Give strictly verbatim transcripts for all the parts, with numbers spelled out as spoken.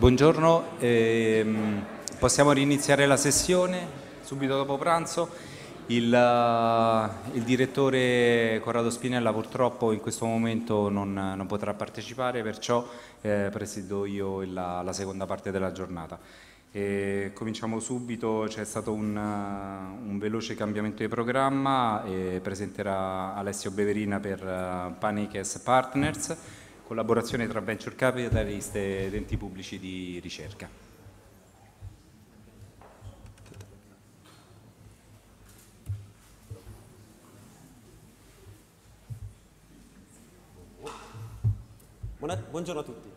Buongiorno, ehm, possiamo riniziare la sessione subito dopo pranzo. Il, uh, il direttore Corrado Spinella purtroppo in questo momento non, non potrà partecipare, perciò eh, presiedo io la, la seconda parte della giornata. E cominciamo subito, c'è stato un, uh, un veloce cambiamento di programma, e presenterà Alessio Beverina per uh, Panakes Partners, collaborazione tra venture capitalist ed enti pubblici di ricerca. Buongiorno a tutti.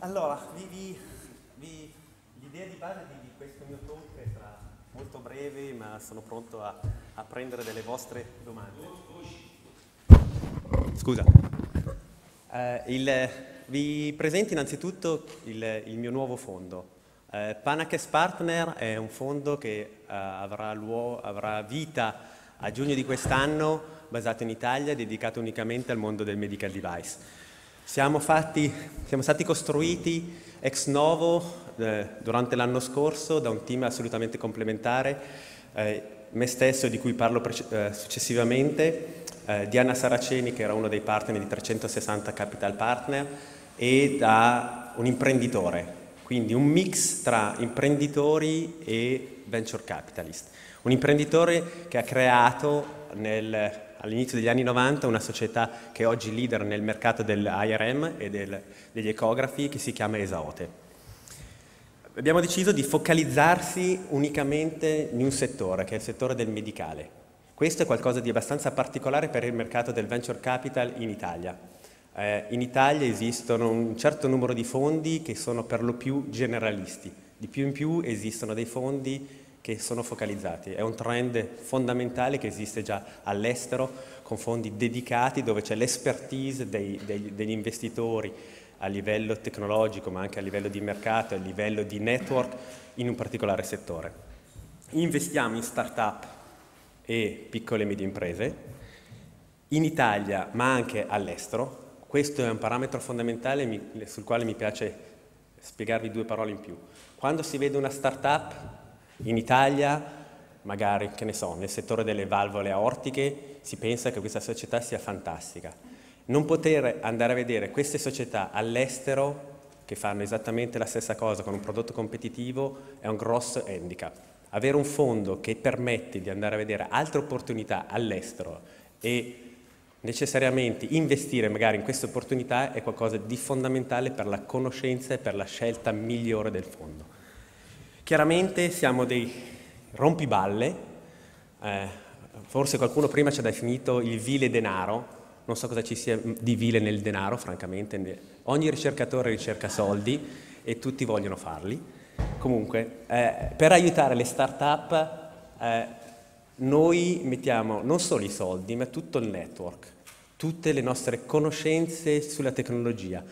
Allora, vi, vi, l'idea di base di questo mio talk è tra molto breve, ma sono pronto a, a prendere delle vostre domande. Scusa. Eh, il, vi presento innanzitutto il, il mio nuovo fondo. Eh, Panakes Partner è un fondo che eh, avrà, luogo, avrà vita a giugno di quest'anno, basato in Italia, dedicato unicamente al mondo del medical device. Siamo, fatti, siamo stati costruiti ex novo eh, durante l'anno scorso da un team assolutamente complementare, eh, me stesso di cui parlo eh, successivamente, eh, Diana Saraceni che era uno dei partner di trecentosessanta Capital Partner e da un imprenditore, quindi un mix tra imprenditori e venture capitalist. Un imprenditore che ha creato nel... all'inizio degli anni novanta una società che è oggi leader nel mercato dell'I R M e del, degli ecografi, che si chiama Esaote. Abbiamo deciso di focalizzarsi unicamente in un settore, che è il settore del medicale. Questo è qualcosa di abbastanza particolare per il mercato del venture capital in Italia. Eh, in Italia esistono un certo numero di fondi che sono per lo più generalisti. Di più in più esistono dei fondi che sono focalizzati. È un trend fondamentale che esiste già all'estero, con fondi dedicati dove c'è l'expertise degli investitori a livello tecnologico, ma anche a livello di mercato, a livello di network in un particolare settore. Investiamo in start-up e piccole e medie imprese, in Italia ma anche all'estero. Questo è un parametro fondamentale sul quale mi piace spiegarvi due parole in più. Quando si vede una start-up in Italia, magari, che ne so, nel settore delle valvole aortiche, si pensa che questa società sia fantastica. Non poter andare a vedere queste società all'estero, che fanno esattamente la stessa cosa con un prodotto competitivo, è un grosso handicap. Avere un fondo che permette di andare a vedere altre opportunità all'estero e necessariamente investire magari in queste opportunità è qualcosa di fondamentale per la conoscenza e per la scelta migliore del fondo. Chiaramente siamo dei rompiballe, eh, forse qualcuno prima ci ha definito il vile denaro, non so cosa ci sia di vile nel denaro, francamente. Ogni ricercatore ricerca soldi e tutti vogliono farli. Comunque, eh, per aiutare le start-up eh, noi mettiamo non solo i soldi, ma tutto il network, tutte le nostre conoscenze sulla tecnologia.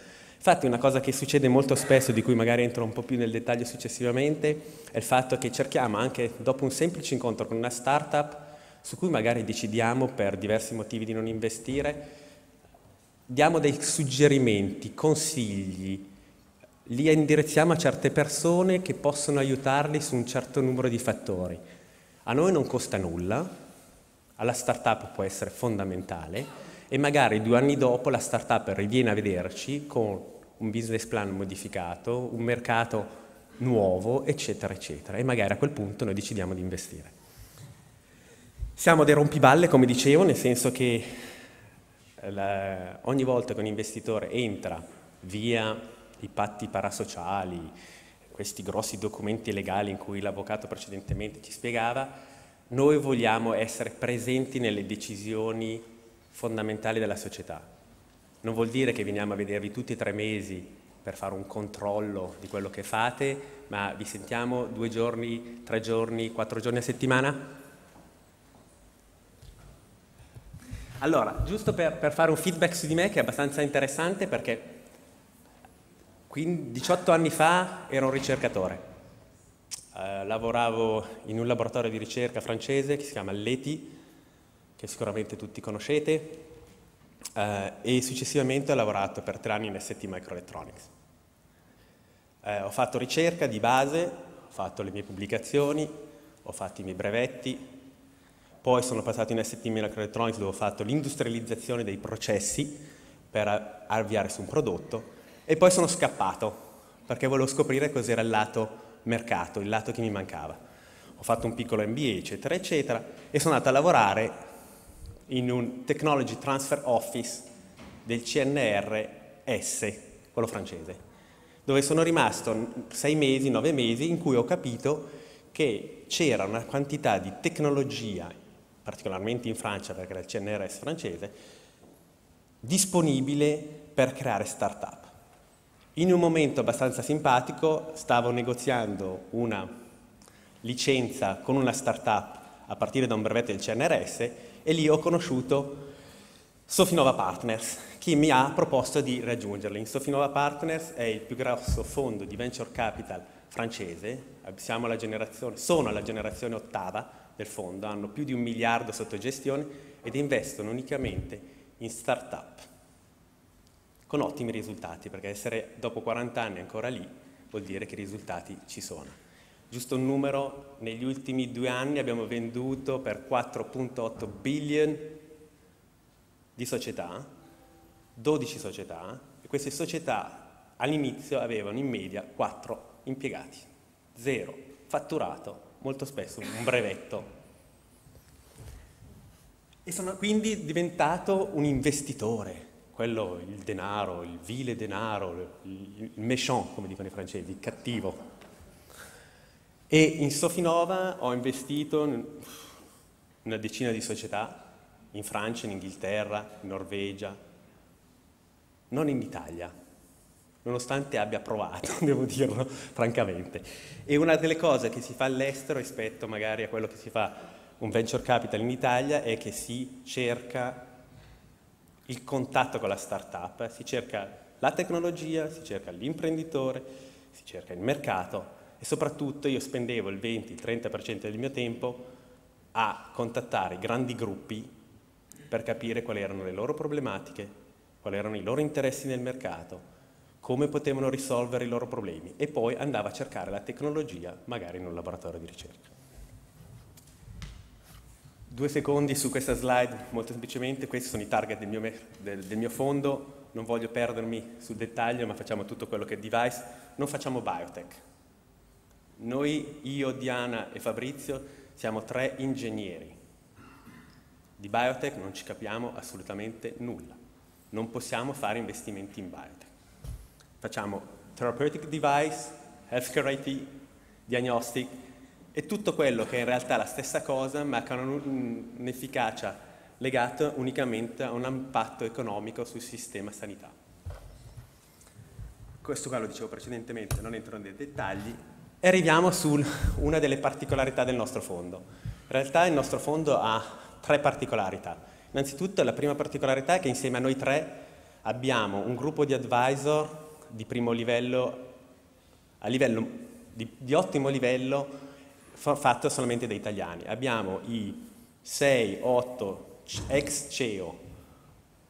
Infatti una cosa che succede molto spesso, di cui magari entro un po' più nel dettaglio successivamente, è il fatto che cerchiamo, anche dopo un semplice incontro con una startup, su cui magari decidiamo per diversi motivi di non investire, diamo dei suggerimenti, consigli, li indirizziamo a certe persone che possono aiutarli su un certo numero di fattori. A noi non costa nulla, alla startup può essere fondamentale, e magari due anni dopo la startup riviene a vederci con un business plan modificato, un mercato nuovo, eccetera, eccetera. E magari a quel punto noi decidiamo di investire. Siamo dei rompiballe, come dicevo, nel senso che la, ogni volta che un investitore entra via i patti parasociali, questi grossi documenti legali in cui l'avvocato precedentemente ci spiegava, noi vogliamo essere presenti nelle decisioni fondamentali della società. Non vuol dire che veniamo a vedervi tutti i tre mesi per fare un controllo di quello che fate, ma vi sentiamo due giorni, tre giorni, quattro giorni a settimana? Allora, giusto per, per fare un feedback su di me che è abbastanza interessante, perché diciotto anni fa ero un ricercatore. Eh, lavoravo in un laboratorio di ricerca francese che si chiama L E T I, che che sicuramente tutti conoscete, eh, e successivamente ho lavorato per tre anni in S T Microelectronics. Eh, ho fatto ricerca di base, ho fatto le mie pubblicazioni, ho fatto i miei brevetti, poi sono passato in S T Microelectronics dove ho fatto l'industrializzazione dei processi per avviare su un prodotto, e poi sono scappato perché volevo scoprire cos'era il lato mercato, il lato che mi mancava. Ho fatto un piccolo M B A, eccetera, eccetera, e sono andato a lavorare in un Technology Transfer Office del C N R S, quello francese, dove sono rimasto sei mesi, nove mesi, in cui ho capito che c'era una quantità di tecnologia, particolarmente in Francia, perché era il C N R S francese, disponibile per creare start-up. In un momento abbastanza simpatico stavo negoziando una licenza con una startup a partire da un brevetto del C N R S e lì ho conosciuto Sofinnova Partners, che mi ha proposto di raggiungerli. Sofinnova Partners è il più grosso fondo di venture capital francese, siamo alla generazione, sono alla generazione ottava del fondo, hanno più di un miliardo sotto gestione ed investono unicamente in startup, con ottimi risultati, perché essere dopo quaranta anni ancora lì vuol dire che i risultati ci sono. Giusto un numero, negli ultimi due anni abbiamo venduto per quattro virgola otto billion di società, dodici società, e queste società all'inizio avevano in media quattro impiegati, zero fatturato, molto spesso un brevetto. E sono quindi diventato un investitore, quello, il denaro, il vile denaro, il méchant, come dicono i francesi, il cattivo. E in Sofinnova ho investito in una decina di società, in Francia, in Inghilterra, in Norvegia, non in Italia, nonostante abbia provato, devo dirlo francamente. E una delle cose che si fa all'estero rispetto magari a quello che si fa un venture capital in Italia è che si cerca il contatto con la startup, eh, si cerca la tecnologia, si cerca l'imprenditore, si cerca il mercato, e soprattutto io spendevo il venti trenta per cento del mio tempo a contattare grandi gruppi per capire quali erano le loro problematiche, quali erano i loro interessi nel mercato, come potevano risolvere i loro problemi, e poi andavo a cercare la tecnologia magari in un laboratorio di ricerca. Due secondi su questa slide, molto semplicemente, questi sono i target del mio, del, del mio fondo, non voglio perdermi sul dettaglio, ma facciamo tutto quello che è device, non facciamo biotech. Noi, io, Diana e Fabrizio, siamo tre ingegneri, di biotech non ci capiamo assolutamente nulla, non possiamo fare investimenti in biotech. Facciamo therapeutic device, healthcare I T, diagnostic, e tutto quello che è in realtà la stessa cosa ma che ha un'efficacia legata unicamente a un impatto economico sul sistema sanitario. Questo qua lo dicevo precedentemente, non entro nei dettagli. E arriviamo su una delle particolarità del nostro fondo. In realtà il nostro fondo ha tre particolarità. Innanzitutto la prima particolarità è che insieme a noi tre abbiamo un gruppo di advisor di primo livello, a livello di, di ottimo livello, fatto solamente da italiani. Abbiamo i sei otto ex C E O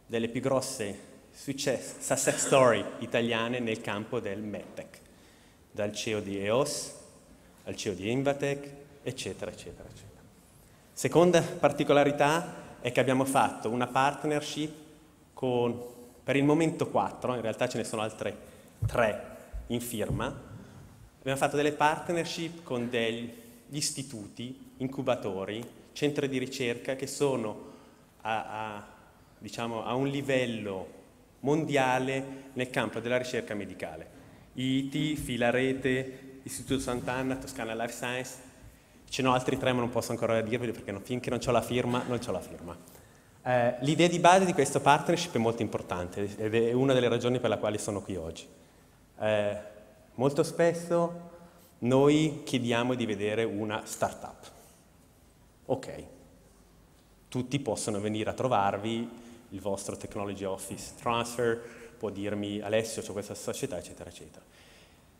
delle più grosse success, success story italiane nel campo del medtech, dal C E O di E O S al C E O di Invatech, eccetera, eccetera, eccetera. Seconda particolarità è che abbiamo fatto una partnership con, per il momento quattro, in realtà ce ne sono altre tre in firma, abbiamo fatto delle partnership con degli gli istituti, incubatori, centri di ricerca che sono a, a, diciamo, a un livello mondiale nel campo della ricerca medicale. I I T, Filarete, Istituto Sant'Anna, Toscana Life Science, ce n'ho altri tre ma non posso ancora dirveli perché non, finché non ho la firma, non ho la firma. Eh, l'idea di base di questa partnership è molto importante ed è una delle ragioni per la quale sono qui oggi. Eh, molto spesso noi chiediamo di vedere una startup. Ok, tutti possono venire a trovarvi, il vostro Technology Office Transfer può dirmi Alessio, c'ho questa società, eccetera, eccetera.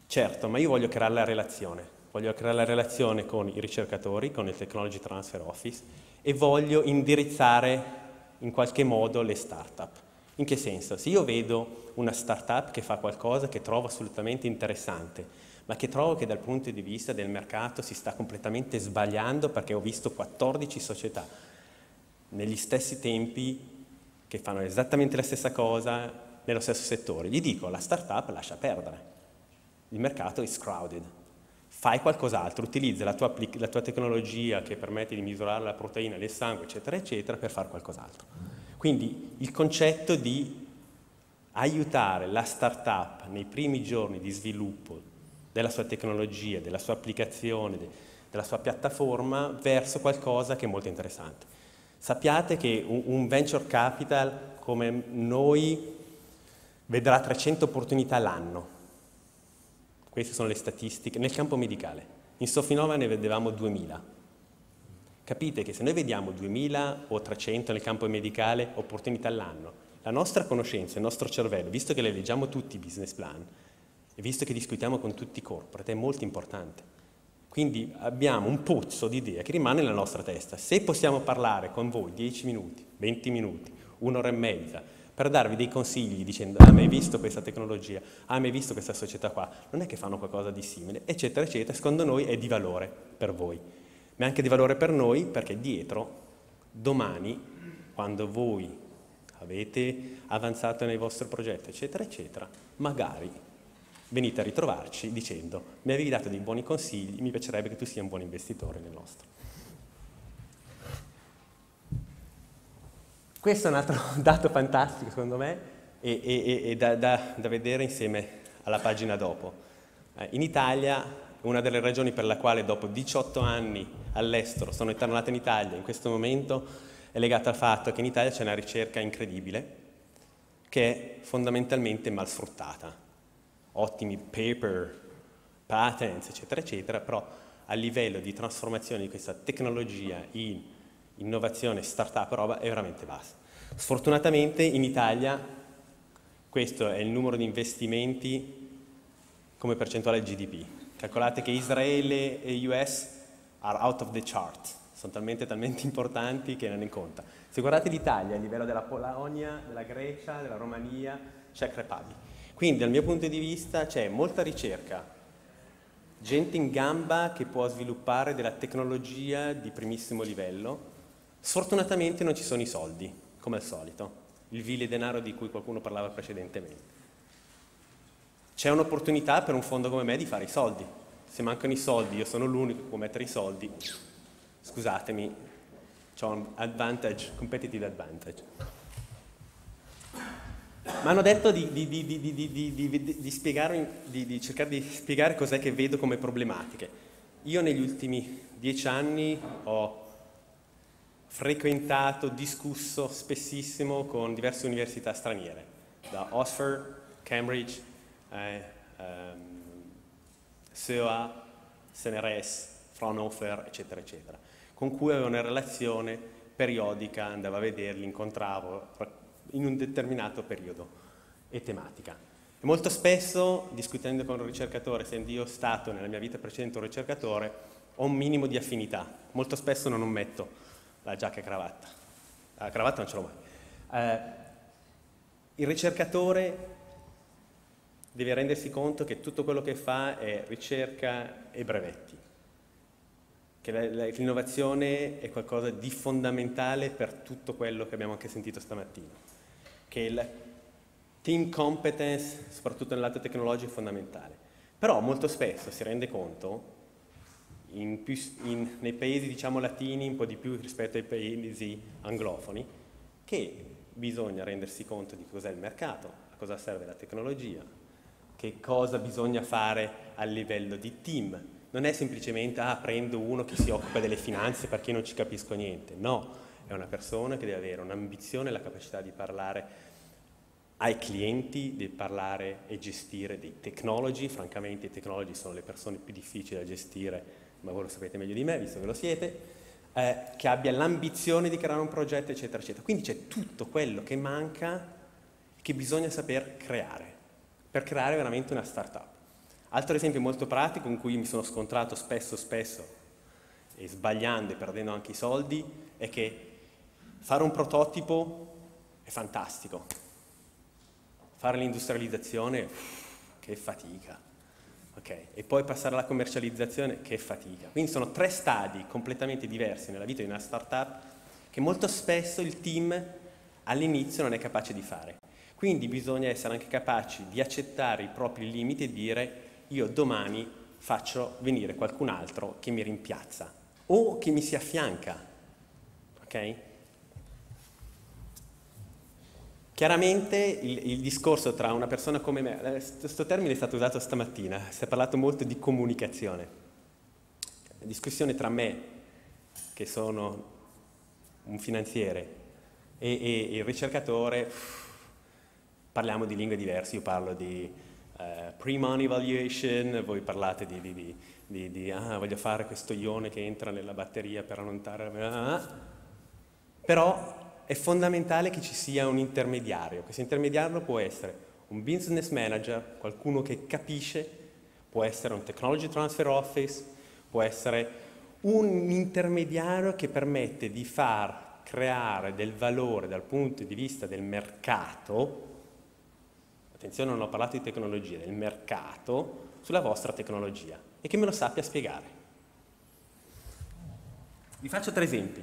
Certo, ma io voglio creare la relazione, voglio creare la relazione con i ricercatori, con il Technology Transfer Office, e voglio indirizzare in qualche modo le start-up. In che senso? Se io vedo una start-up che fa qualcosa che trovo assolutamente interessante, ma che trovo che dal punto di vista del mercato si sta completamente sbagliando, perché ho visto quattordici società negli stessi tempi che fanno esattamente la stessa cosa nello stesso settore, gli dico: la startup lascia perdere, il mercato è crowded, fai qualcos'altro, utilizza la tua, la tua tecnologia che permette di misurare la proteina del sangue eccetera eccetera per fare qualcos'altro. Quindi il concetto di aiutare la startup nei primi giorni di sviluppo della sua tecnologia, della sua applicazione, della sua piattaforma verso qualcosa che è molto interessante. Sappiate che un venture capital come noi vedrà trecento opportunità l'anno. Queste sono le statistiche nel campo medicale. In Sofinnova ne vedevamo duemila. Capite che se noi vediamo duemila o trecento nel campo medicale opportunità all'anno, la nostra conoscenza, il nostro cervello, visto che le leggiamo tutti i business plan, e visto che discutiamo con tutti i corporate, è molto importante. Quindi abbiamo un pozzo di idea che rimane nella nostra testa. Se possiamo parlare con voi dieci minuti, venti minuti, un'ora e mezza, per darvi dei consigli dicendo: ah, ma hai visto questa tecnologia, ah, ma hai visto questa società qua, non è che fanno qualcosa di simile, eccetera, eccetera, secondo noi è di valore per voi, ma è anche di valore per noi, perché dietro, domani, quando voi avete avanzato nel vostro progetto, eccetera, eccetera, magari venite a ritrovarci dicendo: mi avevi dato dei buoni consigli, mi piacerebbe che tu sia un buon investitore nel nostro. Questo è un altro dato fantastico secondo me, e, e, e da, da, da vedere insieme alla pagina dopo. Eh, in Italia, una delle ragioni per la quale dopo diciotto anni all'estero sono tornato in Italia in questo momento è legata al fatto che in Italia c'è una ricerca incredibile che è fondamentalmente mal sfruttata. Ottimi paper, patents, eccetera, eccetera, però a livello di trasformazione di questa tecnologia in innovazione, startup, roba, è veramente bassa. Sfortunatamente in Italia questo è il numero di investimenti come percentuale del G D P. Calcolate che Israele e U S are out of the chart, sono talmente, talmente importanti che non ne conta. Se guardate l'Italia a livello della Polonia, della Grecia, della Romania, c'è Crepavi. Quindi dal mio punto di vista c'è molta ricerca, gente in gamba che può sviluppare della tecnologia di primissimo livello. Sfortunatamente non ci sono i soldi, come al solito, il vile denaro di cui qualcuno parlava precedentemente. C'è un'opportunità per un fondo come me di fare i soldi. Se mancano i soldi, io sono l'unico che può mettere i soldi, scusatemi, ho un advantage, competitive advantage. Mi hanno detto di, di, di, di, di, di, di, di, spiegare, di, di cercare di spiegare cos'è che vedo come problematiche. Io negli ultimi dieci anni ho frequentato, discusso spessissimo con diverse università straniere, da Oxford, Cambridge, eh, um, C E A, C N R S, Fraunhofer, eccetera, eccetera, con cui avevo una relazione periodica, andavo a vederli, incontravo in un determinato periodo e tematica. E molto spesso, discutendo con un ricercatore, essendo io stato nella mia vita precedente un ricercatore, ho un minimo di affinità. Molto spesso non metto la giacca e cravatta. La cravatta non ce l'ho mai. Eh, il ricercatore deve rendersi conto che tutto quello che fa è ricerca e brevetti, che l'innovazione è qualcosa di fondamentale per tutto quello che abbiamo anche sentito stamattina, che il team competence, soprattutto nel lato tecnologico, è fondamentale. Però molto spesso si rende conto, in più, in, nei paesi diciamo latini un po' di più rispetto ai paesi anglofoni, che bisogna rendersi conto di cos'è il mercato, a cosa serve la tecnologia, che cosa bisogna fare a livello di team. Non è semplicemente, ah, prendo uno che si occupa delle finanze perché io non ci capisco niente. No, è una persona che deve avere un'ambizione e la capacità di parlare ai clienti, di parlare e gestire dei technology. Francamente i technology sono le persone più difficili da gestire, ma voi lo sapete meglio di me, visto che lo siete, eh, che abbia l'ambizione di creare un progetto, eccetera, eccetera. Quindi c'è tutto quello che manca, che bisogna saper creare, per creare veramente una startup. Altro esempio molto pratico in cui mi sono scontrato spesso, spesso, e sbagliando e perdendo anche i soldi, è è che fare un prototipo è fantastico, fare l'industrializzazione, che fatica, okay. E poi passare alla commercializzazione, che fatica. Quindi sono tre stadi completamente diversi nella vita di una startup che molto spesso il team all'inizio non è capace di fare. Quindi bisogna essere anche capaci di accettare i propri limiti e dire: io domani faccio venire qualcun altro che mi rimpiazza o che mi si affianca, ok? Chiaramente il, il discorso tra una persona come me, questo termine è stato usato stamattina, si è parlato molto di comunicazione, la discussione tra me, che sono un finanziere, e, e il ricercatore, parliamo di lingue diverse, io parlo di uh, pre-money valuation, voi parlate di, di, di, di, di ah, voglio fare questo ione che entra nella batteria per allontanare, ah. Però è fondamentale che ci sia un intermediario. Questo intermediario può essere un business manager, qualcuno che capisce, può essere un technology transfer office, può essere un intermediario che permette di far creare del valore dal punto di vista del mercato, attenzione non ho parlato di tecnologia, del mercato sulla vostra tecnologia, e che me lo sappia spiegare. Vi faccio tre esempi,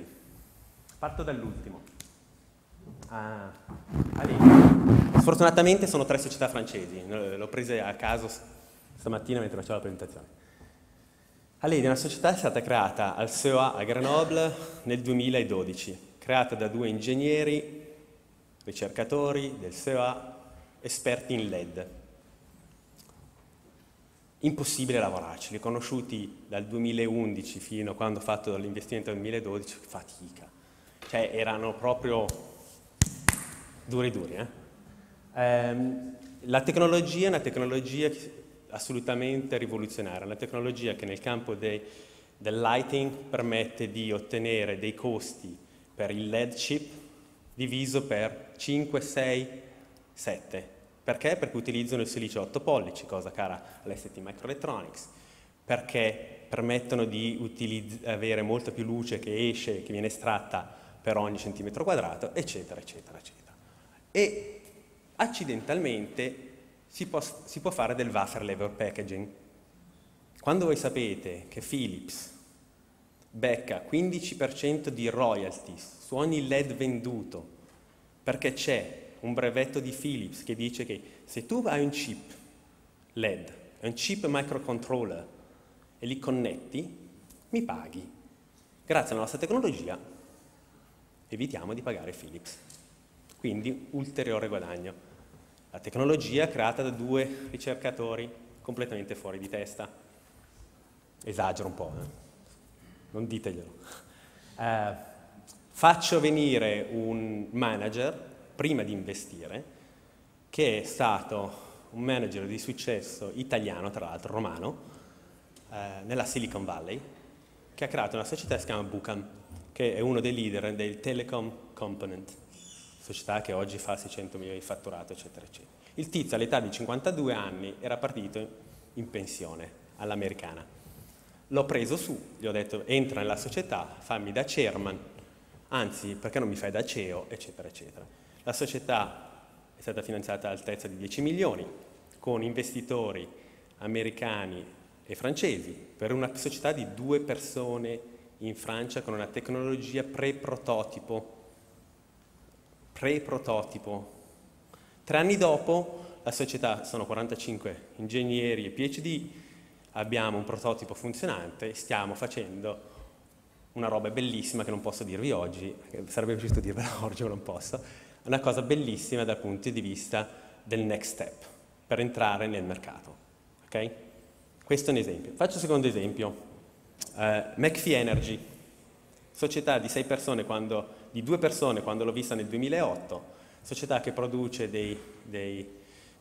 parto dall'ultimo. Ah, sfortunatamente sono tre società francesi, l'ho presa a caso stamattina mentre facevo la presentazione. Aledia è una società, è stata creata al C E A a Grenoble nel duemiladodici, creata da due ingegneri, ricercatori del C E A, esperti in L E D. Impossibile lavorarci, li ho conosciuti dal duemilaundici fino a quando ho fatto l'investimento nel duemiladodici, fatica, cioè erano proprio duri duri. Eh? Ehm, la tecnologia è una tecnologia assolutamente rivoluzionaria, una tecnologia che nel campo dei, del lighting permette di ottenere dei costi per il L E D chip diviso per cinque, sei, sette. Perché? Perché utilizzano il silicio otto pollici, cosa cara all'S T Microelectronics, perché permettono di avere molta più luce che esce, che viene estratta per ogni centimetro quadrato, eccetera, eccetera, eccetera. E accidentalmente si può, si può fare del wafer level packaging. Quando voi sapete che Philips becca quindici per cento di royalties su ogni L E D venduto, perché c'è un brevetto di Philips che dice che se tu hai un chip L E D, un chip microcontroller, e li connetti, mi paghi. Grazie alla nostra tecnologia evitiamo di pagare Philips. Quindi ulteriore guadagno. La tecnologia creata da due ricercatori completamente fuori di testa. Esagero un po', eh? Non diteglielo. Eh, faccio venire un manager, prima di investire, che è stato un manager di successo italiano, tra l'altro romano, eh, nella Silicon Valley, che ha creato una società che si chiama Bucam, che è uno dei leader del telecom component, società che oggi fa seicento milioni di fatturato, eccetera, eccetera. Il tizio all'età di cinquantadue anni era partito in pensione all'americana. L'ho preso su, gli ho detto: entra nella società, fammi da chairman, anzi, perché non mi fai da C E O, eccetera, eccetera. La società è stata finanziata all'altezza di dieci milioni, con investitori americani e francesi, per una società di due persone in Francia con una tecnologia pre-prototipo, pre-prototipo. Tre anni dopo la società, sono quarantacinque ingegneri e PhD, abbiamo un prototipo funzionante, stiamo facendo una roba bellissima che non posso dirvi oggi, sarebbe giusto dirvela oggi ma non posso, una cosa bellissima dal punto di vista del next step, per entrare nel mercato, ok? Questo è un esempio. Faccio il secondo esempio, eh, McPhee Energy, società di sei persone quando... di due persone quando l'ho vista nel duemilaotto, società che produce dei, dei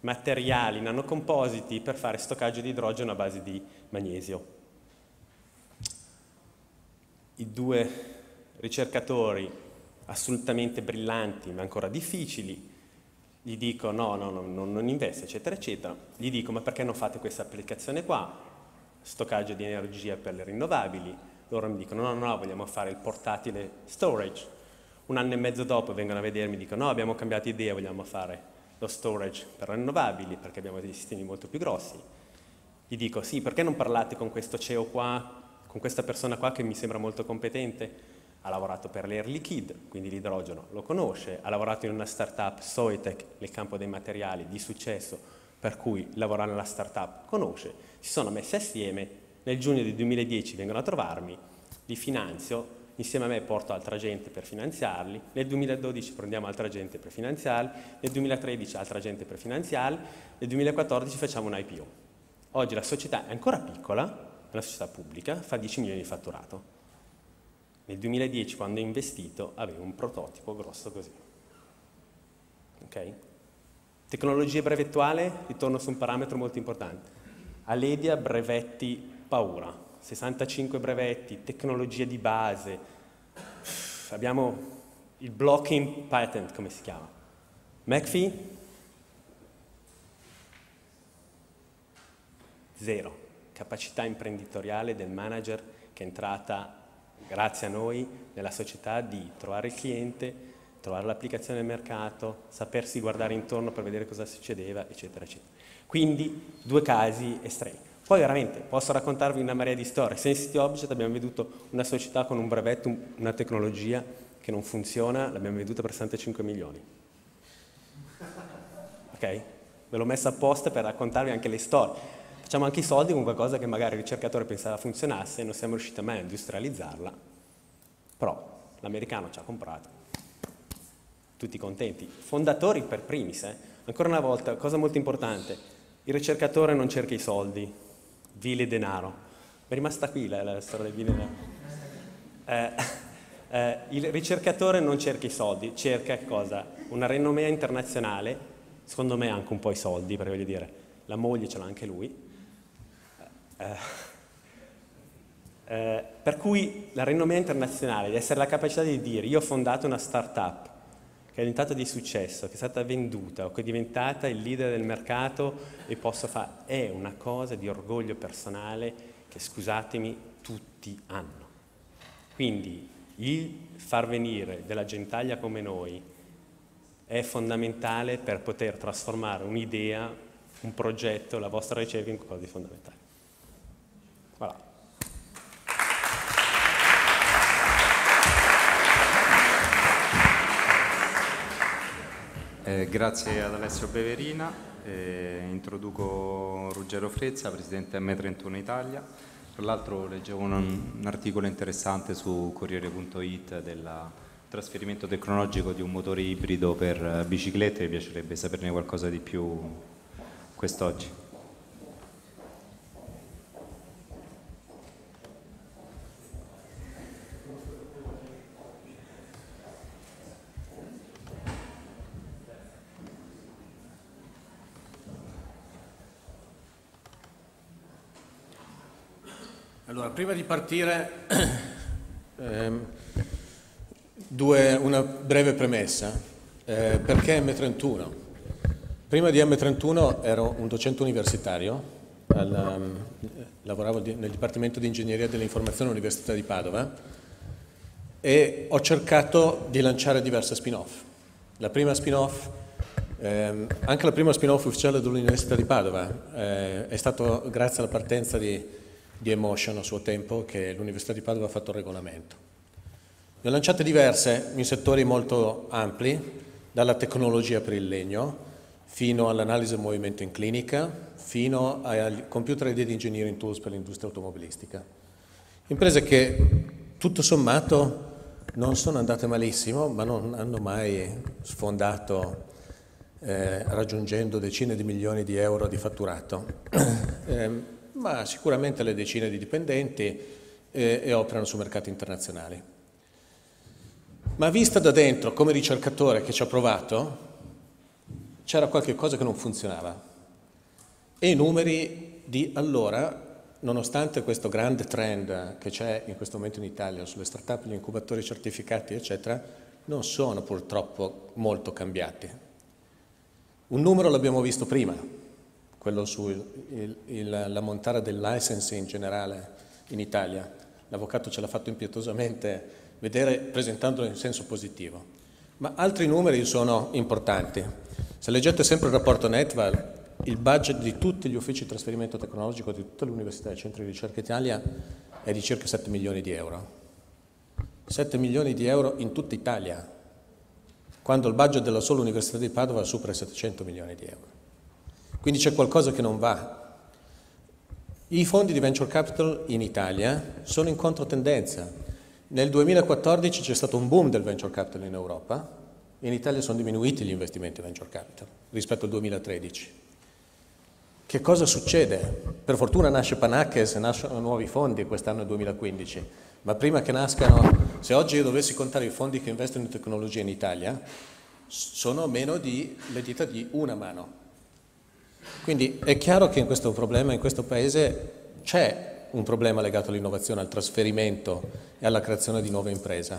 materiali nanocompositi per fare stoccaggio di idrogeno a base di magnesio. I due ricercatori assolutamente brillanti ma ancora difficili, gli dico no, no, no non, non investe, eccetera, eccetera. Gli dico: ma perché non fate questa applicazione qua? Stoccaggio di energia per le rinnovabili, loro mi dicono no, no, no, vogliamo fare il portatile storage. Un anno e mezzo dopo vengono a vedermi e dicono no, abbiamo cambiato idea, vogliamo fare lo storage per rinnovabili perché abbiamo dei sistemi molto più grossi. Gli dico sì, perché non parlate con questo C E O qua, con questa persona qua che mi sembra molto competente? Ha lavorato per l'Air Liquide, quindi l'idrogeno, lo conosce, ha lavorato in una startup, Soitec, nel campo dei materiali di successo, per cui lavora nella startup, conosce. Si sono messi assieme, nel giugno del duemiladieci vengono a trovarmi, li finanzio, insieme a me porto altra gente per finanziarli, nel duemiladodici prendiamo altra gente per finanziarli, nel duemilatredici altra gente per finanziarli, nel duemilaquattordici facciamo un I P O. Oggi la società è ancora piccola, è una società pubblica, fa dieci milioni di fatturato. Nel duemiladieci, quando ho investito, avevo un prototipo grosso così. Okay? Tecnologia brevettuale, ritorno su un parametro molto importante. Aledia, brevetti, paura. sessantacinque brevetti, tecnologia di base. Abbiamo il blocking patent, come si chiama? McAfee? Zero. Capacità imprenditoriale del manager che è entrata grazie a noi, nella società, di trovare il cliente, trovare l'applicazione del mercato, sapersi guardare intorno per vedere cosa succedeva, eccetera, eccetera. Quindi due casi estremi. Poi veramente posso raccontarvi una marea di storie. Sensitive Object, abbiamo veduto una società con un brevetto, una tecnologia che non funziona, l'abbiamo veduta per sessantacinque milioni. Ok? Ve l'ho messa apposta per raccontarvi anche le storie. Facciamo anche i soldi con qualcosa che magari il ricercatore pensava funzionasse e non siamo riusciti mai a industrializzarla, però l'americano ci ha comprato, tutti contenti. Fondatori per primis, eh? Ancora una volta, cosa molto importante, il ricercatore non cerca i soldi, vile denaro, mi è rimasta qui la, la storia del vile denaro. Eh, eh, il ricercatore non cerca i soldi, cerca cosa? Una renommea internazionale, secondo me anche un po' i soldi, perché voglio dire, la moglie ce l'ha anche lui. Eh, eh, per cui la renommea internazionale, di essere la capacità di dire io ho fondato una startup che è diventata di successo, che è stata venduta o che è diventata il leader del mercato e posso fare, è una cosa di orgoglio personale che, scusatemi, tutti hanno. Quindi il far venire della gentaglia come noi è fondamentale per poter trasformare un'idea, un progetto, la vostra ricerca in qualcosa di fondamentale. Voilà. Eh, grazie ad Alessio Beverina, eh, introduco Ruggero Frezza, presidente M trentuno Italia. Tra l'altro leggevo un, un articolo interessante su Corriere punto it del trasferimento tecnologico di un motore ibrido per biciclette, mi piacerebbe saperne qualcosa di più quest'oggi. Allora, prima di partire, ehm, due, una breve premessa. Eh, perché M trentuno? Prima di M trentuno ero un docente universitario, alla, lavoravo di, nel Dipartimento di Ingegneria dell'Informazione all'Università di Padova e ho cercato di lanciare diverse spin-off. La prima spin-off, ehm, anche la prima spin-off ufficiale dell'Università di Padova, eh, è stato grazie alla partenza di di Emotion a suo tempo, che l'Università di Padova ha fatto il regolamento. Ne ho lanciate diverse in settori molto ampli, dalla tecnologia per il legno, fino all'analisi del movimento in clinica, fino al computer aided engineering tools per l'industria automobilistica. Imprese che tutto sommato non sono andate malissimo, ma non hanno mai sfondato, eh, raggiungendo decine di milioni di euro di fatturato. eh, ma sicuramente le decine di dipendenti eh, e operano su mercati internazionali. Ma vista da dentro, come ricercatore che ci ha provato, c'era qualche cosa che non funzionava. E i numeri di allora, nonostante questo grande trend che c'è in questo momento in Italia sulle start-up, gli incubatori certificati, eccetera, non sono purtroppo molto cambiati. Un numero l'abbiamo visto prima, quello sulla montata del licensing in generale in Italia. l'avvocato ce l'ha fatto impietosamente vedere presentandolo in senso positivo. Ma altri numeri sono importanti. Se leggete sempre il rapporto Netval, il budget di tutti gli uffici di trasferimento tecnologico di tutte le università e centri di ricerca Italia è di circa sette milioni di euro. sette milioni di euro in tutta Italia, quando il budget della sola Università di Padova supera i settecento milioni di euro. Quindi c'è qualcosa che non va. I fondi di venture capital in Italia sono in controtendenza. Nel duemilaquattordici c'è stato un boom del venture capital in Europa, in Italia sono diminuiti gli investimenti venture capital rispetto al duemilatredici. Che cosa succede? Per fortuna nasce Panakes, nascono nuovi fondi quest'anno, duemilaquindici, ma prima che nascano, se oggi io dovessi contare i fondi che investono in tecnologia in Italia, sono meno delle dita di una mano. Quindi è chiaro che in questo problema, in questo Paese, c'è un problema legato all'innovazione, al trasferimento e alla creazione di nuove imprese.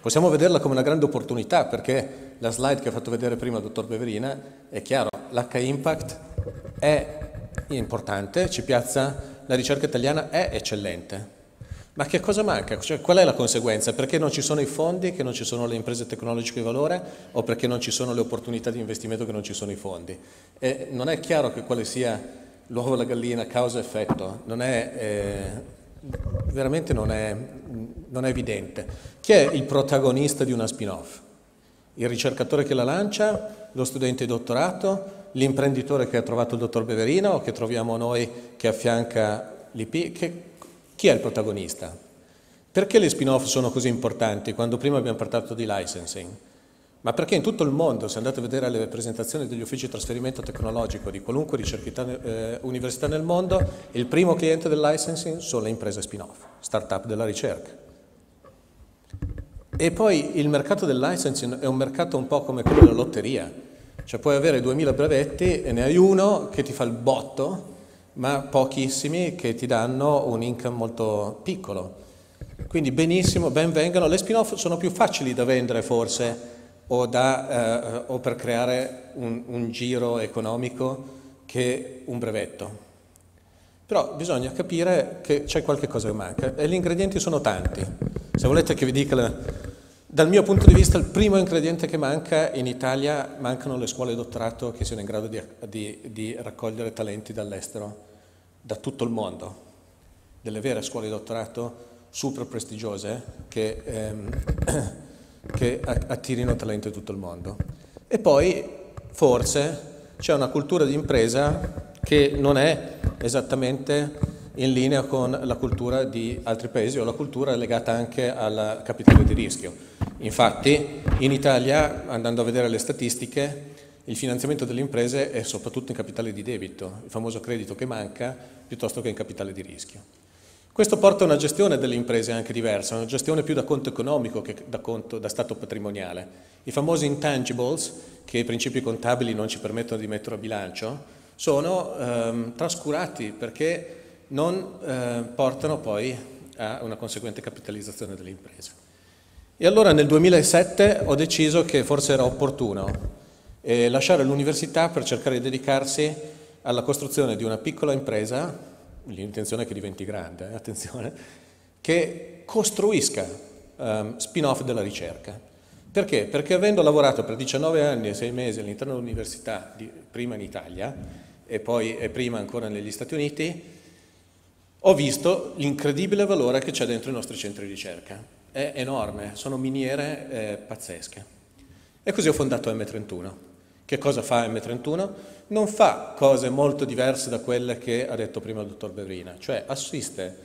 Possiamo vederla come una grande opportunità, perché la slide che ha fatto vedere prima il dottor Beverina è chiaro, l'H-Impact è importante, ci piazza, la ricerca italiana è eccellente. Ma che cosa manca? Cioè, qual è la conseguenza? Perché non ci sono i fondi, che non ci sono le imprese tecnologiche di valore, o perché non ci sono le opportunità di investimento, che non ci sono i fondi? E non è chiaro che quale sia l'uovo e la gallina, causa-effetto, non è, eh, veramente non è, non è evidente. Chi è il protagonista di una spin-off? Il ricercatore che la lancia, lo studente di dottorato, l'imprenditore che ha trovato il dottor Beverina o che troviamo noi che affianca l'I P? Che, Chi è il protagonista? Perché le spin-off sono così importanti quando prima abbiamo parlato di licensing? Ma perché in tutto il mondo, se andate a vedere le presentazioni degli uffici di trasferimento tecnologico di qualunque ricerca, eh, università nel mondo, il primo cliente del licensing sono le imprese spin-off, start-up della ricerca. E poi il mercato del licensing è un mercato un po' come quello della lotteria, cioè puoi avere duemila brevetti e ne hai uno che ti fa il botto, ma pochissimi che ti danno un income molto piccolo. Quindi benissimo, ben vengano. Le spin-off sono più facili da vendere forse, o, da, eh, o per creare un, un giro economico, che un brevetto. Però bisogna capire che c'è qualche cosa che manca, e gli ingredienti sono tanti. Se volete che vi dica, la... dal mio punto di vista il primo ingrediente che manca in Italia, mancano le scuole di dottorato che siano in grado di, di, di raccogliere talenti dall'estero, da tutto il mondo, delle vere scuole di dottorato super prestigiose che, ehm, che attirino talento di tutto il mondo. E poi forse c'è una cultura di impresa che non è esattamente in linea con la cultura di altri paesi, o la cultura legata anche al capitale di rischio. Infatti in Italia, andando a vedere le statistiche, il finanziamento delle imprese è soprattutto in capitale di debito, il famoso credito che manca, piuttosto che in capitale di rischio. Questo porta a una gestione delle imprese anche diversa, una gestione più da conto economico che da, conto, da stato patrimoniale. I famosi intangibles, che i principi contabili non ci permettono di mettere a bilancio, sono ehm, trascurati perché non eh, portano poi a una conseguente capitalizzazione dell'impresa. E allora nel duemilasette ho deciso che forse era opportuno eh, lasciare l'università per cercare di dedicarsi alla costruzione di una piccola impresa, l'intenzione è che diventi grande, eh, attenzione, che costruisca eh, spin-off della ricerca. Perché? Perché avendo lavorato per diciannove anni e sei mesi all'interno dell'università, di, prima in Italia e poi e prima ancora negli Stati Uniti, ho visto l'incredibile valore che c'è dentro i nostri centri di ricerca. È enorme, sono miniere eh, pazzesche. E così ho fondato M trentuno. Che cosa fa M trentuno? Non fa cose molto diverse da quelle che ha detto prima il dottor Beverina, cioè assiste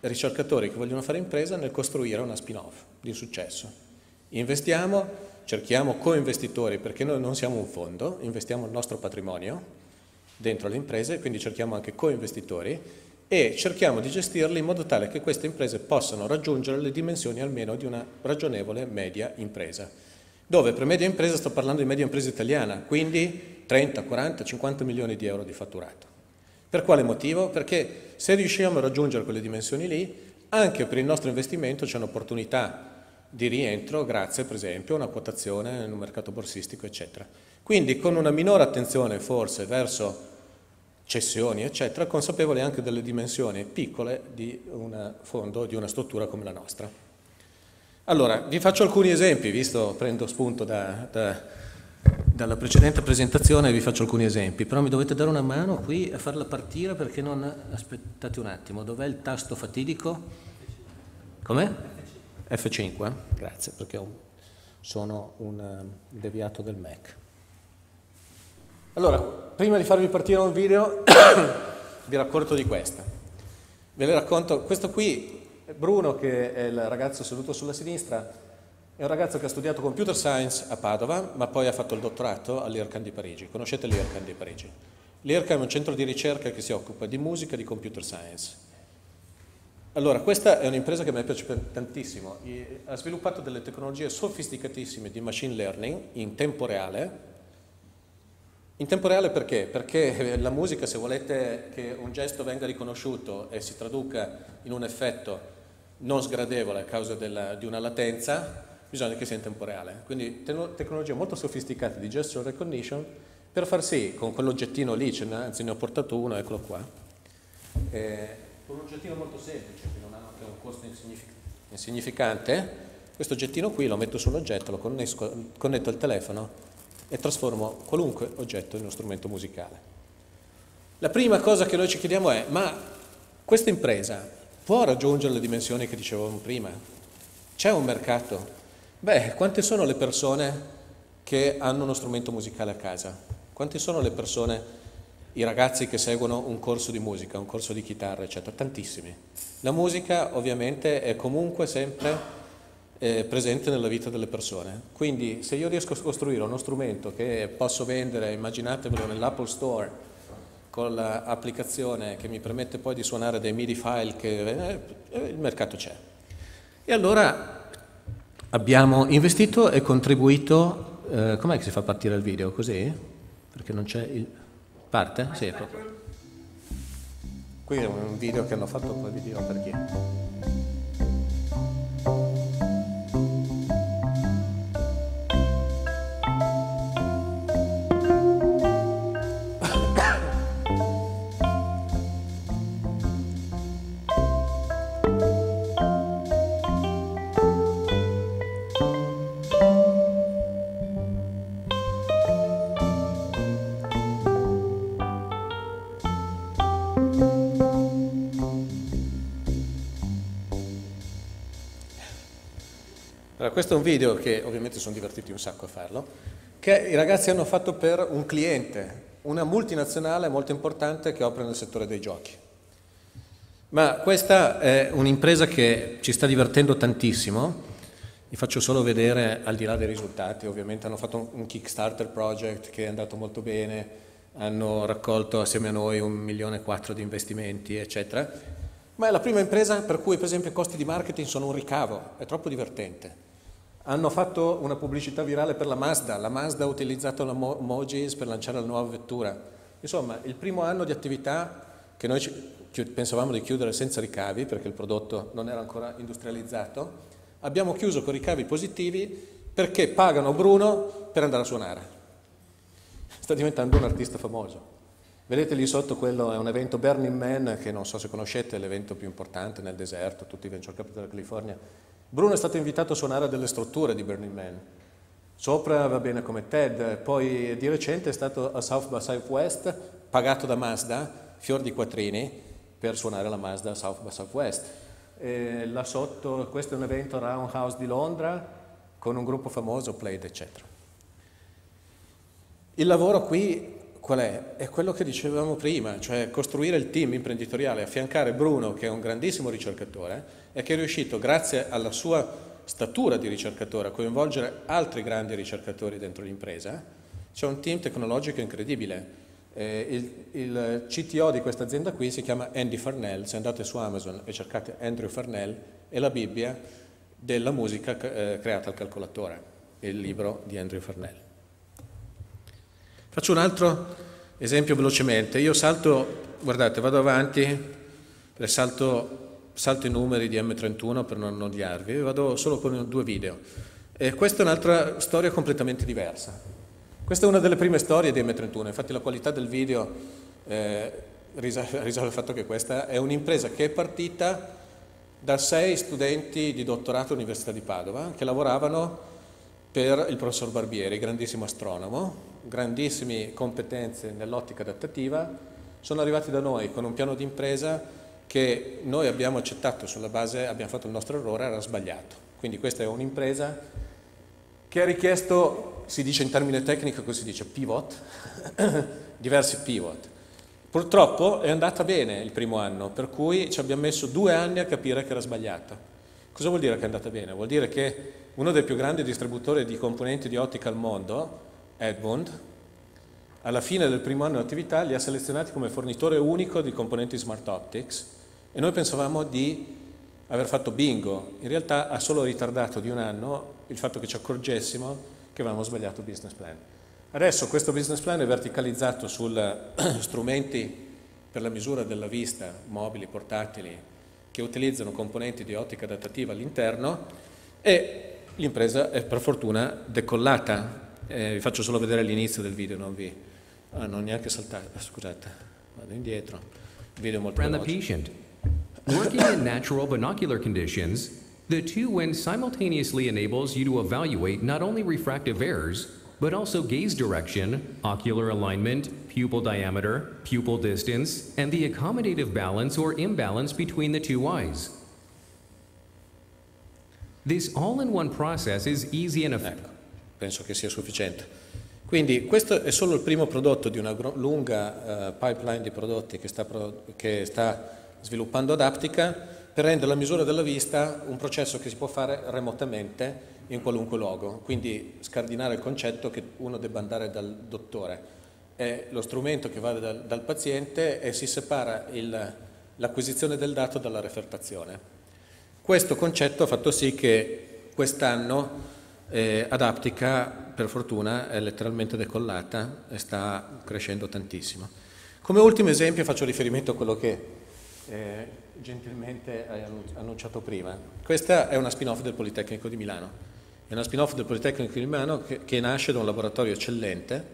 ricercatori che vogliono fare impresa nel costruire una spin-off di successo. Investiamo, cerchiamo co-investitori, perché noi non siamo un fondo, investiamo il nostro patrimonio dentro le imprese, quindi cerchiamo anche co-investitori, e cerchiamo di gestirli in modo tale che queste imprese possano raggiungere le dimensioni almeno di una ragionevole media impresa. Dove per media impresa sto parlando di media impresa italiana, quindi trenta, quaranta, cinquanta milioni di euro di fatturato. Per quale motivo? Perché se riusciamo a raggiungere quelle dimensioni lì, anche per il nostro investimento c'è un'opportunità di rientro grazie per esempio a una quotazione nel mercato borsistico eccetera. Quindi con una minore attenzione forse verso cessioni, eccetera, consapevoli anche delle dimensioni piccole di un fondo, di una struttura come la nostra. Allora, vi faccio alcuni esempi, visto prendo spunto da, da, dalla precedente presentazione, vi faccio alcuni esempi, però mi dovete dare una mano qui a farla partire perché non... Aspettate un attimo, dov'è il tasto fatidico? Com'è? F cinque, eh? Grazie, perché sono un deviato del Mac. Allora, prima di farvi partire un video vi racconto di questa. Ve le racconto, questo qui, Bruno, che è il ragazzo seduto sulla sinistra, è un ragazzo che ha studiato computer science a Padova, ma poi ha fatto il dottorato all'IRCAM di Parigi. Conoscete l'IRCAM di Parigi? L'IRCAM è un centro di ricerca che si occupa di musica e di computer science. Allora, questa è un'impresa che mi piace tantissimo. Ha sviluppato delle tecnologie sofisticatissime di machine learning in tempo reale. In tempo reale perché? Perché la musica, se volete che un gesto venga riconosciuto e si traduca in un effetto non sgradevole a causa della, di una latenza, bisogna che sia in tempo reale. Quindi te tecnologie molto sofisticate di gesture recognition per far sì, con quell'oggettino lì, ce ne, anzi ne ho portato uno, eccolo qua, eh, con un oggettino molto semplice, che non ha anche un costo insignific insignificante, questo oggettino qui lo metto sull'oggetto, lo connesco, connetto al telefono e trasformo qualunque oggetto in uno strumento musicale. La prima cosa che noi ci chiediamo è: ma questa impresa può raggiungere le dimensioni che dicevamo prima? C'è un mercato? Beh, quante sono le persone che hanno uno strumento musicale a casa? Quante sono le persone, i ragazzi che seguono un corso di musica, un corso di chitarra, eccetera? Tantissimi. La musica ovviamente è comunque sempre presente nella vita delle persone, quindi se io riesco a costruire uno strumento che posso vendere, immaginatevelo nell'Apple Store con l'applicazione che mi permette poi di suonare dei MIDI file, che eh, il mercato c'è. E allora abbiamo investito e contribuito, eh, com'è che si fa partire il video? Così? Perché non c'è il... parte? Sì, è proprio. Qui è un video che hanno fatto, poi vi dirò perché. Questo è un video che ovviamente sono divertiti un sacco a farlo, che i ragazzi hanno fatto per un cliente, una multinazionale molto importante che opera nel settore dei giochi. Ma questa è un'impresa che ci sta divertendo tantissimo, vi faccio solo vedere al di là dei risultati, ovviamente hanno fatto un Kickstarter project che è andato molto bene, hanno raccolto assieme a noi un milione e quattro di investimenti, eccetera, ma è la prima impresa per cui per esempio i costi di marketing sono un ricavo, è troppo divertente. Hanno fatto una pubblicità virale per la Mazda, la Mazda ha utilizzato la emojis per lanciare la nuova vettura. Insomma, il primo anno di attività che noi pensavamo di chiudere senza ricavi, perché il prodotto non era ancora industrializzato, abbiamo chiuso con ricavi positivi perché pagano Bruno per andare a suonare. Sta diventando un artista famoso. Vedete lì sotto, quello è un evento Burning Man, che non so se conoscete, è l'evento più importante nel deserto, tutti i venture capital della California. Bruno è stato invitato a suonare delle strutture di Burning Man, sopra va bene come TED, poi di recente è stato a South by Southwest, pagato da Mazda, fior di quattrini, per suonare la Mazda a South by Southwest. E là sotto, questo è un evento a Roundhouse di Londra, con un gruppo famoso, Played, eccetera. Il lavoro qui qual è? È quello che dicevamo prima, cioè costruire il team imprenditoriale, affiancare Bruno, che è un grandissimo ricercatore e che è riuscito, grazie alla sua statura di ricercatore, a coinvolgere altri grandi ricercatori dentro l'impresa. C'è un team tecnologico incredibile. Eh, il, il C T O di questa azienda qui si chiama Andy Farnell, se andate su Amazon e cercate Andrew Farnell, è la Bibbia della musica eh, creata al calcolatore, è il libro di Andrew Farnell. Faccio un altro esempio velocemente, io salto, guardate, vado avanti, salto, salto i numeri di M trentuno per non odiarvi, vado solo con due video. E questa è un'altra storia completamente diversa. Questa è una delle prime storie di M trentuno, infatti la qualità del video eh, riserva il fatto che questa è un'impresa che è partita da sei studenti di dottorato all'Università di Padova che lavoravano per il professor Barbieri, grandissimo astronomo, grandissime competenze nell'ottica adattativa. Sono arrivati da noi con un piano di impresa che noi abbiamo accettato sulla base, abbiamo fatto il nostro errore, era sbagliato. Quindi questa è un'impresa che ha richiesto, si dice in termine tecnico, così dice pivot, diversi pivot. Purtroppo è andata bene il primo anno, per cui ci abbiamo messo due anni a capire che era sbagliato. Cosa vuol dire che è andata bene? Vuol dire che uno dei più grandi distributori di componenti di ottica al mondo, Edmund, alla fine del primo anno di attività li ha selezionati come fornitore unico di componenti Smart Optics e noi pensavamo di aver fatto bingo. In realtà ha solo ritardato di un anno il fatto che ci accorgessimo che avevamo sbagliato il business plan. Adesso questo business plan è verticalizzato su strumenti per la misura della vista, mobili, portatili, che utilizzano componenti di ottica adattativa all'interno, e l'impresa è per fortuna decollata. Eh, vi faccio solo vedere all'inizio del video, non vi... Ah, non neanche saltato, scusate, vado indietro. Il video è molto veloce. The patient, working in natural binocular conditions, the two wind simultaneously enables you to evaluate not only refractive errors, but also gaze direction, ocular alignment, pupil diameter, pupil distance, and the accommodative balance or imbalance between the two eyes. This all-in-one process is easy and effective. Penso che sia sufficiente. Quindi questo è solo il primo prodotto di una lunga uh, pipeline di prodotti che sta, pro che sta sviluppando Adaptica per rendere la misura della vista un processo che si può fare remotamente in qualunque luogo, quindi scardinare il concetto che uno debba andare dal dottore. È lo strumento che va dal, dal paziente e si separa l'acquisizione del dato dalla refertazione. Questo concetto ha fatto sì che quest'anno Eh, Adaptica, per fortuna, è letteralmente decollata e sta crescendo tantissimo. Come ultimo esempio faccio riferimento a quello che eh, gentilmente hai annunciato prima. Questa è una spin-off del Politecnico di Milano. È una spin-off del Politecnico di Milano che, che nasce da un laboratorio eccellente,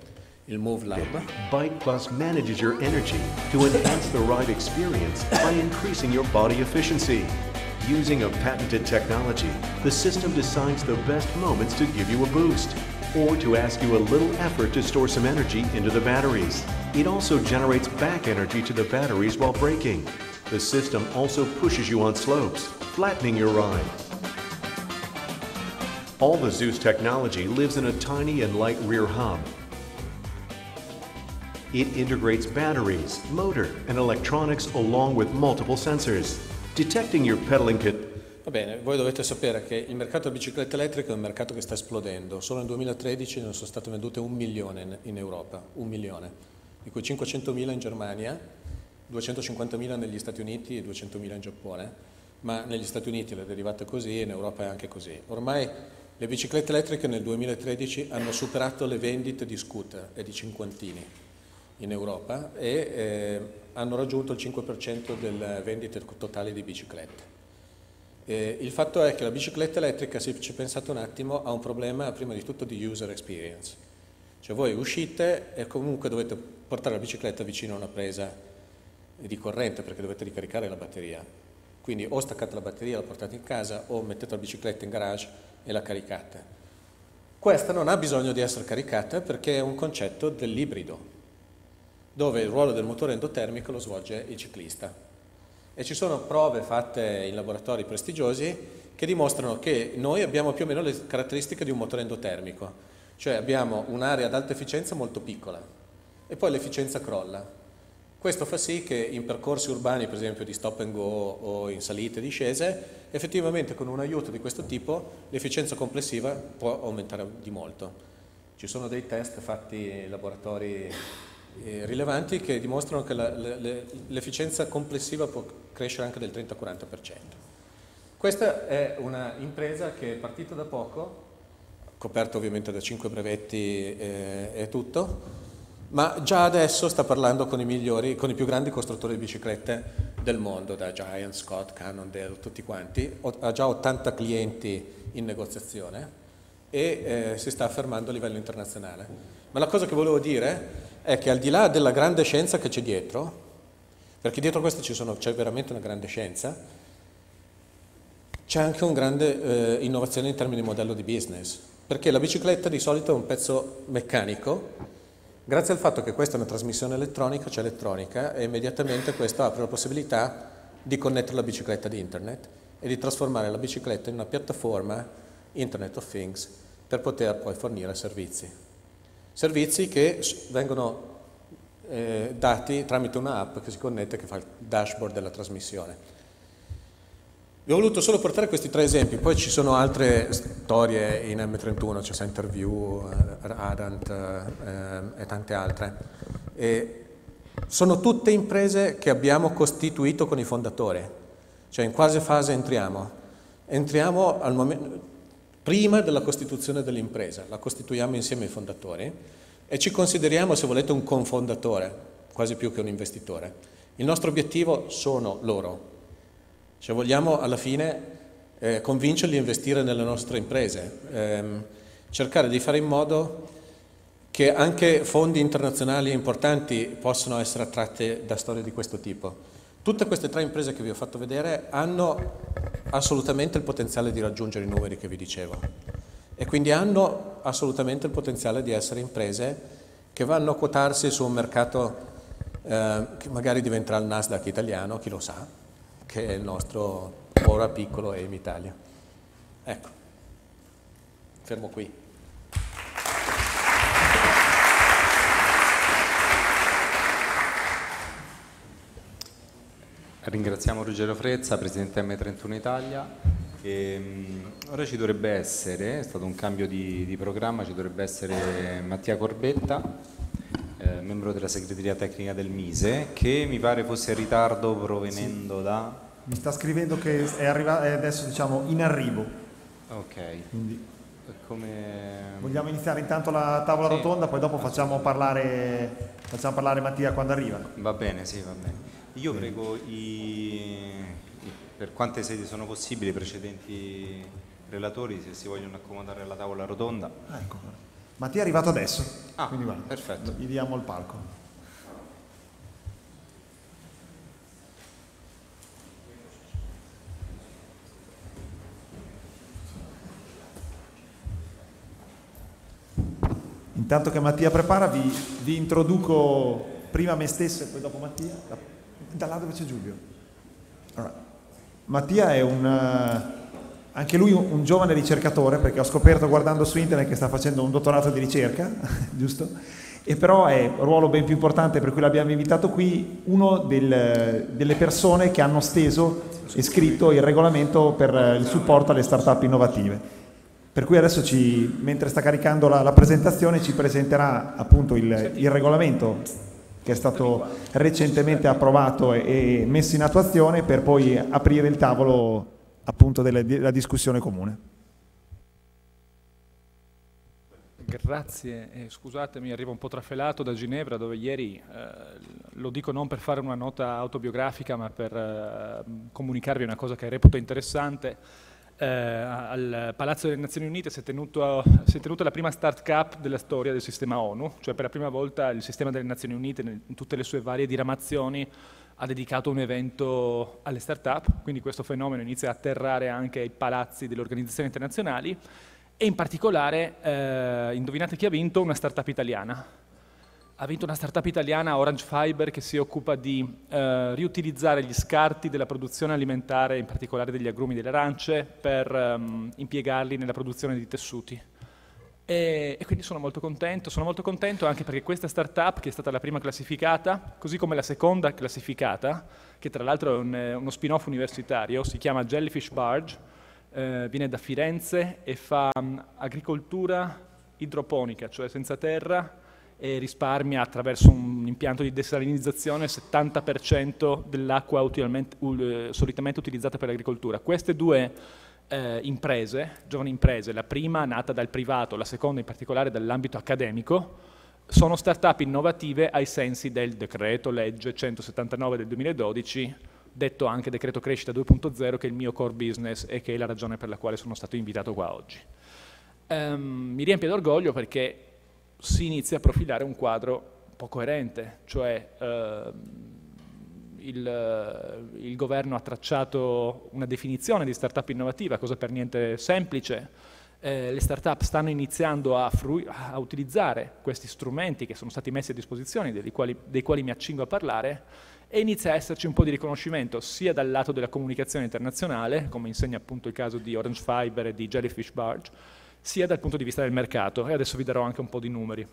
il Move Lab. Bike Plus manages your energy to enhance the ride experience by increasing your body efficiency. Using a patented technology, the system decides the best moments to give you a boost or to ask you a little effort to store some energy into the batteries. It also generates back energy to the batteries while braking. The system also pushes you on slopes, flattening your ride. All the Zeus technology lives in a tiny and light rear hub. It integrates batteries, motor, and electronics along with multiple sensors. Detecting your pedaling kit. Va bene, voi dovete sapere che il mercato della bicicletta elettrica è un mercato che sta esplodendo. Solo nel duemilatredici ne sono state vendute un milione in Europa, un milione, di cui cinquecentomila in Germania, duecentocinquantamila negli Stati Uniti e duecentomila in Giappone, ma negli Stati Uniti l'è derivata così e in Europa è anche così. Ormai le biciclette elettriche nel duemilatredici hanno superato le vendite di scooter e di cinquantini in Europa e eh, hanno raggiunto il cinque per cento delle vendite totali di biciclette. E il fatto è che la bicicletta elettrica, se ci pensate un attimo, ha un problema prima di tutto di user experience. Cioè voi uscite e comunque dovete portare la bicicletta vicino a una presa di corrente perché dovete ricaricare la batteria. Quindi o staccate la batteria, la portate in casa, o mettete la bicicletta in garage e la caricate. Questa non ha bisogno di essere caricata perché è un concetto dell'ibrido, dove il ruolo del motore endotermico lo svolge il ciclista. E ci sono prove fatte in laboratori prestigiosi che dimostrano che noi abbiamo più o meno le caratteristiche di un motore endotermico, cioè abbiamo un'area ad alta efficienza molto piccola e poi l'efficienza crolla. Questo fa sì che in percorsi urbani, per esempio di stop and go o in salite e discese, effettivamente con un aiuto di questo tipo l'efficienza complessiva può aumentare di molto. Ci sono dei test fatti in laboratori rilevanti che dimostrano che l'efficienza complessiva può crescere anche del trenta quaranta per cento. Questa è un'impresa che è partita da poco, coperta ovviamente da cinque brevetti e, e tutto, ma già adesso sta parlando con i migliori, con i più grandi costruttori di biciclette del mondo, da Giant, Scott, Cannondale, tutti quanti. Ha già ottanta clienti in negoziazione e eh, si sta affermando a livello internazionale. Ma la cosa che volevo dire è che al di là della grande scienza che c'è dietro, perché dietro questo ci sono, c'è veramente una grande scienza, c'è anche una grande eh, innovazione in termini di modello di business, perché la bicicletta di solito è un pezzo meccanico. Grazie al fatto che questa è una trasmissione elettronica, c'è cioè elettronica, e immediatamente questo apre la possibilità di connettere la bicicletta ad internet e di trasformare la bicicletta in una piattaforma Internet of Things per poter poi fornire servizi. Servizi che vengono eh, dati tramite un'app che si connette, che fa il dashboard della trasmissione. Vi ho voluto solo portare questi tre esempi, poi ci sono altre storie in M trentuno, c'è Centerview, Adant eh, e tante altre. E sono tutte imprese che abbiamo costituito con i fondatori, cioè in quale fase entriamo? Entriamo al momento, prima della costituzione dell'impresa, la costituiamo insieme ai fondatori e ci consideriamo, se volete, un confondatore, quasi più che un investitore. Il nostro obiettivo sono loro. Cioè vogliamo alla fine eh, convincerli a investire nelle nostre imprese, ehm, cercare di fare in modo che anche fondi internazionali importanti possano essere attratti da storie di questo tipo. Tutte queste tre imprese che vi ho fatto vedere hanno assolutamente il potenziale di raggiungere i numeri che vi dicevo e quindi hanno assolutamente il potenziale di essere imprese che vanno a quotarsi su un mercato eh, che magari diventerà il Nasdaq italiano, chi lo sa, che è il nostro ora piccolo E M Italia. Ecco, fermo qui. Ringraziamo Ruggero Frezza, presidente M trentuno Italia. E, ora ci dovrebbe essere, è stato un cambio di, di programma, ci dovrebbe essere Mattia Corbetta, Eh, membro della segreteria tecnica del MISE, che mi pare fosse in ritardo provenendo sì. da... Mi sta scrivendo che è, arriva... è adesso, diciamo, in arrivo. Ok. Quindi, come... vogliamo iniziare intanto la tavola sì, rotonda, poi dopo facciamo parlare, facciamo parlare Mattia quando arriva. Va bene, sì, va bene. Io prego i... per quante sedi sono possibili i precedenti relatori, se si vogliono accomodare alla tavola rotonda. Ecco. Mattia è arrivato adesso, ah, quindi guarda, perfetto. Gli diamo il palco. Intanto che Mattia prepara vi, vi introduco prima me stesso e poi dopo Mattia, da, da là dove c'è Giulio. Allora, Mattia è un... anche lui un giovane ricercatore, perché ho scoperto guardando su internet che sta facendo un dottorato di ricerca, giusto? E però è un ruolo ben più importante, per cui l'abbiamo invitato qui, uno del, delle persone che hanno steso e scritto il regolamento per il supporto alle start-up innovative. Per cui adesso, ci, mentre sta caricando la, la presentazione, ci presenterà appunto il, il regolamento che è stato recentemente approvato e, e messo in attuazione, per poi aprire il tavolo appunto della, della discussione comune. Grazie, eh, scusatemi, arrivo un po' trafelato da Ginevra, dove ieri, eh, lo dico non per fare una nota autobiografica, ma per eh, comunicarvi una cosa che reputo interessante, eh, al Palazzo delle Nazioni Unite si è, tenuto, si è tenuta la prima start-up della storia del sistema ONU, cioè per la prima volta il sistema delle Nazioni Unite in tutte le sue varie diramazioni ha dedicato un evento alle start-up, quindi questo fenomeno inizia a atterrare anche ai palazzi delle organizzazioni internazionali e in particolare, eh, indovinate chi ha vinto? Una start-up italiana. Ha vinto una start-up italiana, Orange Fiber, che si occupa di eh, riutilizzare gli scarti della produzione alimentare, in particolare degli agrumi e delle arance, per ehm, impiegarli nella produzione di tessuti. E, e quindi sono molto contento, sono molto contento anche perché questa startup, che è stata la prima classificata, così come la seconda classificata, che tra l'altro è un, uno spin-off universitario, si chiama Jellyfish Barge, eh, viene da Firenze e fa um, agricoltura idroponica, cioè senza terra, e risparmia attraverso un impianto di desalinizzazione il settanta per cento dell'acqua uh, solitamente utilizzata per l'agricoltura. Queste due Eh, imprese, giovani imprese, la prima nata dal privato, la seconda in particolare dall'ambito accademico, sono start-up innovative ai sensi del decreto legge centosettantanove del duemiladodici, detto anche decreto crescita due punto zero, che è il mio core business e che è la ragione per la quale sono stato invitato qua oggi. Um, mi riempie d'orgoglio perché si inizia a profilare un quadro po' coerente, cioè eh, il, il governo ha tracciato una definizione di startup innovativa, cosa per niente semplice. Eh, le start-up stanno iniziando a, a utilizzare questi strumenti che sono stati messi a disposizione, dei quali, dei quali mi accingo a parlare, e inizia a esserci un po' di riconoscimento sia dal lato della comunicazione internazionale, come insegna appunto il caso di Orange Fiber e di Jellyfish Barge, sia dal punto di vista del mercato, e adesso vi darò anche un po' di numeri.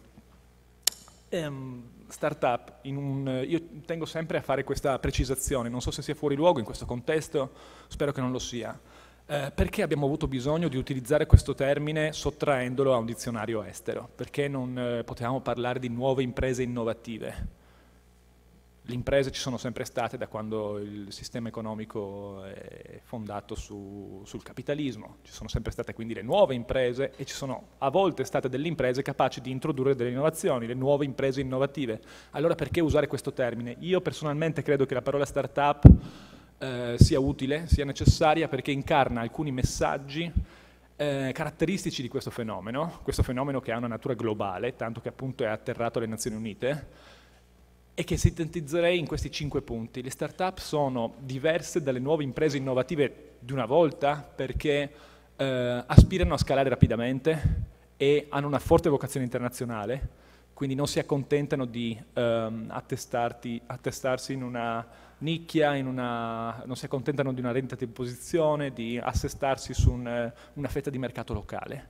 Ehm, start-up, in un, io tengo sempre a fare questa precisazione, non so se sia fuori luogo in questo contesto, spero che non lo sia. Eh, perché abbiamo avuto bisogno di utilizzare questo termine sottraendolo a un dizionario estero? Perché non eh, potevamo parlare di nuove imprese innovative? Le imprese ci sono sempre state da quando il sistema economico è fondato su, sul capitalismo, ci sono sempre state quindi le nuove imprese e ci sono a volte state delle imprese capaci di introdurre delle innovazioni, le nuove imprese innovative. Allora perché usare questo termine? Io personalmente credo che la parola startup Eh, sia utile, sia necessaria, perché incarna alcuni messaggi eh, caratteristici di questo fenomeno, questo fenomeno che ha una natura globale, tanto che appunto è atterrato alle Nazioni Unite, e che sintetizzerei in questi cinque punti. Le start-up sono diverse dalle nuove imprese innovative di una volta perché eh, aspirano a scalare rapidamente e hanno una forte vocazione internazionale, quindi non si accontentano di ehm, attestarti, attestarsi in una nicchia, in una, non si accontentano di una rendita di posizione, di assestarsi su un, una fetta di mercato locale.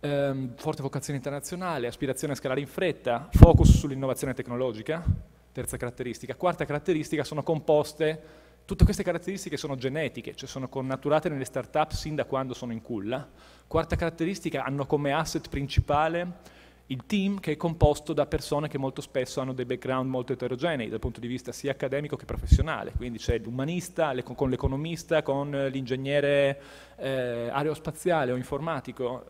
Ehm, forte vocazione internazionale, aspirazione a scalare in fretta, focus sull'innovazione tecnologica, terza caratteristica. Quarta caratteristica, sono composte, tutte queste caratteristiche sono genetiche, cioè sono connaturate nelle start-up sin da quando sono in culla. Quarta caratteristica, hanno come asset principale il team, che è composto da persone che molto spesso hanno dei background molto eterogenei dal punto di vista sia accademico che professionale, quindi c'è l'umanista con l'economista, con l'ingegnere eh, aerospaziale o informatico,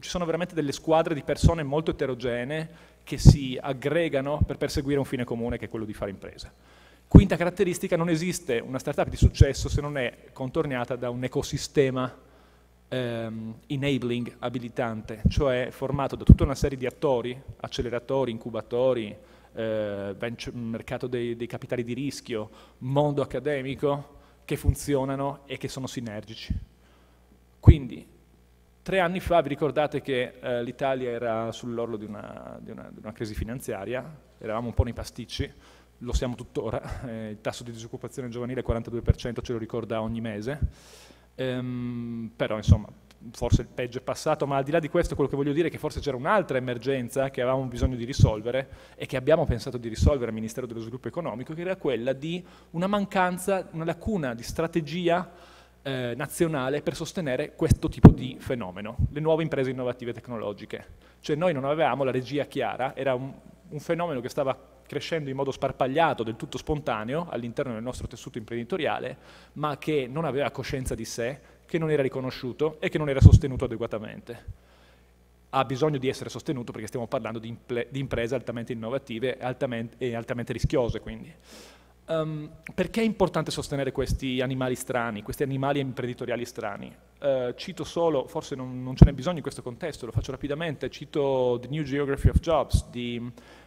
ci sono veramente delle squadre di persone molto eterogenee che si aggregano per perseguire un fine comune che è quello di fare impresa. Quinta caratteristica, non esiste una startup di successo se non è contorniata da un ecosistema Um, enabling, abilitante, cioè formato da tutta una serie di attori, acceleratori, incubatori, eh, venture, mercato dei, dei capitali di rischio, mondo accademico, che funzionano e che sono sinergici. Quindi, tre anni fa, vi ricordate che eh, l'Italia era sull'orlo di una, di, una, di una crisi finanziaria, eravamo un po' nei pasticci, lo siamo tuttora, eh, il tasso di disoccupazione giovanile è quarantadue per cento, ce lo ricorda ogni mese. Um, però insomma forse il peggio è passato, ma al di là di questo quello che voglio dire è che forse c'era un'altra emergenza che avevamo bisogno di risolvere e che abbiamo pensato di risolvere al Ministero dello Sviluppo Economico, che era quella di una mancanza, una lacuna di strategia eh, nazionale per sostenere questo tipo di fenomeno, le nuove imprese innovative tecnologiche. Cioè noi non avevamo la regia chiara, era un, un fenomeno che stava crescendo in modo sparpagliato, del tutto spontaneo, all'interno del nostro tessuto imprenditoriale, ma che non aveva coscienza di sé, che non era riconosciuto e che non era sostenuto adeguatamente. Ha bisogno di essere sostenuto perché stiamo parlando di, di imprese altamente innovative e altamente, e altamente rischiose, quindi. Um, perché è importante sostenere questi animali strani, questi animali imprenditoriali strani? Uh, cito solo, forse non, non ce n'è bisogno in questo contesto, lo faccio rapidamente, cito The New Geography of Jobs di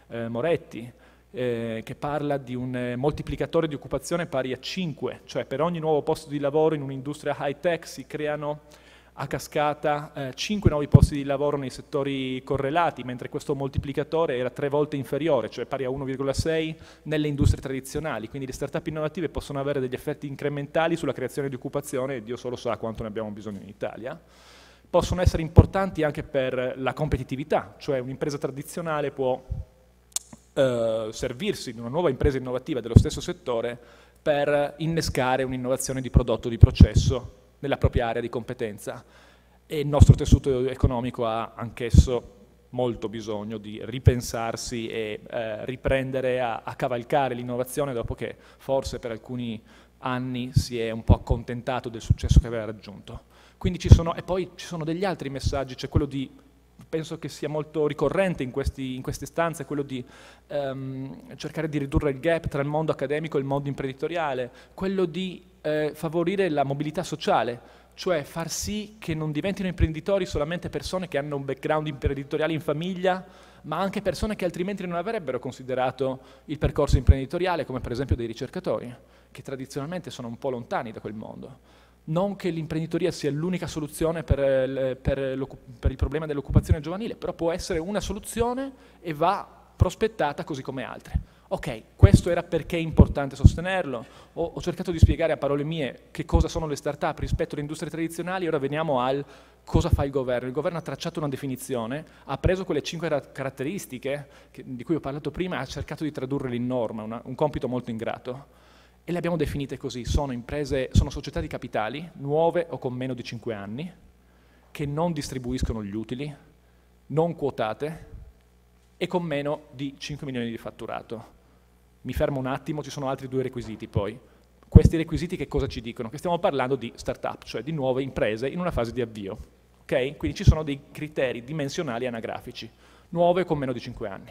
eh, Moretti, Eh, che parla di un eh, moltiplicatore di occupazione pari a cinque, cioè per ogni nuovo posto di lavoro in un'industria high-tech si creano a cascata eh, cinque nuovi posti di lavoro nei settori correlati, mentre questo moltiplicatore era tre volte inferiore, cioè pari a uno virgola sei nelle industrie tradizionali. Quindi le start-up innovative possono avere degli effetti incrementali sulla creazione di occupazione, e Dio solo sa quanto ne abbiamo bisogno in Italia. Possono essere importanti anche per la competitività, cioè un'impresa tradizionale può Uh, servirsi di una nuova impresa innovativa dello stesso settore per innescare un'innovazione di prodotto o di processo nella propria area di competenza, e il nostro tessuto economico ha anch'esso molto bisogno di ripensarsi e uh, riprendere a, a cavalcare l'innovazione dopo che forse per alcuni anni si è un po' accontentato del successo che aveva raggiunto. Quindi ci sono, e poi ci sono degli altri messaggi, c'è quello di, penso che sia molto ricorrente in, questi, in queste stanze, quello di ehm, cercare di ridurre il gap tra il mondo accademico e il mondo imprenditoriale, quello di eh, favorire la mobilità sociale, cioè far sì che non diventino imprenditori solamente persone che hanno un background imprenditoriale in famiglia, ma anche persone che altrimenti non avrebbero considerato il percorso imprenditoriale, come per esempio dei ricercatori, che tradizionalmente sono un po' lontani da quel mondo. Non che l'imprenditoria sia l'unica soluzione per, per, per il problema dell'occupazione giovanile, però può essere una soluzione e va prospettata così come altre. Ok, questo era perché è importante sostenerlo, ho, ho cercato di spiegare a parole mie che cosa sono le start-up rispetto alle industrie tradizionali, ora veniamo al cosa fa il governo. Il governo ha tracciato una definizione, ha preso quelle cinque caratteristiche che, di cui ho parlato prima, ha cercato di tradurle in norma, una, un compito molto ingrato. E le abbiamo definite così, sono imprese, sono società di capitali, nuove o con meno di cinque anni, che non distribuiscono gli utili, non quotate e con meno di cinque milioni di fatturato. Mi fermo un attimo, ci sono altri due requisiti poi. Questi requisiti che cosa ci dicono? Che stiamo parlando di start-up, cioè di nuove imprese in una fase di avvio. Okay? Quindi ci sono dei criteri dimensionali anagrafici, nuove o con meno di cinque anni.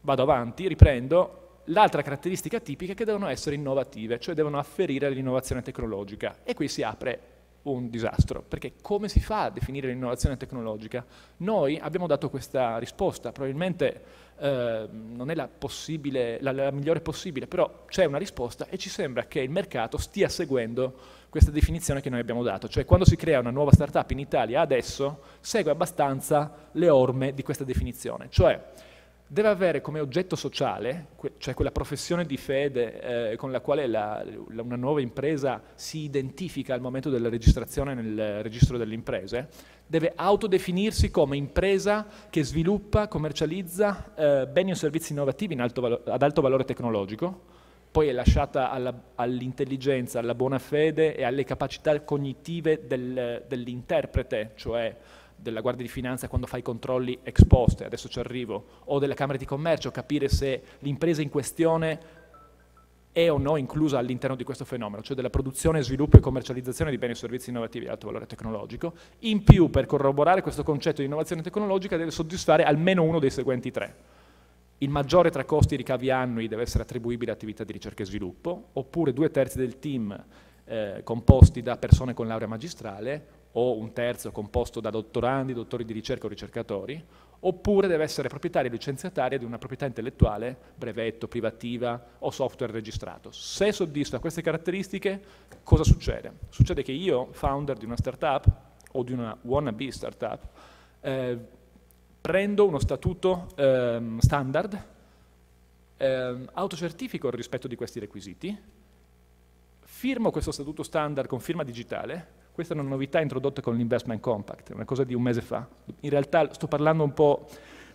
Vado avanti, riprendo. L'altra caratteristica tipica è che devono essere innovative, cioè devono afferire all'innovazione tecnologica. E qui si apre un disastro, perché come si fa a definire l'innovazione tecnologica? Noi abbiamo dato questa risposta, probabilmente eh, non è la, possibile, la, la migliore possibile, però c'è una risposta e ci sembra che il mercato stia seguendo questa definizione che noi abbiamo dato, cioè quando si crea una nuova startup in Italia adesso segue abbastanza le orme di questa definizione, cioè deve avere come oggetto sociale, cioè quella professione di fede eh, con la quale la, la, una nuova impresa si identifica al momento della registrazione nel registro delle imprese, deve autodefinirsi come impresa che sviluppa, commercializza eh, beni o servizi innovativi in alto ad alto valore tecnologico, poi è lasciata all'intelligenza, alla, all alla buona fede e alle capacità cognitive del, dell'interprete, cioè della Guardia di Finanza quando fa i controlli ex post, adesso ci arrivo, o della Camera di Commercio, capire se l'impresa in questione è o no inclusa all'interno di questo fenomeno, cioè della produzione, sviluppo e commercializzazione di beni e servizi innovativi di alto valore tecnologico. In più, per corroborare questo concetto di innovazione tecnologica, deve soddisfare almeno uno dei seguenti tre. Il maggiore tra costi e ricavi annui deve essere attribuibile a attività di ricerca e sviluppo, oppure due terzi del team eh, composti da persone con laurea magistrale, o un terzo composto da dottorandi, dottori di ricerca o ricercatori, oppure deve essere proprietaria o licenziataria di una proprietà intellettuale, brevetto, privativa o software registrato. Se soddisfa queste caratteristiche, cosa succede? Succede che io, founder di una startup o di una wannabe startup, eh, prendo uno statuto eh, standard, eh, autocertifico il rispetto di questi requisiti, firmo questo statuto standard con firma digitale. Questa è una novità introdotta con l'Investment Compact, una cosa di un mese fa. In realtà sto parlando un po',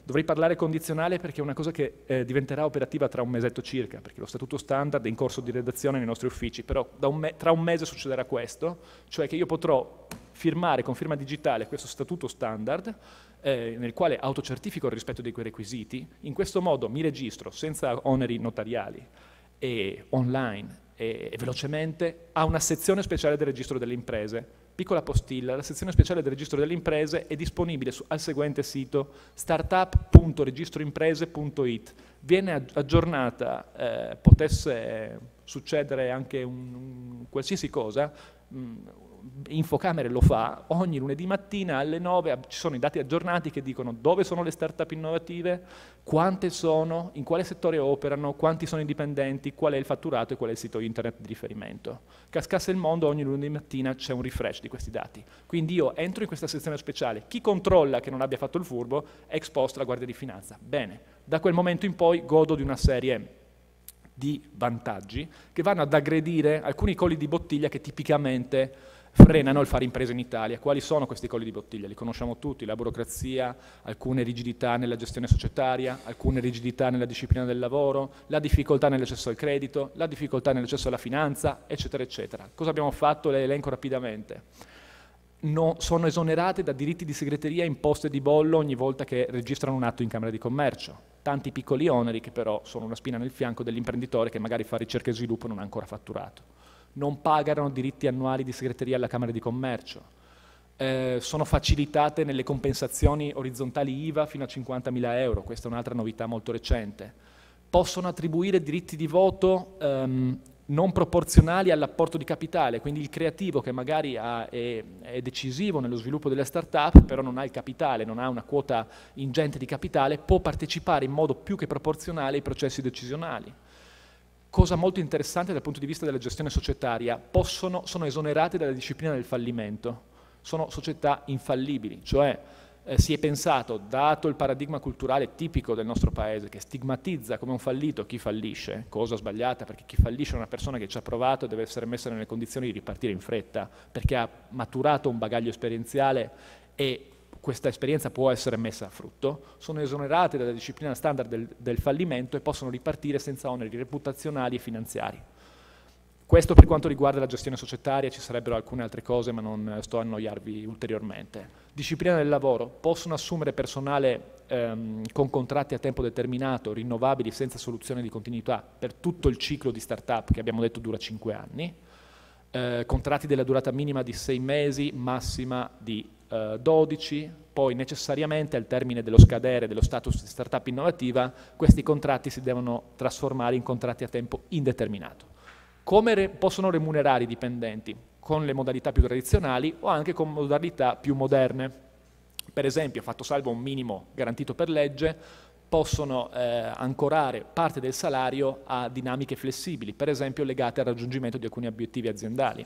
dovrei parlare condizionale perché è una cosa che eh, diventerà operativa tra un mesetto circa, perché lo statuto standard è in corso di redazione nei nostri uffici, però da un me- tra un mese succederà questo, cioè che io potrò firmare con firma digitale questo statuto standard eh, nel quale autocertifico il rispetto di quei requisiti, in questo modo mi registro senza oneri notariali e online, e velocemente a una sezione speciale del registro delle imprese. Piccola postilla, la sezione speciale del registro delle imprese è disponibile su, al seguente sito startup punto registroimprese punto it. Viene aggiornata, eh, potesse succedere anche un, un, qualsiasi cosa, mh, Infocamere lo fa, ogni lunedì mattina alle nove ci sono i dati aggiornati che dicono dove sono le start-up innovative, quante sono, in quale settore operano, quanti sono i dipendenti, qual è il fatturato e qual è il sito internet di riferimento. Cascasse il mondo, ogni lunedì mattina c'è un refresh di questi dati. Quindi io entro in questa sezione speciale, chi controlla che non abbia fatto il furbo è ex post la Guardia di Finanza. Bene, da quel momento in poi godo di una serie di vantaggi che vanno ad aggredire alcuni colli di bottiglia che tipicamente frenano il fare imprese in Italia. Quali sono questi colli di bottiglia? Li conosciamo tutti, la burocrazia, alcune rigidità nella gestione societaria, alcune rigidità nella disciplina del lavoro, la difficoltà nell'accesso al credito, la difficoltà nell'accesso alla finanza, eccetera, eccetera. Cosa abbiamo fatto? Le elenco rapidamente. No, sono esonerate da diritti di segreteria e imposte di bollo ogni volta che registrano un atto in Camera di Commercio. Tanti piccoli oneri che però sono una spina nel fianco dell'imprenditore che magari fa ricerca e sviluppo e non ha ancora fatturato. Non pagano diritti annuali di segreteria alla Camera di Commercio, eh, sono facilitate nelle compensazioni orizzontali I V A fino a cinquantamila euro, questa è un'altra novità molto recente. Possono attribuire diritti di voto um, non proporzionali all'apporto di capitale, quindi il creativo che magari ha, è, è decisivo nello sviluppo della startup, però non ha il capitale, non ha una quota ingente di capitale, può partecipare in modo più che proporzionale ai processi decisionali. Cosa molto interessante dal punto di vista della gestione societaria, possono, sono esonerate dalla disciplina del fallimento, sono società infallibili, cioè eh, si è pensato, dato il paradigma culturale tipico del nostro paese, che stigmatizza come un fallito chi fallisce, cosa sbagliata, perché chi fallisce è una persona che ci ha provato e deve essere messa nelle condizioni di ripartire in fretta, perché ha maturato un bagaglio esperienziale e questa esperienza può essere messa a frutto, sono esonerate dalla disciplina standard del, del fallimento e possono ripartire senza oneri reputazionali e finanziari. Questo per quanto riguarda la gestione societaria, ci sarebbero alcune altre cose ma non sto a annoiarvi ulteriormente. Disciplina del lavoro, possono assumere personale ehm, con contratti a tempo determinato, rinnovabili senza soluzione di continuità per tutto il ciclo di startup che abbiamo detto dura cinque anni, eh, contratti della durata minima di sei mesi, massima di dodici, poi necessariamente al termine dello scadere dello status di startup innovativa questi contratti si devono trasformare in contratti a tempo indeterminato. Come re- possono remunerare i dipendenti? Con le modalità più tradizionali o anche con modalità più moderne. Per esempio, fatto salvo un minimo garantito per legge, possono eh, ancorare parte del salario a dinamiche flessibili, per esempio legate al raggiungimento di alcuni obiettivi aziendali.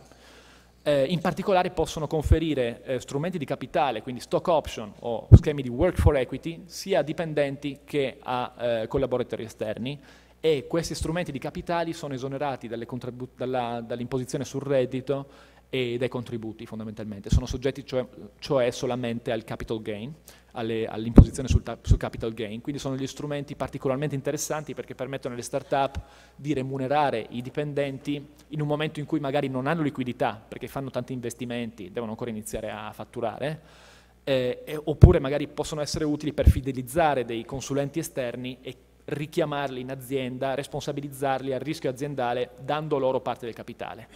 In particolare possono conferire eh, strumenti di capitale, quindi stock option o schemi di work for equity, sia a dipendenti che a eh, collaboratori esterni, e questi strumenti di capitali sono esonerati dall'imposizione dall sul reddito e dai contributi fondamentalmente, sono soggetti cioè, cioè solamente al capital gain, all'imposizione sul, sul capital gain, quindi sono gli strumenti particolarmente interessanti perché permettono alle start-up di remunerare i dipendenti in un momento in cui magari non hanno liquidità perché fanno tanti investimenti, devono ancora iniziare a fatturare, eh, e, oppure magari possono essere utili per fidelizzare dei consulenti esterni e richiamarli in azienda, responsabilizzarli al rischio aziendale dando loro parte del capitale.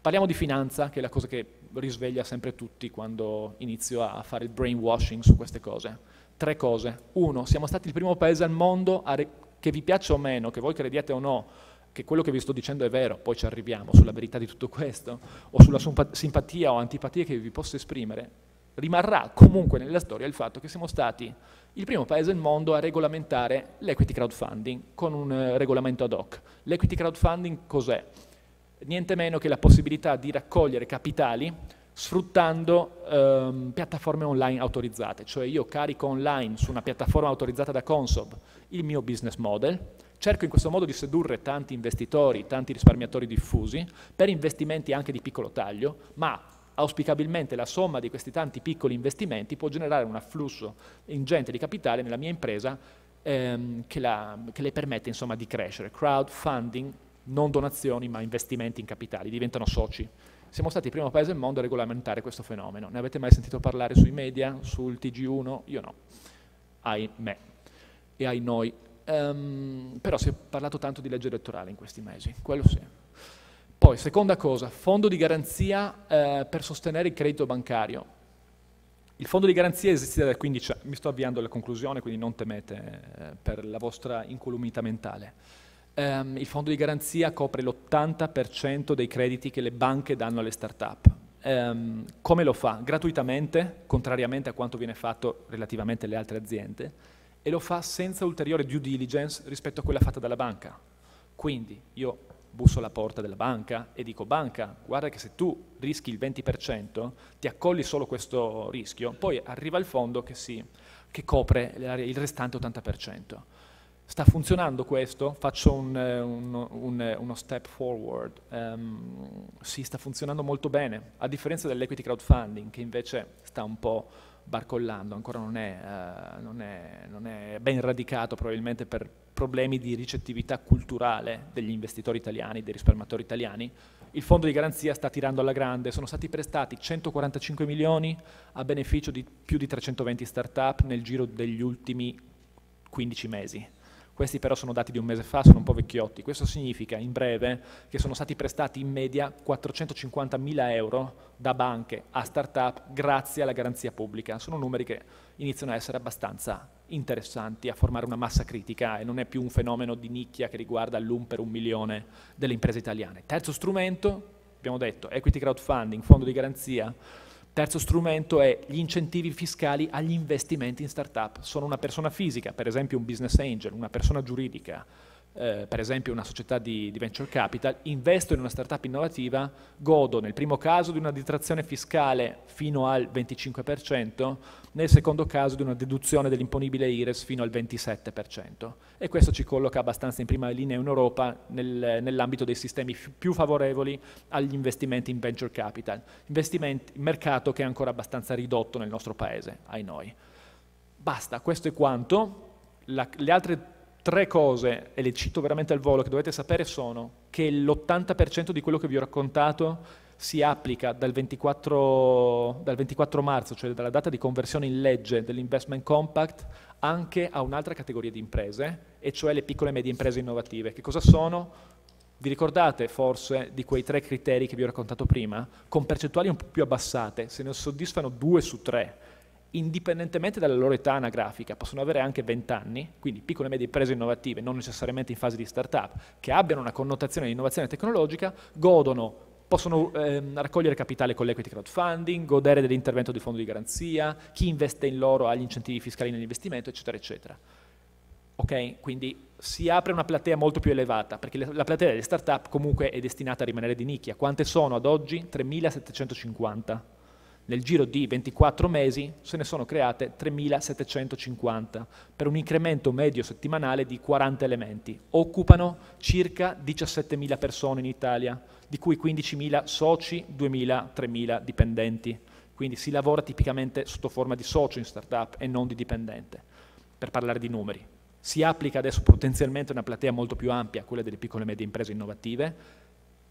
Parliamo di finanza, che è la cosa che risveglia sempre tutti quando inizio a fare il brainwashing su queste cose. Tre cose. Uno, siamo stati il primo paese al mondo, a che vi piaccia o meno, che voi crediate o no, che quello che vi sto dicendo è vero, poi ci arriviamo sulla verità di tutto questo, o sulla simpatia o antipatia che vi posso esprimere, rimarrà comunque nella storia il fatto che siamo stati il primo paese al mondo a regolamentare l'equity crowdfunding con un regolamento ad hoc. L'equity crowdfunding cos'è? Niente meno che la possibilità di raccogliere capitali sfruttando ehm, piattaforme online autorizzate, cioè io carico online su una piattaforma autorizzata da Consob il mio business model, cerco in questo modo di sedurre tanti investitori, tanti risparmiatori diffusi, per investimenti anche di piccolo taglio, ma auspicabilmente la somma di questi tanti piccoli investimenti può generare un afflusso ingente di capitale nella mia impresa ehm, che, la, che le permette insomma di crescere. Crowdfunding, non donazioni ma investimenti in capitali, diventano soci. Siamo stati il primo paese al mondo a regolamentare questo fenomeno. Ne avete mai sentito parlare sui media, sul T G uno? Io no, ahimè e ai noi. Um, però si è parlato tanto di legge elettorale in questi mesi, quello sì. Poi, seconda cosa, fondo di garanzia eh, per sostenere il credito bancario. Il fondo di garanzia esiste da quindici anni, mi sto avviando alla conclusione, quindi non temete eh, per la vostra incolumità mentale. Um, il fondo di garanzia copre l'ottanta per cento dei crediti che le banche danno alle start-up. Um, come lo fa? Gratuitamente, contrariamente a quanto viene fatto relativamente alle altre aziende, e lo fa senza ulteriore due diligence rispetto a quella fatta dalla banca. Quindi io busso alla porta della banca e dico: banca, guarda che se tu rischi il venti per cento, ti accolli solo questo rischio, poi arriva il fondo che, si, che copre il restante ottanta per cento. Sta funzionando questo? Faccio un, un, un, uno step forward. Um, sì, sta funzionando molto bene, a differenza dell'equity crowdfunding, che invece sta un po' barcollando, ancora non è, uh, non è, non è ben radicato, probabilmente per problemi di ricettività culturale degli investitori italiani, dei risparmiatori italiani. Il fondo di garanzia sta tirando alla grande, sono stati prestati centoquarantacinque milioni a beneficio di più di trecentoventi start-up nel giro degli ultimi quindici mesi. Questi però sono dati di un mese fa, sono un po' vecchiotti. Questo significa, in breve, che sono stati prestati in media quattrocentocinquantamila euro da banche a start-up grazie alla garanzia pubblica. Sono numeri che iniziano a essere abbastanza interessanti, a formare una massa critica, e non è più un fenomeno di nicchia che riguarda l'un per un milione delle imprese italiane. Terzo strumento, abbiamo detto, equity crowdfunding, fondo di garanzia. Terzo strumento è gli incentivi fiscali agli investimenti in start-up. Sono una persona fisica, per esempio un business angel, una persona giuridica, eh, per esempio una società di, di venture capital, investo in una start-up innovativa, godo nel primo caso di una detrazione fiscale fino al venticinque per cento, nel secondo caso di una deduzione dell'imponibile I R E S fino al ventisette per cento. E questo ci colloca abbastanza in prima linea in Europa nel, nell'ambito dei sistemi più favorevoli agli investimenti in venture capital, investimenti, mercato che è ancora abbastanza ridotto nel nostro paese, ai noi. Basta, questo è quanto. La, le altre tre cose, e le cito veramente al volo, che dovete sapere sono che l'ottanta per cento di quello che vi ho raccontato si applica dal ventiquattro marzo, cioè dalla data di conversione in legge dell'Investment Compact, anche a un'altra categoria di imprese, e cioè le piccole e medie imprese innovative. Che cosa sono? Vi ricordate forse di quei tre criteri che vi ho raccontato prima? Con percentuali un po' più abbassate, se ne soddisfano due su tre, indipendentemente dalla loro età anagrafica, possono avere anche venti anni, quindi piccole e medie imprese innovative, non necessariamente in fase di start-up, che abbiano una connotazione di innovazione tecnologica, godono possono ehm, raccogliere capitale con l'equity crowdfunding, godere dell'intervento di fondo di garanzia, chi investe in loro ha gli incentivi fiscali nell'investimento, eccetera, eccetera. Ok? Quindi si apre una platea molto più elevata, perché la platea delle start-up comunque è destinata a rimanere di nicchia. Quante sono ad oggi? tremilasettecentocinquanta. Nel giro di ventiquattro mesi se ne sono create tremilasettecentocinquanta, per un incremento medio settimanale di quaranta elementi. Occupano circa diciassettemila persone in Italia, di cui quindicimila soci, duemila a tremila dipendenti. Quindi si lavora tipicamente sotto forma di socio in startup e non di dipendente, per parlare di numeri. Si applica adesso potenzialmente una platea molto più ampia, quella delle piccole e medie imprese innovative.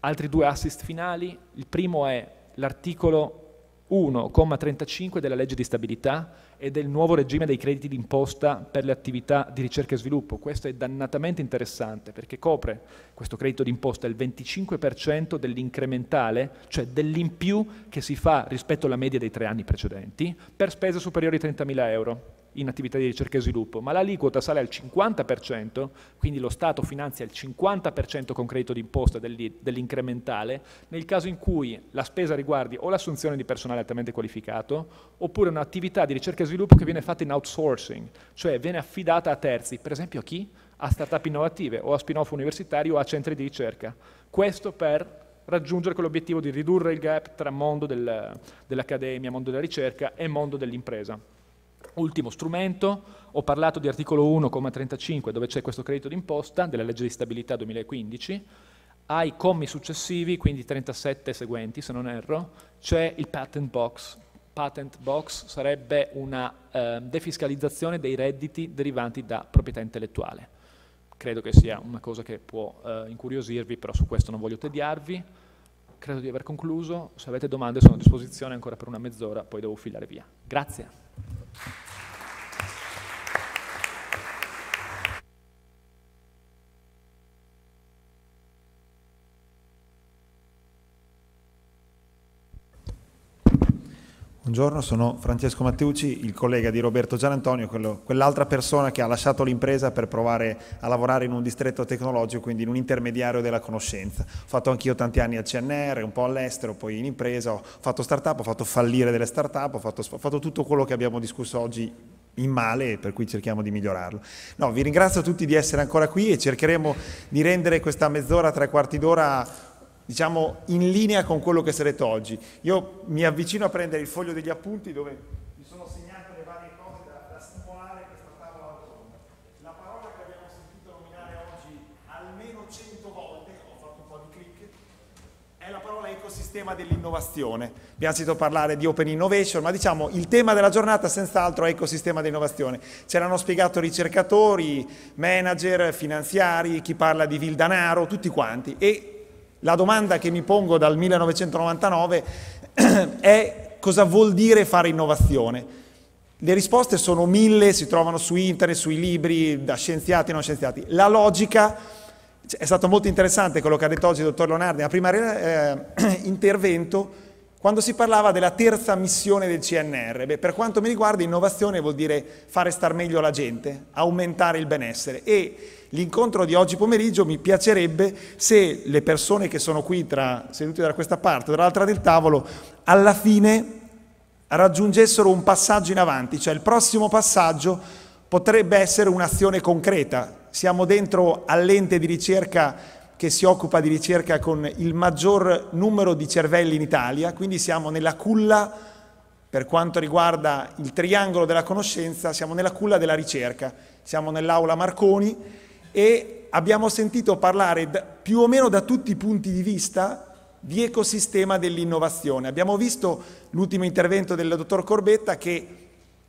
Altri due assist finali, il primo è l'articolo uno comma trentacinque della legge di stabilità e del nuovo regime dei crediti d'imposta per le attività di ricerca e sviluppo. Questo è dannatamente interessante perché copre questo credito d'imposta il venticinque per cento dell'incrementale, cioè dell'in più che si fa rispetto alla media dei tre anni precedenti, per spese superiori ai trentamila euro in attività di ricerca e sviluppo, ma l'aliquota sale al cinquanta per cento, quindi lo Stato finanzia il cinquanta per cento con credito d'imposta dell'incrementale nel caso in cui la spesa riguardi o l'assunzione di personale altamente qualificato oppure un'attività di ricerca e sviluppo che viene fatta in outsourcing, cioè viene affidata a terzi, per esempio a chi? A start-up innovative o a spin-off universitario o a centri di ricerca. Questo per raggiungere quell'obiettivo di ridurre il gap tra mondo del, dell'accademia, mondo della ricerca e mondo dell'impresa. Ultimo strumento, ho parlato di articolo uno comma trentacinque dove c'è questo credito d'imposta della legge di stabilità duemilaquindici, ai commi successivi, quindi trentasette seguenti se non erro, c'è il patent box. Patent box sarebbe una eh, defiscalizzazione dei redditi derivanti da proprietà intellettuale. Credo che sia una cosa che può eh, incuriosirvi, però su questo non voglio tediarvi. Credo di aver concluso, se avete domande sono a disposizione ancora per una mezz'ora, poi devo filare via. Grazie. Buongiorno, sono Francesco Matteucci, il collega di Roberto Gianantonio, quell'altra persona che ha lasciato l'impresa per provare a lavorare in un distretto tecnologico, quindi in un intermediario della conoscenza. Ho fatto anch'io tanti anni al C N R, un po' all'estero, poi in impresa, ho fatto startup, ho fatto fallire delle startup, ho fatto, ho fatto tutto quello che abbiamo discusso oggi in male, per cui cerchiamo di migliorarlo. No, vi ringrazio tutti di essere ancora qui e cercheremo di rendere questa mezz'ora, tre quarti d'ora, diciamo, in linea con quello che sarete oggi. Io mi avvicino a prendere il foglio degli appunti dove mi sono segnato le varie cose da, da stimolare questa tavola rotonda. La parola che abbiamo sentito nominare oggi almeno cento volte, ho fatto un po' di click, è la parola ecosistema dell'innovazione. Abbiamo sentito parlare di open innovation, ma diciamo il tema della giornata senz'altro è ecosistema dell'innovazione. Ce l'hanno spiegato ricercatori, manager, finanziari, chi parla di Vildanaro, tutti quanti. E la domanda che mi pongo dal millenovecentonovantanove è cosa vuol dire fare innovazione. Le risposte sono mille, si trovano su internet, sui libri, da scienziati e non scienziati. La logica, è stato molto interessante quello che ha detto oggi il dottor Leonardi, nel primo eh, intervento, quando si parlava della terza missione del C N R. Beh, per quanto mi riguarda, innovazione vuol dire fare star meglio la gente, aumentare il benessere. E l'incontro di oggi pomeriggio mi piacerebbe se le persone che sono qui, tra, sedute da questa parte o dall'altra del tavolo, alla fine raggiungessero un passaggio in avanti, cioè il prossimo passaggio potrebbe essere un'azione concreta. Siamo dentro all'ente di ricerca che si occupa di ricerca con il maggior numero di cervelli in Italia, quindi siamo nella culla, per quanto riguarda il triangolo della conoscenza, siamo nella culla della ricerca, siamo nell'aula Marconi e abbiamo sentito parlare da, più o meno da tutti i punti di vista di ecosistema dell'innovazione. Abbiamo visto l'ultimo intervento del dottor Corbetta che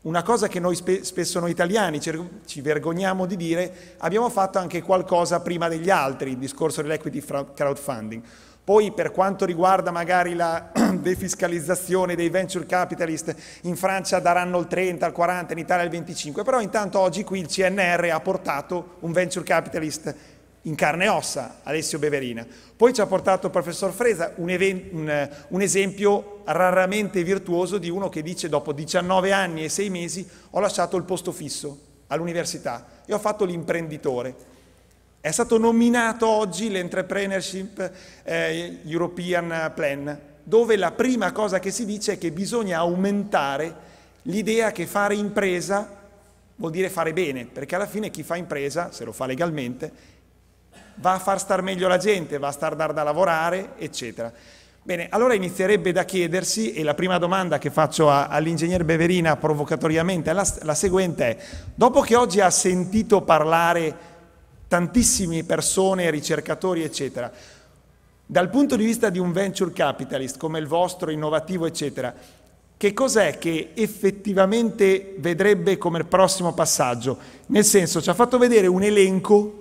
una cosa che noi spe spesso noi italiani ci vergogniamo di dire, abbiamo fatto anche qualcosa prima degli altri, il discorso dell'equity crowdfunding. Poi per quanto riguarda magari la defiscalizzazione dei venture capitalist, in Francia daranno il trenta, il quaranta, in Italia il venticinque, però intanto oggi qui il C N R ha portato un venture capitalist in carne e ossa, Alessio Beverina. Poi ci ha portato il professor Frezza un, un, un esempio raramente virtuoso di uno che dice dopo diciannove anni e sei mesi ho lasciato il posto fisso all'università e ho fatto l'imprenditore. È stato nominato oggi l'Entrepreneurship eh, European Plan, dove la prima cosa che si dice è che bisogna aumentare l'idea che fare impresa vuol dire fare bene, perché alla fine chi fa impresa, se lo fa legalmente, va a far star meglio la gente, va a star dar da lavorare, eccetera. Bene, allora inizierebbe da chiedersi, e la prima domanda che faccio all'ingegner Beverina provocatoriamente è la, la seguente è, dopo che oggi ha sentito parlare tantissime persone, ricercatori, eccetera, dal punto di vista di un venture capitalist come il vostro, innovativo, eccetera, che cos'è che effettivamente vedrebbe come il prossimo passaggio? Nel senso, ci ha fatto vedere un elenco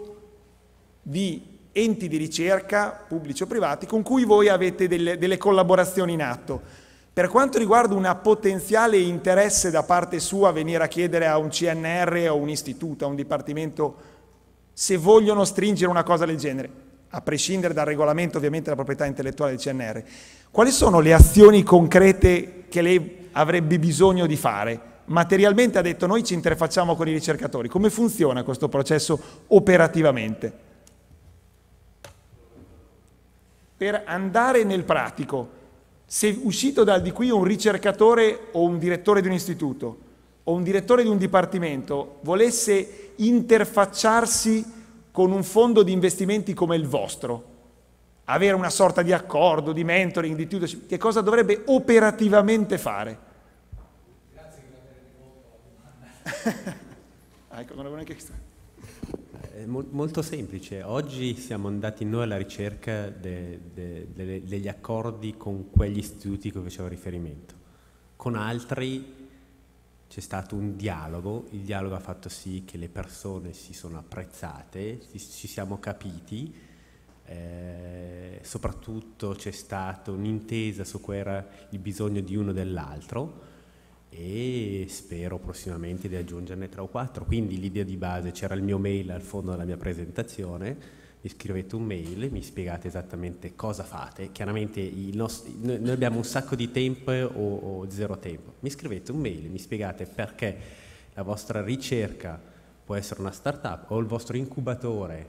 di enti di ricerca, pubblici o privati, con cui voi avete delle, delle collaborazioni in atto. Per quanto riguarda una potenziale interesse da parte sua venire a chiedere a un C N R o un istituto, a un dipartimento, se vogliono stringere una cosa del genere, a prescindere dal regolamento ovviamente della proprietà intellettuale del C N R, quali sono le azioni concrete che lei avrebbe bisogno di fare? Materialmente ha detto noi ci interfacciamo con i ricercatori, come funziona questo processo operativamente? Per andare nel pratico, se uscito da di qui un ricercatore o un direttore di un istituto o un direttore di un dipartimento volesse interfacciarsi con un fondo di investimenti come il vostro, avere una sorta di accordo, di mentoring, di tutelare, che cosa dovrebbe operativamente fare? Grazie che la tenete molto. Ecco, non avevo neanche chiesto. Molto semplice, oggi siamo andati noi alla ricerca de, de, de, degli accordi con quegli istituti che facevo riferimento, con altri c'è stato un dialogo, il dialogo ha fatto sì che le persone si sono apprezzate, ci siamo capiti, eh, soprattutto c'è stata un'intesa su qual era il bisogno di uno o dell'altro, e spero prossimamente di aggiungerne tre o quattro. Quindi l'idea di base, c'era il mio mail al fondo della mia presentazione, mi scrivete un mail, mi spiegate esattamente cosa fate, chiaramente il nostro, noi abbiamo un sacco di tempo o, o zero tempo, mi scrivete un mail, mi spiegate perché la vostra ricerca può essere una startup o il vostro incubatore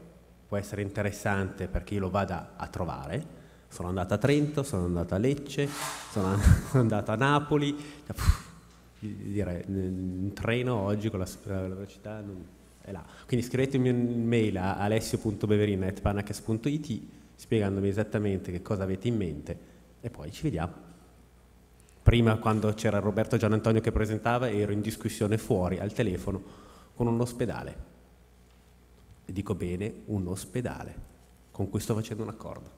può essere interessante perché io lo vada a trovare. Sono andato a Trento, sono andato a Lecce, sono andato a Napoli. Direi, un treno oggi con la, la velocità non è là. Quindi scrivetemi un mail a alessio punto beverina punto panakes punto it spiegandomi esattamente che cosa avete in mente e poi ci vediamo. Prima, quando c'era Roberto Gianantonio che presentava, ero in discussione fuori al telefono con un ospedale, e dico bene, un ospedale con cui sto facendo un accordo.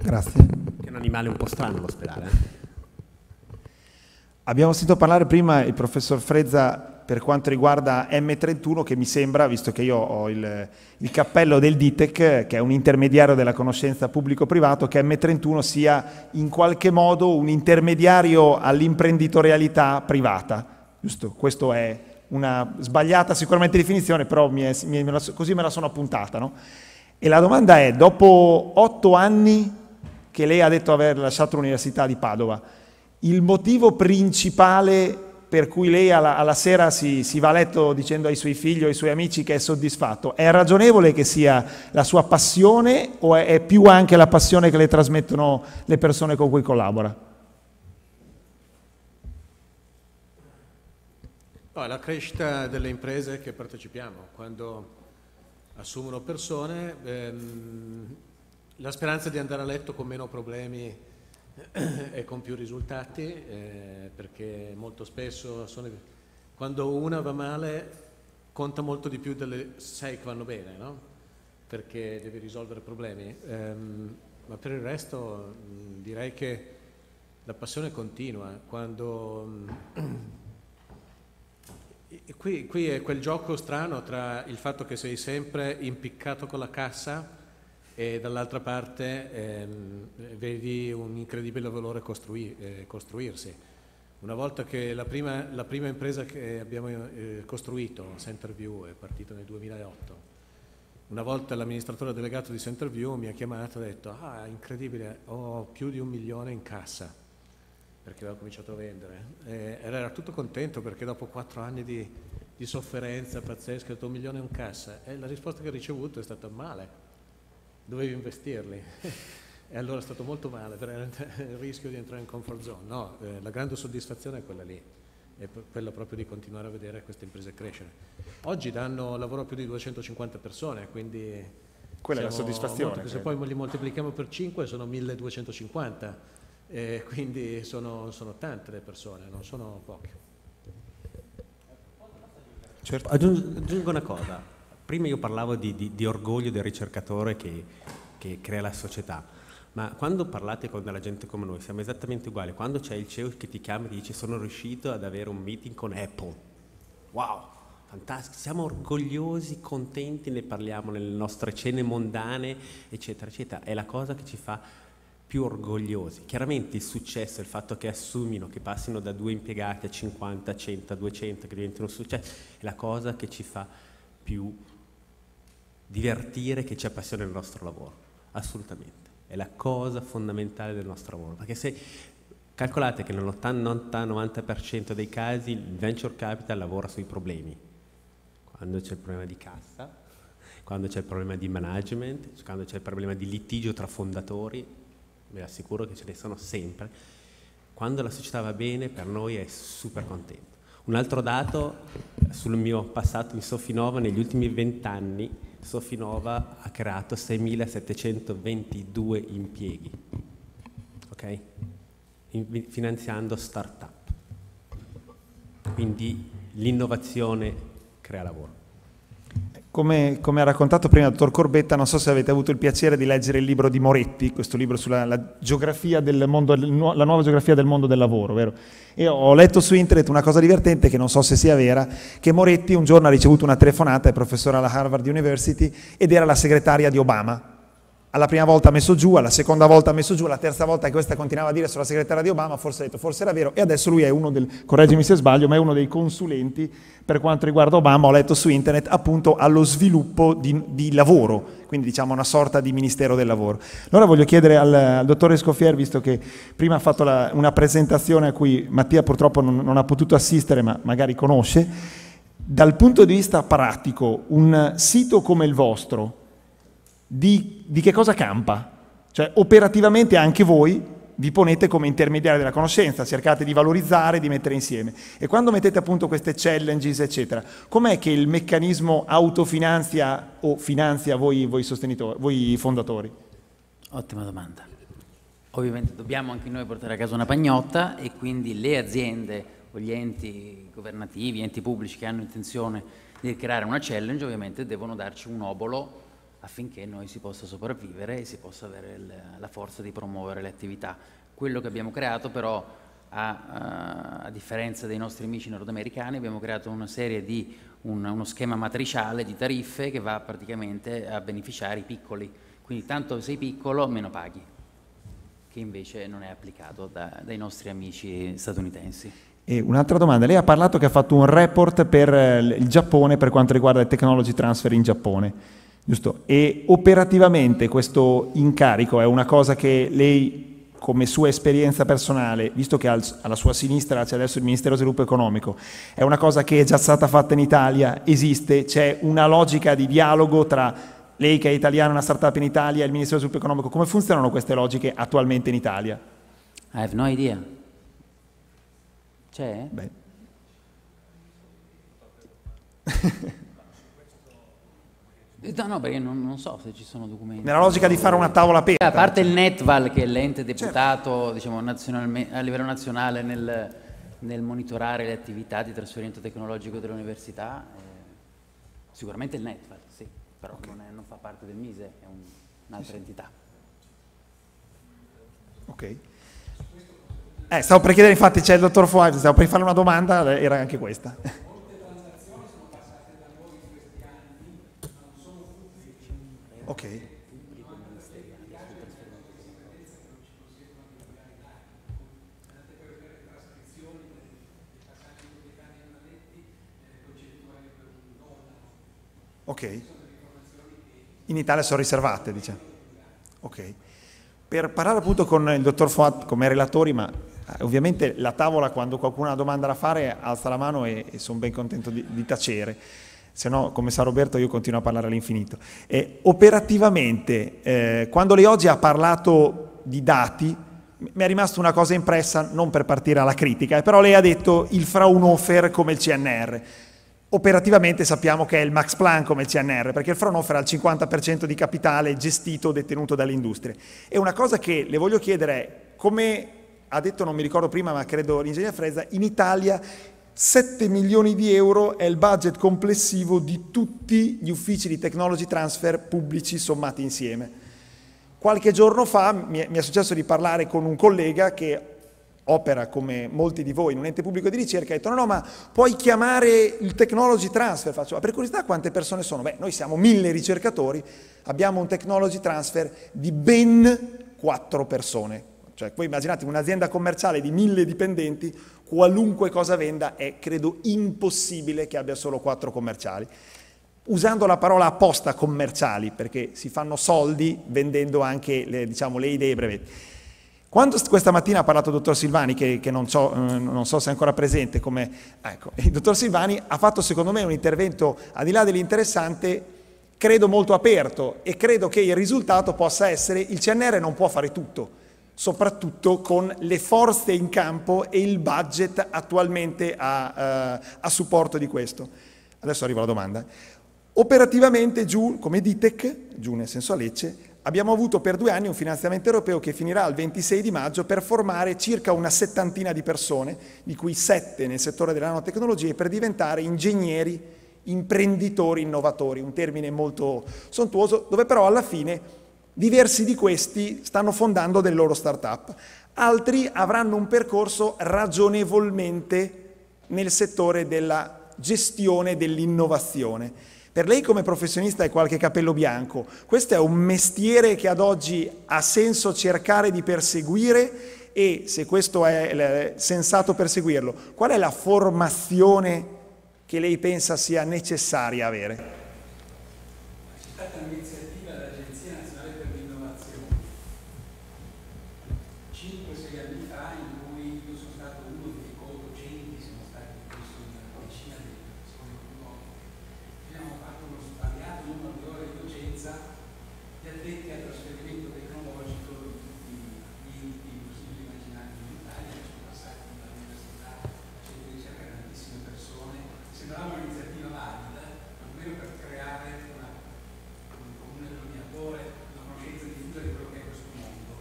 Grazie. Che è un animale un po' strano l'ospedale. Abbiamo sentito parlare prima il professor Frezza per quanto riguarda M trentuno, che mi sembra, visto che io ho il, il cappello del DITEC, che è un intermediario della conoscenza pubblico-privato, che M trentuno sia in qualche modo un intermediario all'imprenditorialità privata. Giusto? Questo è una sbagliata sicuramente definizione, però mi è, mi, me la, così me la sono appuntata, no? E la domanda è, dopo otto anni che lei ha detto aver lasciato l'Università di Padova, il motivo principale per cui lei alla, alla sera si, si va a letto dicendo ai suoi figli o ai suoi amici che è soddisfatto, è ragionevole che sia la sua passione o è, è più anche la passione che le trasmettono le persone con cui collabora? No, è la crescita delle imprese che partecipiamo. Quando assumono persone, ehm, la speranza di andare a letto con meno problemi e con più risultati, eh, perché molto spesso sono, quando una va male conta molto di più delle sei che vanno bene, no? Perché devi risolvere problemi, eh, ma per il resto mh, direi che la passione continua. Quando mh, qui, qui è quel gioco strano tra il fatto che sei sempre impiccato con la cassa e dall'altra parte ehm, vedi un incredibile valore costrui, eh, costruirsi. Una volta che la prima, la prima impresa che abbiamo eh, costruito, Centerview, è partita nel duemilaotto, una volta l'amministratore delegato di Centerview mi ha chiamato e ha detto: ah, incredibile, ho più di un milione in cassa, perché avevo cominciato a vendere, e era tutto contento perché dopo quattro anni di, di sofferenza pazzesca, ho detto un milione in cassa, e la risposta che ho ricevuto è stata male. Dovevi investirli e allora è stato molto male per il rischio di entrare in comfort zone. No, eh, la grande soddisfazione è quella lì, è quella proprio di continuare a vedere queste imprese crescere. Oggi danno lavoro a più di duecentocinquanta persone, quindi quella è la soddisfazione. Se poi li moltiplichiamo per cinque sono milleduecentocinquanta, eh, quindi sono, sono tante le persone, non sono poche. Certo. Aggiungo una cosa. Prima io parlavo di, di, di orgoglio del ricercatore che, che crea la società, ma quando parlate con della gente come noi siamo esattamente uguali. Quando c'è il C E O che ti chiama e ti dice sono riuscito ad avere un meeting con Apple, wow, fantastico, siamo orgogliosi, contenti, ne parliamo nelle nostre cene mondane, eccetera, eccetera, è la cosa che ci fa più orgogliosi. Chiaramente il successo, il fatto che assumino, che passino da due impiegati a cinquanta, cento, duecento, che diventino un successo, è la cosa che ci fa più divertire, che ci appassiona il nostro lavoro, assolutamente, è la cosa fondamentale del nostro lavoro, perché se calcolate che nell'ottanta novanta per cento dei casi il venture capital lavora sui problemi, quando c'è il problema di cassa, quando c'è il problema di management, quando c'è il problema di litigio tra fondatori, vi assicuro che ce ne sono sempre, quando la società va bene per noi è super contento. Un altro dato sul mio passato in Sofinnova: negli ultimi vent'anni Sofinnova ha creato seimilasettecentoventidue impieghi, okay? In, finanziando start-up. Quindi l'innovazione crea lavoro. Come, come ha raccontato prima il dottor Corbetta, non so se avete avuto il piacere di leggere il libro di Moretti, questo libro sulla la geografia del mondo, la nuova geografia del mondo del lavoro, vero? E ho letto su internet una cosa divertente, che non so se sia vera, che Moretti un giorno ha ricevuto una telefonata, è professore alla Harvard University, ed era la segretaria di Obama. Alla prima volta ha messo giù, alla seconda volta ha messo giù, alla terza volta che questa continuava a dire sulla segretaria di Obama, forse ha detto, forse era vero, e adesso lui è uno del, correggimi se sbaglio, ma è uno dei consulenti per quanto riguarda Obama, ho letto su internet, appunto allo sviluppo di, di lavoro, quindi diciamo una sorta di ministero del lavoro. Allora voglio chiedere al, al dottore Scoffier, visto che prima ha fatto la, una presentazione a cui Mattia purtroppo non, non ha potuto assistere, ma magari conosce, dal punto di vista pratico, un sito come il vostro, Di, di che cosa campa? Cioè operativamente anche voi vi ponete come intermediari della conoscenza, cercate di valorizzare, di mettere insieme, e quando mettete appunto queste challenges eccetera, com'è che il meccanismo autofinanzia o finanzia voi, voi sostenitori, voi fondatori? Ottima domanda. Ovviamente dobbiamo anche noi portare a casa una pagnotta, e quindi le aziende o gli enti governativi, enti pubblici che hanno intenzione di creare una challenge ovviamente devono darci un obolo affinché noi si possa sopravvivere e si possa avere il, la forza di promuovere le attività. Quello che abbiamo creato però a, a differenza dei nostri amici nordamericani, abbiamo creato una serie di un, uno schema matriciale di tariffe che va praticamente a beneficiare i piccoli. Quindi tanto sei piccolo, meno paghi, che invece non è applicato da, dai nostri amici statunitensi. E un'altra domanda, lei ha parlato che ha fatto un report per il Giappone per quanto riguarda il technology transfer in Giappone, giusto? E operativamente questo incarico è una cosa che lei, come sua esperienza personale, visto che alla sua sinistra c'è adesso il Ministero dello Sviluppo Economico, è una cosa che è già stata fatta in Italia, esiste, c'è una logica di dialogo tra... lei che è italiana, una startup in Italia, il Ministero dello Sviluppo Economico, come funzionano queste logiche attualmente in Italia? I have no idea. C'è? Beh. No, no, perché non, non so se ci sono documenti. Nella logica di fare una tavola aperta. A parte il Netval, che è l'ente deputato, certo, diciamo, a livello nazionale nel, nel monitorare le attività di trasferimento tecnologico dell'università, eh, sicuramente il Netval, sì. Però okay, non, è, non fa parte del MISE, è un, un'altra sì, entità. Ok. Eh, stavo per chiedere, infatti c'è il dottor Fuaggio, stavo per farle una domanda, era anche questa. Molte transazioni sono passate da noi in questi anni, ma non sono pubbliche. Ok. Ok. In Italia sono riservate, diciamo. Ok. Per parlare appunto con il dottor Fuat come relatori, ma ovviamente la tavola quando qualcuno ha una domanda da fare alza la mano e, e sono ben contento di, di tacere, se no come sa Roberto io continuo a parlare all'infinito. E, operativamente, eh, quando lei oggi ha parlato di dati, mi è rimasta una cosa impressa, non per partire alla critica, però lei ha detto il Fraunhofer come il C N R. Operativamente sappiamo che è il Max Planck come il C N R, perché il Fraunhofer ha il cinquanta per cento di capitale gestito, detenuto dall'industria. E una cosa che le voglio chiedere è, come ha detto, non mi ricordo prima, ma credo l'ingegner Frezza, in Italia sette milioni di euro è il budget complessivo di tutti gli uffici di technology transfer pubblici sommati insieme. Qualche giorno fa mi è, mi è successo di parlare con un collega che opera come molti di voi in un ente pubblico di ricerca, ha detto no no ma puoi chiamare il technology transfer, faccio ma per curiosità quante persone sono? Beh, noi siamo mille ricercatori, abbiamo un technology transfer di ben quattro persone, cioè voi immaginate un'azienda commerciale di mille dipendenti, qualunque cosa venda è credo impossibile che abbia solo quattro commerciali, usando la parola apposta commerciali perché si fanno soldi vendendo anche le, diciamo, le idee e i brevetti. Quando questa mattina ha parlato il dottor Silvani, che, che non, so, non so se è ancora presente, come, ecco, il dottor Silvani ha fatto secondo me un intervento, al di là dell'interessante, credo molto aperto, e credo che il risultato possa essere il C N R non può fare tutto, soprattutto con le forze in campo e il budget attualmente a, uh, a supporto di questo. Adesso arriva la domanda. Operativamente giù, come DITEC, giù nel senso a Lecce, abbiamo avuto per due anni un finanziamento europeo che finirà il ventisei di maggio per formare circa una settantina di persone, di cui sette nel settore della nanotecnologia, per diventare ingegneri, imprenditori, innovatori, un termine molto sontuoso, dove però alla fine diversi di questi stanno fondando delle loro start-up. Altri avranno un percorso ragionevolmente nel settore della gestione dell'innovazione. Per lei come professionista è qualche capello bianco, questo è un mestiere che ad oggi ha senso cercare di perseguire e se questo è sensato perseguirlo, qual è la formazione che lei pensa sia necessaria avere? C'è stata un'iniziativa dell'Agenzia Nazionale per l'Innovazione, cinque sei anni fa in cui io sono stato uno dei co-docenti, sono stati in corso di una decina di abbiamo fatto uno sbagliato numero di ore di docenza di addetti al trasferimento tecnologico di possibili immaginati in Italia, che sono passati dall'università, centri di ricerca tantissime persone, sembrava un'iniziativa valida, almeno per creare una, un comune denominatore, una conoscenza diffusa di quello che è questo mondo.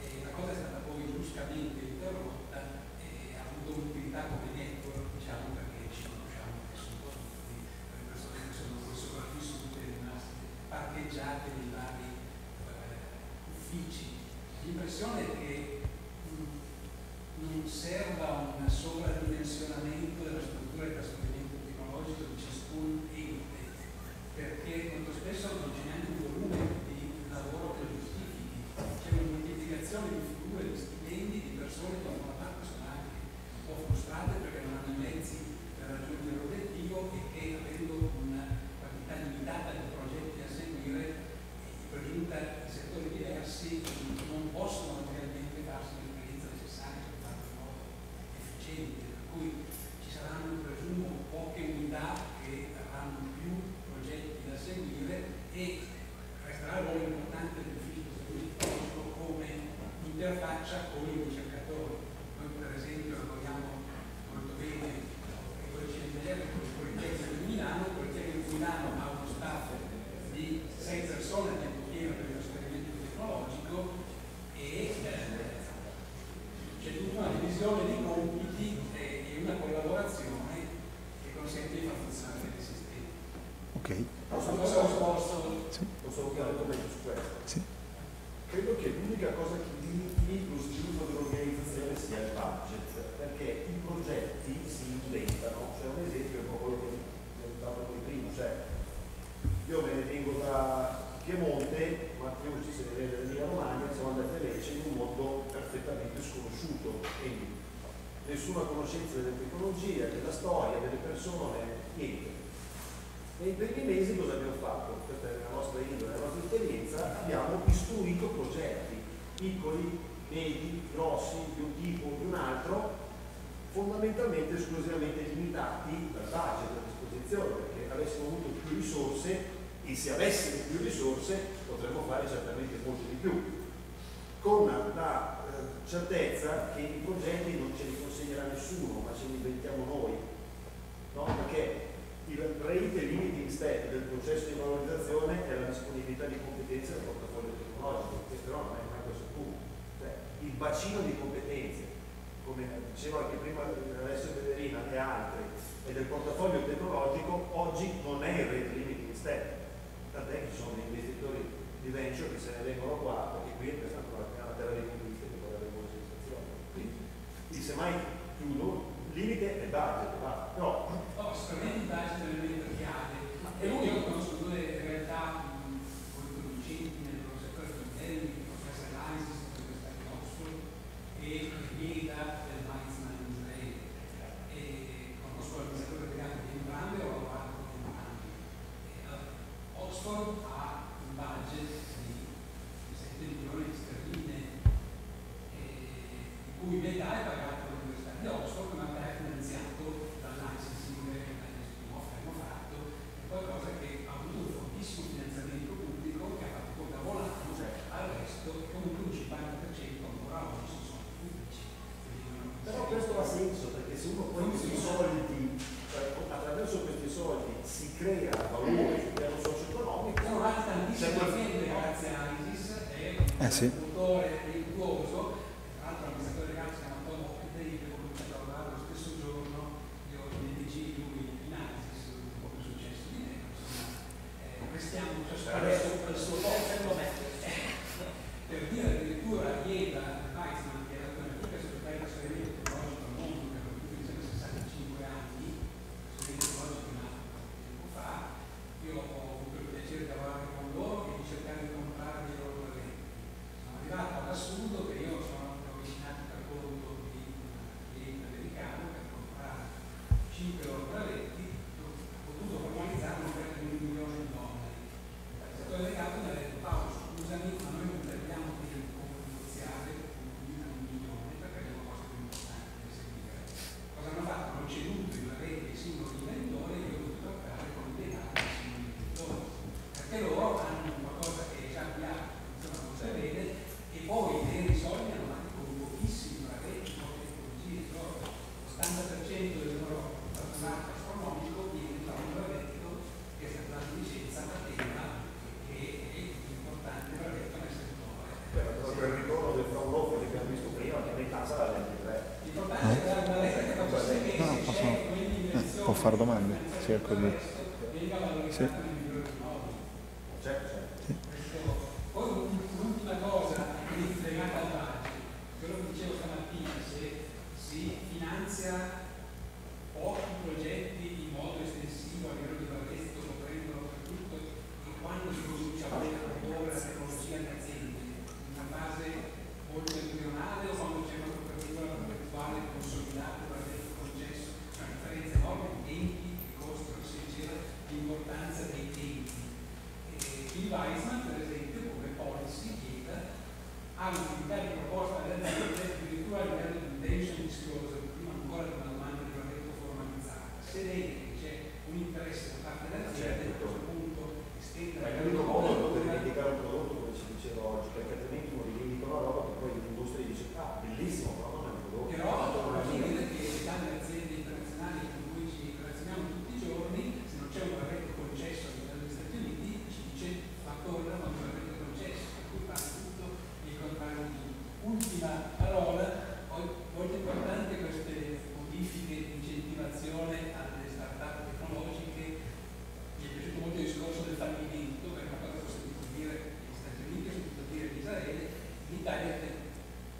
E la cosa è stata poi bruscamente interrotta e ha avuto un'utilità come network, diciamo, perché ci conosciamo nessuno. Parcheggiate nei vari eh, uffici, l'impressione è che mh, non osserva un sovradimensionamento della struttura di trasferimento tecnologico di ciascun ente, perché molto spesso non c'è neanche un volume di lavoro che lo giustifichi, c'è una moltiplicazione di figure, di stipendi, di persone che da una parte sono anche un po' frustrate perché non hanno i mezzi per raggiungere l'obiettivo e che avendo una quantità limitata di progetti a seguire in settori diversi non possono realmente darsi l'esperienza necessaria per fare in modo efficiente, per cui ci saranno presumo poche unità che avranno più progetti da seguire e resterà il ruolo importante dell'ufficio tecnologico come interfaccia con i ricercatori. Noi per esempio lavoriamo molto bene con il C N R S, con il Politecnico di Milano. Il Politecnico di Milano ha uno staff di sei persone che impiega per lo sperimento tecnologico e eh, c'è tutta una divisione dei compiti e una collaborazione che consente di far funzionare il sistema. Ok. Posso fare un commento su questo? Sì. Credo che l'unica cosa che limiti lo sviluppo dell'organizzazione sia il budget, perché i progetti si inventano. Cioè un esempio è proprio quello che ho dato prima, cioè io me ne vengo da Piemonte, Mattia Corbetta se ne vede da Emilia Romagna, siamo andati a Lecce in un mondo perfettamente sconosciuto, quindi nessuna conoscenza delle tecnologie, della storia, delle persone, niente. Nei primi mesi cosa abbiamo fatto? Questa è la nostra indole, la nostra esperienza, abbiamo istruito progetti, piccoli, medi, grossi, di un tipo o di un altro, fondamentalmente esclusivamente limitati dal budget a disposizione, perché avessimo avuto più risorse e se avessimo più risorse potremmo fare certamente molto di più, con la eh, certezza che i progetti non ce li consegnerà nessuno ma ce li inventiamo noi, no? Perché il rate limiting step del processo di valorizzazione è la disponibilità di competenze del portafoglio tecnologico, questo no, non è mai questo punto, cioè, il bacino di competenze, come dicevo anche prima Alessio Beverina e altri, e del portafoglio tecnologico oggi non è il rate limiting step, tant'è che ci sono degli investitori di venture che se ne vengono qua perché qui è stata una terra di conquiste che poi avremo una sensazione, quindi semmai chiudo, il limite è budget, va, però no, sicuramente il budget è l'elemento chiave, è l'unico che conosco due realtà molto vincenti nel settore del process analysis di Oxford e guida del MISE in Israele, e conosco l'amministratore delegato di entrambe, ho lavorato con entrambi. Oxford ha un budget di sette milioni di sterline e, di cui metà è pagato dall'Università di Oxford ma è finanziato dall'I C S I M che abbiamo fatto, è qualcosa che ha avuto un fortissimo finanziamento pubblico che ha fatto contavolare al resto e comunque un cinquanta per cento ancora oggi sono. Però questo ha senso, perché se uno poi questi soldi, attraverso questi soldi si crea valore sul piano socio-economico, sono anche tantissime aziende grazie a ISIS, è un motore virtuoso, tra l'altro l'amministratore delegato si chiama Tom Hockett, io ho cominciato a lavorare lo stesso giorno, io ho identici lui in ISIS, un po' più successo di me, insomma, restiamo adesso per il suo posto, per dire addirittura Ieda Weissman, che era una piccola società di trasferimento tecnologico al mondo per lo più di sessantacinque anni, trasferimento tecnologico nato qualche tempo fa, io ho avuto il piacere di lavorare con loro e di cercare di comprare dei loro brevetti. Sono arrivato all'assurdo che io sono avvicinato per conto di un cliente americano per comprare cinque loro brevetti, ho potuto formalizzare un'offerta di un milione di dollari. Il settore legato mi ha detto Paolo scusami ma noi non perdiamo tempo un milione perché è una cosa più importante da seguire. Cosa hanno fatto? Hanno ceduto in una rete ai singoli venditori e io ho dovuto trattare con dei dati ai singoli venditori perché loro hanno qualcosa che già abbiamo, insomma non si vede, e poi ne risolvono anche con pochissimi una rete, con tecnologie, l'ottanta per cento del loro fatturato astronomico viene da un brevetto che è stata una licenza paterna che è importante per nel settore. Per il ritorno del Fraunhofer che abbiamo visto prima che metà sarà ventitré. L'importante è dare una lettera che dopo sei mesi no, c'è eh, può fare domande, cerco di venga valorizzata nel migliore dei modi. Certo, certo. Poi l'ultima cosa legata al budget, quello che dicevo stamattina, se finanzia pochi progetti in modo estensivo a livello di valvestito, lo prendono per tutto e quando si produce ancora la tecnologia in aziende in una fase molto embrionale o quando c'è una copertura perpetuale consolidata per il processo, c'è una differenza enorme di tempi che costano se c'era l'importanza dei tempi. Il Weissman, per esempio, come policy chiede all'utilità di proposta delle aziende addirittura a livello di intention disclosure, prima ancora di una domanda di regolamento formalizzata. Se vede che c'è un interesse da parte dell'azienda, certo, a questo punto estendere la regolamento. Ma in modo per vendicare un prodotto, come si diceva oggi, perché altrimenti uno rivendica una roba che poi l'industria dice ah, bellissimo, però non è un prodotto. Però la vede che le tante aziende internazionali con cui ci relazioniamo tutti i giorni, se non c'è un brevetto concesso dagli Stati Uniti, ci dice fattore non c'è un brevetto concesso, per cui fa tutto il contrario di ultima parola. Molto importante queste modifiche di incentivazione alle start-up tecnologiche. Mi è piaciuto molto il discorso del fallimento, perché una cosa che ho sentito dire negli Stati Uniti, ho sentito dire in Israele, in Italia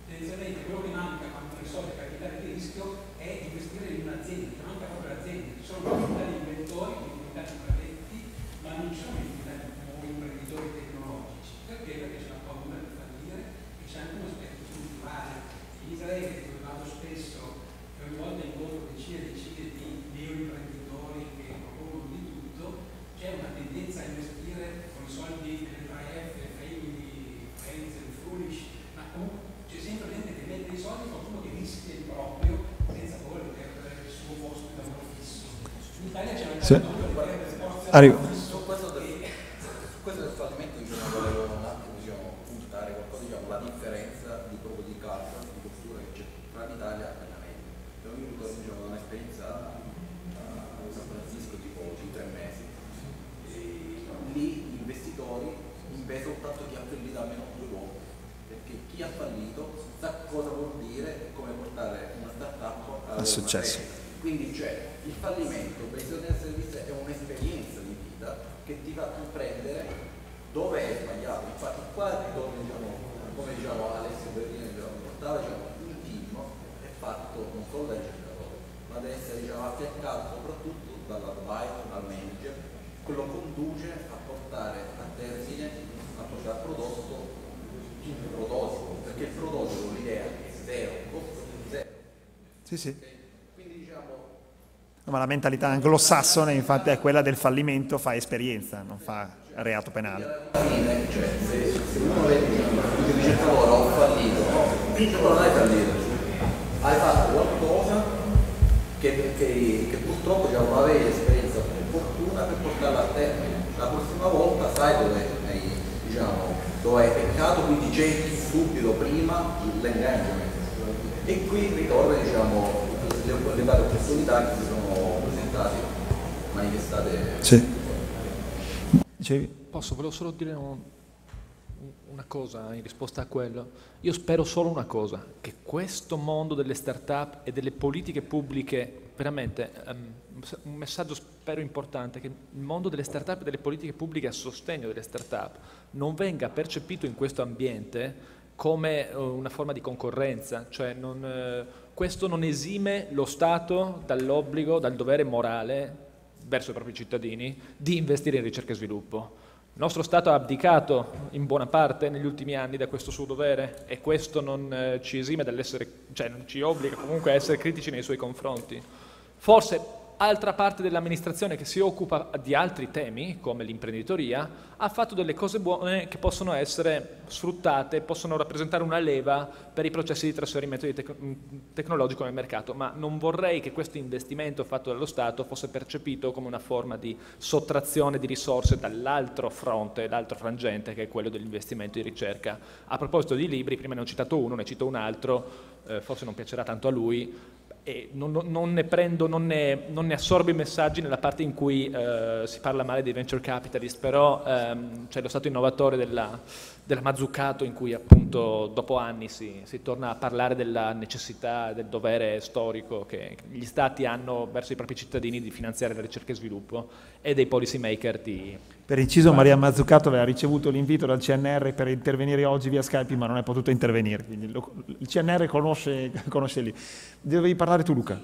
tendenzialmente quello che manca quando risolve il capitale di rischio è investire in un'azienda, che manca proprio l'azienda. Ci sono comunità di imprenditori, comunità di brevetti, ma non ci sono comunità di nuovi imprenditori tecnologici. Perché? Perché c'è una paura di fallire e c'è anche un aspetto culturale. In Israele, dove vado spesso, ogni volta incontro decine e decine di neoimprenditori che propongono di tutto, c'è una tendenza a investire con i soldi delle tre F, Family, Friends and Foolish, ma comunque c'è sempre gente che mette i soldi, qualcuno che rischia il proprio senza voler perdere il suo posto di lavoro fisso. In Italia c'è una sì. Cosa arrivo. Su questo del fallimento io non volevo un attimo puntare qualcosa, diciamo, la differenza di proprio di calcio, di postura che c'è tra l'Italia e l'America. Io mi ricordo diciamo, un'esperienza a San Francisco tipo tre mesi. E lì gli investitori investono soltanto chi ha fallito almeno due volte, perché chi ha fallito sa cosa vuol dire e come portare una startup a successo. Quindi cioè, il fallimento per il del servizio è un'esperienza di vita che ti fa comprendere dove è sbagliato. Infatti qua ritorno, diciamo, come diceva Alessio Beverina, diciamo, portava diciamo, il team è fatto non solo dai giocatori, ma deve essere diciamo, affiancato soprattutto dall'advisor, dal manager, che lo conduce a portare a termine, a portare al prodotto il prodotto, perché il prodotto, l'idea è zero, il costo è zero. Sì, sì. Okay? Quindi diciamo. No, ma la mentalità anglosassone infatti è quella del fallimento, fa esperienza, non fa reato penale. Alla fine, cioè, se, se uno vede che dice il lavoro ho fallito, no, piccolo non hai fallito, hai fatto qualcosa che, che, che purtroppo diciamo, non avevi l'esperienza opportuna per portarla a termine. La prossima volta sai dove hai, diciamo, dove hai peccato, quindi cerchi subito prima l'engagement. E qui ritorna diciamo, le, le varie opportunità che si sono presentate, manifestate. Sì. Posso, volevo solo dire un, una cosa in risposta a quello. Io spero solo una cosa, che questo mondo delle start-up e delle politiche pubbliche, veramente um, un messaggio spero importante, che il mondo delle start-up e delle politiche pubbliche a sostegno delle start-up non venga percepito in questo ambiente come uh, una forma di concorrenza, cioè non, uh, questo non esime lo Stato dall'obbligo, dal dovere morale verso i propri cittadini, di investire in ricerca e sviluppo. Il nostro Stato ha abdicato in buona parte negli ultimi anni da questo suo dovere e questo non eh, ci esime dall'essere, cioè non ci obbliga comunque a essere critici nei suoi confronti. Forse altra parte dell'amministrazione che si occupa di altri temi, come l'imprenditoria, ha fatto delle cose buone che possono essere sfruttate, possono rappresentare una leva per i processi di trasferimento di tec tecnologico nel mercato, ma non vorrei che questo investimento fatto dallo Stato fosse percepito come una forma di sottrazione di risorse dall'altro fronte, l'altro frangente che è quello dell'investimento in ricerca. A proposito di libri, prima ne ho citato uno, ne cito un altro, eh, forse non piacerà tanto a lui, e non, non ne prendo, non ne, non ne assorbo i messaggi nella parte in cui eh, si parla male dei venture capitalist, però ehm, cioè lo stato innovatore della, dell'amazzucato in cui appunto dopo anni si, si torna a parlare della necessità, del dovere storico che gli stati hanno verso i propri cittadini di finanziare la ricerca e sviluppo e dei policy maker di... Per inciso, Maria Mazzucato aveva ricevuto l'invito dal C N R per intervenire oggi via Skype, ma non è potuta intervenire, quindi lo, il C N R conosce, conosce lì. Dovevi parlare tu, Luca.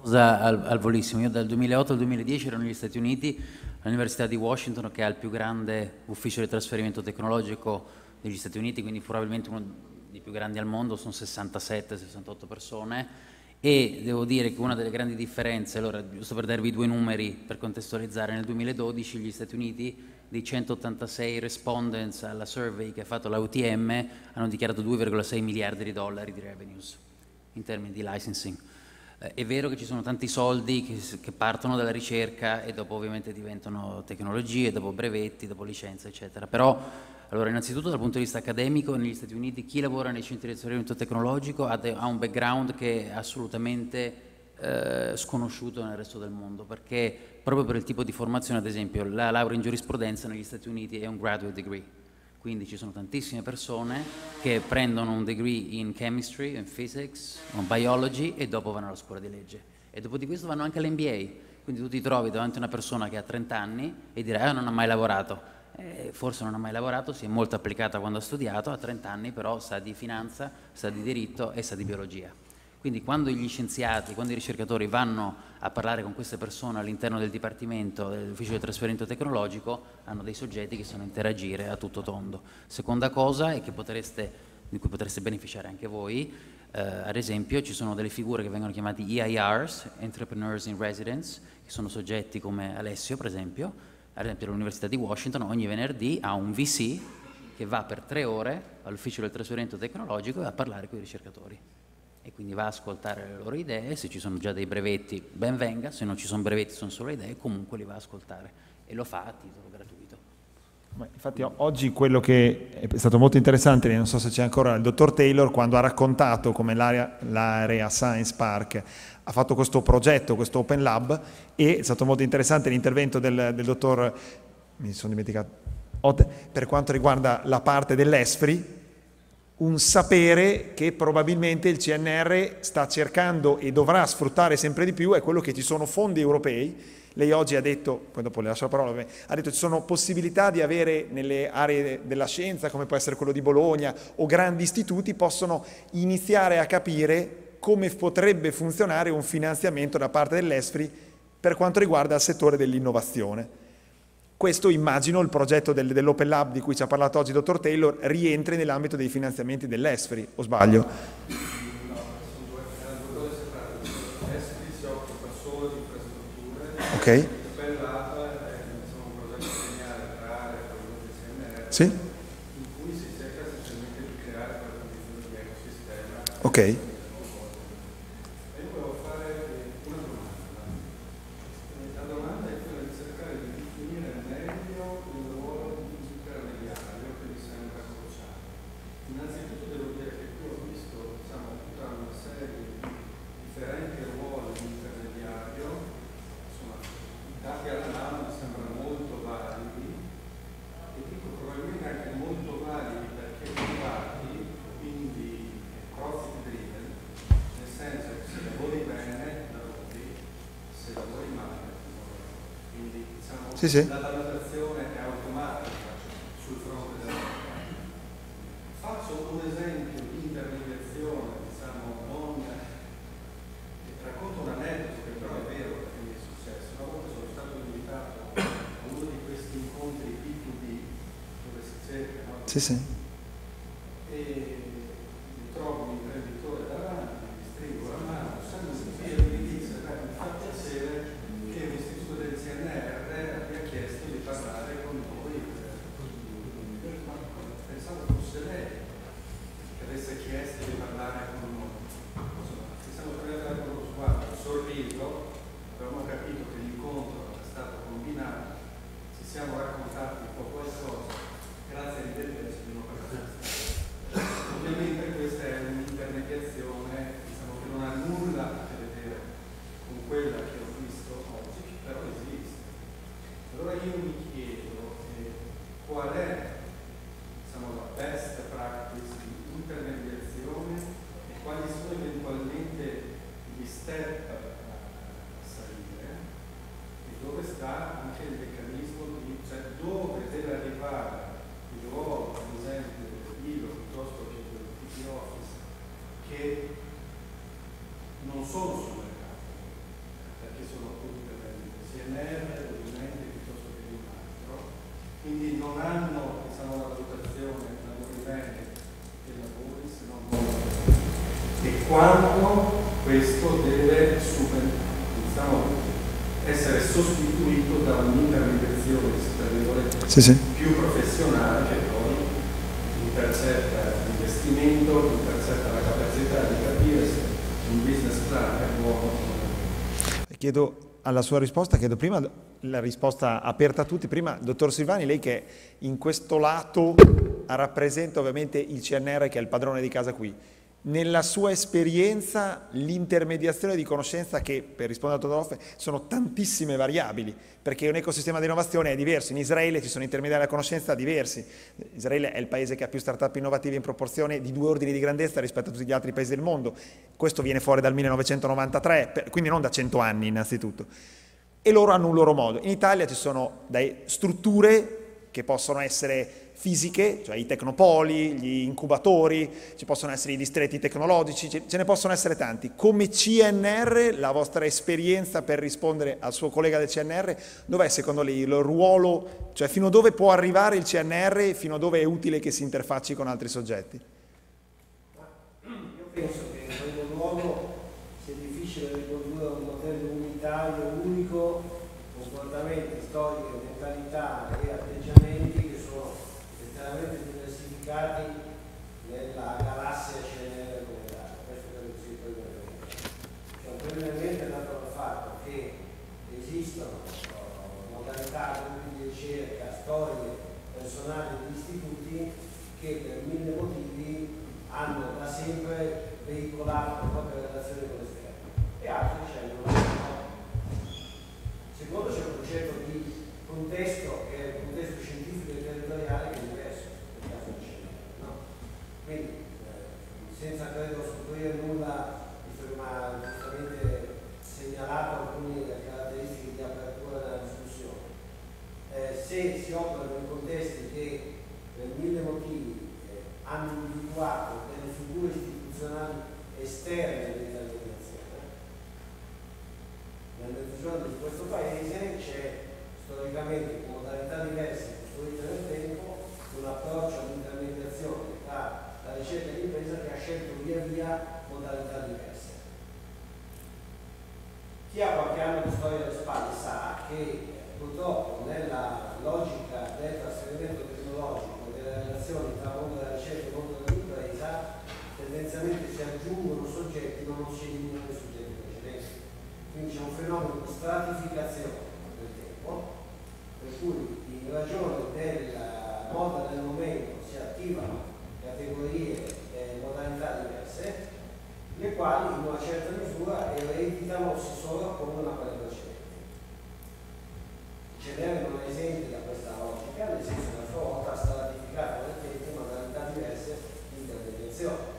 Cosa al, al volissimo, io dal duemilaotto al duemiladieci ero negli Stati Uniti, all'Università di Washington, che ha il più grande ufficio di trasferimento tecnologico degli Stati Uniti, quindi probabilmente uno dei più grandi al mondo, sono sessantasette sessantotto persone, e devo dire che una delle grandi differenze, allora giusto per darvi due numeri per contestualizzare, nel duemiladodici gli Stati Uniti dei centottantasei respondents alla survey che ha fatto la U T M hanno dichiarato due virgola sei miliardi di dollari di revenues in termini di licensing. È vero che ci sono tanti soldi che, che partono dalla ricerca e dopo ovviamente diventano tecnologie, dopo brevetti, dopo licenze, eccetera. Però, allora, innanzitutto dal punto di vista accademico, negli Stati Uniti chi lavora nei centri di trasferimento tecnologico ha, de, ha un background che è assolutamente eh, sconosciuto nel resto del mondo, perché proprio per il tipo di formazione, ad esempio, la laurea in giurisprudenza negli Stati Uniti è un graduate degree. Quindi ci sono tantissime persone che prendono un degree in chemistry, in physics, in biology e dopo vanno alla scuola di legge. E dopo di questo vanno anche all'M B A. Quindi tu ti trovi davanti a una persona che ha trenta anni e dirà ah, non ha mai lavorato. Eh, forse non ha mai lavorato, si è molto applicata quando ha studiato, ha trenta anni però sa di finanza, sa di diritto e sa di biologia. Quindi quando gli scienziati, quando i ricercatori vanno a parlare con queste persone all'interno del dipartimento dell'ufficio di trasferimento tecnologico, hanno dei soggetti che sono a interagire a tutto tondo. Seconda cosa è che potreste, di cui potreste beneficiare anche voi, eh, ad esempio ci sono delle figure che vengono chiamate E I Rs, Entrepreneurs in Residence, che sono soggetti come Alessio, per esempio, ad esempio all'Università di Washington ogni venerdì ha un V C che va per tre ore all'ufficio del trasferimento tecnologico e va a parlare con i ricercatori. E quindi va a ascoltare le loro idee, se ci sono già dei brevetti ben venga, se non ci sono brevetti sono solo idee, comunque li va a ascoltare e lo fa a titolo gratuito. Ma infatti oggi quello che è stato molto interessante, non so se c'è ancora il dottor Taylor, quando ha raccontato come l'area Science Park ha fatto questo progetto, questo Open Lab, e è stato molto interessante l'intervento del, del dottor, mi sono dimenticato, per quanto riguarda la parte dell'Espri, un sapere che probabilmente il C N R sta cercando e dovrà sfruttare sempre di più è quello che ci sono fondi europei. Lei oggi ha detto, poi dopo le lascio la parola, ha detto ci sono possibilità di avere nelle aree della scienza, come può essere quello di Bologna o grandi istituti, possono iniziare a capire come potrebbe funzionare un finanziamento da parte dell'Espri per quanto riguarda il settore dell'innovazione. Questo immagino il progetto del, dell'Open Lab di cui ci ha parlato oggi il dottor Taylor rientri nell'ambito dei finanziamenti dell'Espri, o sbaglio? No, sono due cose separate. L'Espri si occupa solo di infrastrutture. Ok. L'Open Lab è un progetto segnale tra aree e il C N R. Sì. In cui si cerca semplicemente di creare una condizione di ecosistema. Ok. Sì, sì. La valutazione è automatica sul fronte della vita. Faccio un esempio di intermediazione, diciamo, non racconto un aneddoto che però è vero perché mi è successo. Una volta sono stato invitato a uno di questi incontri B due B dove si cerca, no? Sì, sì. Qual è, diciamo, sta anche il meccanismo di, cioè, dove deve arrivare il ruolo, per esempio, del D I L O piuttosto che del T P Office, che non sono sulle carte, perché sono appunto del C N R, movimenti piuttosto che di un altro, quindi non hanno, diciamo, la valutazione da movimenti e lavori, se non e quando questo deve super, diciamo, essere sostituito da un'intermediazione sì, sì. più professionale che poi intercetta l'investimento, intercetta la capacità di capire se un business plan è buono. Chiedo alla sua risposta, chiedo prima la risposta aperta a tutti, prima dottor Silvani, lei che in questo lato rappresenta ovviamente il C N R che è il padrone di casa qui. Nella sua esperienza l'intermediazione di conoscenza che, per rispondere a Todorov, sono tantissime variabili, perché un ecosistema di innovazione è diverso, in Israele ci sono intermediari della conoscenza diversi, Israele è il paese che ha più start-up innovative in proporzione di due ordini di grandezza rispetto a tutti gli altri paesi del mondo, questo viene fuori dal millenovecentonovantatré, quindi non da cento anni innanzitutto, e loro hanno un loro modo. In Italia ci sono dai strutture che possono essere fisiche, cioè i tecnopoli, gli incubatori, ci possono essere i distretti tecnologici, ce ne possono essere tanti. Come C N R, la vostra esperienza per rispondere al suo collega del C N R, dov'è secondo lei il ruolo, cioè fino a dove può arrivare il C N R, fino a dove è utile che si interfacci con altri soggetti? Io penso che in questo luogo sia difficile ricondurre un modello unitario, unico, comportamenti, storie, mentalità e atteggiamenti che sono letteralmente diversificati nella galassia C N R come tale. Questo credo che sia preliminarmente. Cioè, preliminarmente è dato dal fatto che esistono modalità, gruppi di ricerca, storie personali di istituti che per mille motivi hanno da sempre veicolato la propria relazione con l'esterno e altri scegliono. Secondo, c'è un concetto di contesto che è il contesto scientifico e territoriale che è diverso nel caso di scienza, no? Quindi eh, senza credo sottolineare nulla, ha giustamente segnalato alcune caratteristiche di apertura della discussione. Eh, se si operano in contesti che per mille motivi eh, hanno individuato delle figure istituzionali esterne all'intermediazione, nel mezzogiorno di questo paese c'è storicamente, con modalità diverse costruite nel tempo, un approccio all'intermediazione tra la ricerca e l'impresa che ha scelto via via modalità diverse. Chi ha qualche anno di storia alle spalle sa che purtroppo nella logica del trasferimento tecnologico e delle relazioni tra mondo della ricerca e mondo dell'impresa tendenzialmente si aggiungono soggetti ma non si eliminano i soggetti precedenti. Quindi c'è un fenomeno di stratificazione del tempo, per cui in ragione della moda del momento si attivano categorie e modalità diverse, le quali in una certa misura ereditano, si sovrappongono a quelle precedenti. C N R non è esente da questa logica, nel senso che la sua volta stratificata nel tempo modalità diverse di intermediazione.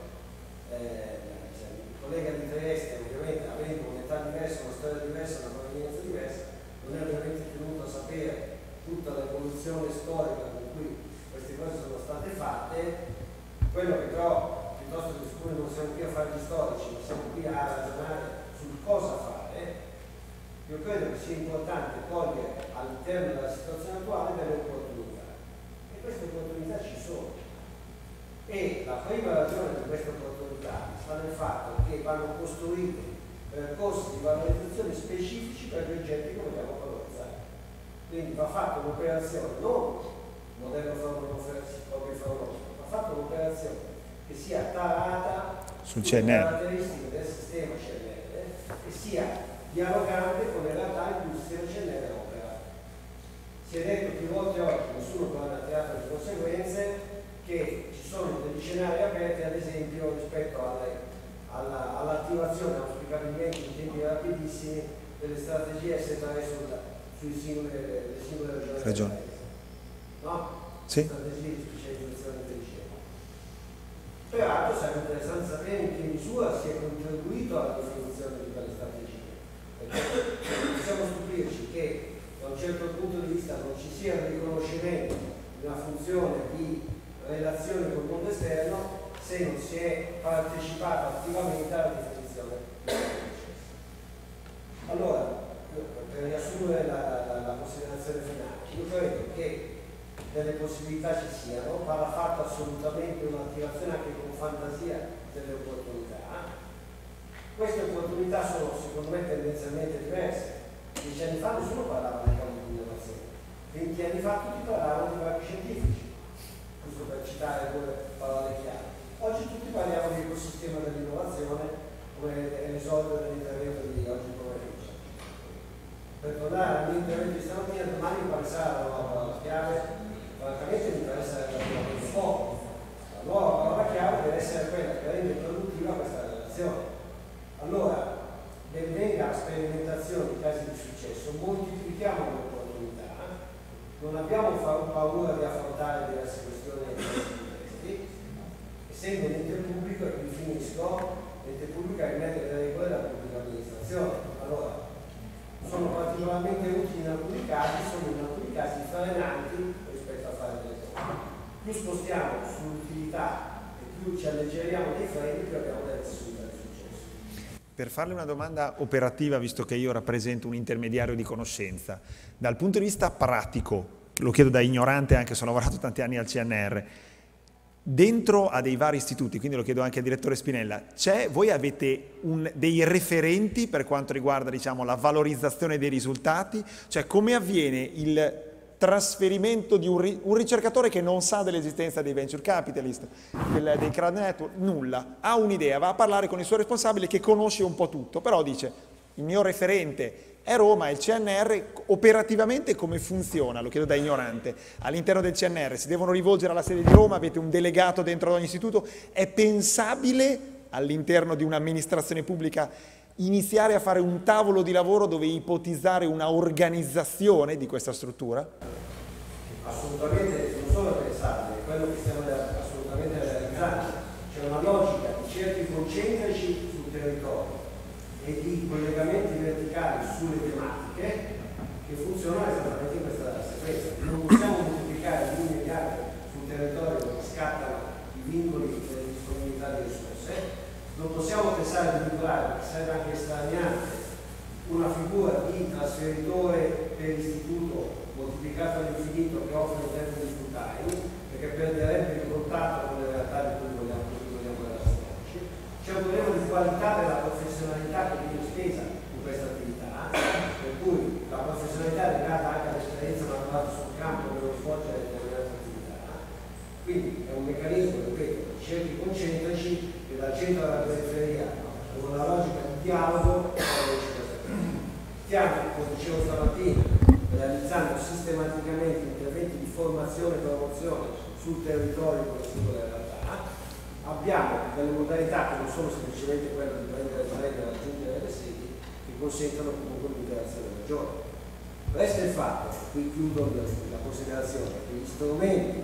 Eh, Il collega di Trieste, ovviamente, avendo un'età diversa, una storia diversa, una provenienza diversa, non è ovviamente tenuto a sapere tutta l'evoluzione storica con cui queste cose sono state fatte. Quello che però, piuttosto che sicuro, non siamo qui a fare gli storici, ma siamo qui a ragionare su cosa fare. Io credo che sia importante cogliere all'interno della situazione attuale delle opportunità, e queste opportunità ci sono. E la prima ragione di questa opportunità sta nel fatto che vanno costruiti percorsi di valorizzazione specifici per gli oggetti che vogliamo valorizzare. Quindi va fatta un'operazione, non modello Fraunhofer, ma fatta un'operazione che sia tarata sulle caratteristiche del sistema C N R e sia dialogante con le realtà in cui il sistema C N R opera. Si è detto più volte oggi, nessuno parla di teatro di conseguenze, che ci sono degli scenari aperti, ad esempio rispetto all'attivazione alla, all auspicabilmente in tempi rapidissimi delle strategie S tre sulle singole, singole regioni, no? Sì. Strategie di specializzazione del ricerca. Peraltro sarebbe interessante sapere in che misura si è contribuito alla definizione di tale strategia, perché possiamo stupirci che da un un certo punto di vista non ci sia un riconoscimento di una funzione di relazione col mondo esterno se non si è partecipato attivamente alla definizione del processo. Allora, per riassumere la, la, la considerazione finale, io credo che delle possibilità ci siano, va fatta assolutamente un'attivazione anche con fantasia delle opportunità. Queste opportunità sono secondo me tendenzialmente diverse. Dieci anni fa nessuno parlava del campo di innovazione, venti anni fa tutti parlavano di banchi scientifici, giusto per citare due parole chiare. Oggi tutti parliamo di ecosistema dell'innovazione come esordio dell'intervento di oggi pomeriggio. Per tornare al mio intervento di stamattina, domani mi interessava la nuova parola chiave, francamente mi interessa la parola fuoco. La nuova parola chiave deve essere quella che rende produttiva questa relazione. Allora, benvenga a sperimentazione di casi di successo, moltiplichiamo le opportunità, non abbiamo paura di affrontare diverse questioni e essendo l'ente pubblico, e qui finisco, l'ente pubblico rimette le regole della pubblica amministrazione. Allora, sono particolarmente utili in alcuni casi, sono in alcuni casi frenanti rispetto a fare delle cose. Più spostiamo sull'utilità e più ci alleggeriamo dei freni, più abbiamo delle soluzioni. Per farle una domanda operativa, visto che io rappresento un intermediario di conoscenza, dal punto di vista pratico, lo chiedo da ignorante anche se ho lavorato tanti anni al C N R, dentro a dei vari istituti, quindi lo chiedo anche al direttore Spinella, voi avete un, dei referenti per quanto riguarda, diciamo, la valorizzazione dei risultati? Cioè come avviene il trasferimento di un, un ricercatore che non sa dell'esistenza dei venture capitalist, del, dei crowd network, nulla, ha un'idea, va a parlare con il suo responsabile che conosce un po' tutto, però dice il mio referente è Roma, è il C N R, operativamente come funziona? Lo chiedo da ignorante. All'interno del C N R si devono rivolgere alla sede di Roma, avete un delegato dentro ad ogni istituto, è pensabile all'interno di un'amministrazione pubblica iniziare a fare un tavolo di lavoro dove ipotizzare una organizzazione di questa struttura? Assolutamente, non solo pensabile, è quello che stiamo assolutamente realizzando. C'è una logica di cerchi concentrici sul territorio e di collegamenti verticali sulle tematiche che funzionano esattamente in questa sequenza. Non possiamo moltiplicare gli uni e gli altri sul territorio dove scattano i vincoli delle disponibilità di risorse. Non possiamo pensare di migliorare, serve anche estraneante una figura di trasferitore per istituto moltiplicato all'infinito che offre il tempo di full time, perché perderebbe il contatto con le realtà di cui vogliamo relazionarci. C'è un problema di qualità della professionalità che viene spesa in questa attività, per cui la professionalità è legata anche all'esperienza maturata sul campo per svolgere determinate attività. Quindi è un meccanismo, ripeto, di cerchi concentrici che dal centro alla periferia, con una logica di dialogo, stiamo, come dicevo stamattina, realizzando sistematicamente interventi di formazione e promozione sul territorio con le singole realtà. Abbiamo delle modalità che non sono semplicemente quelle di prendere il treno e raggiungere le sedi, che consentono comunque l'interazione maggiore. Resta il fatto, qui chiudo la considerazione, che gli strumenti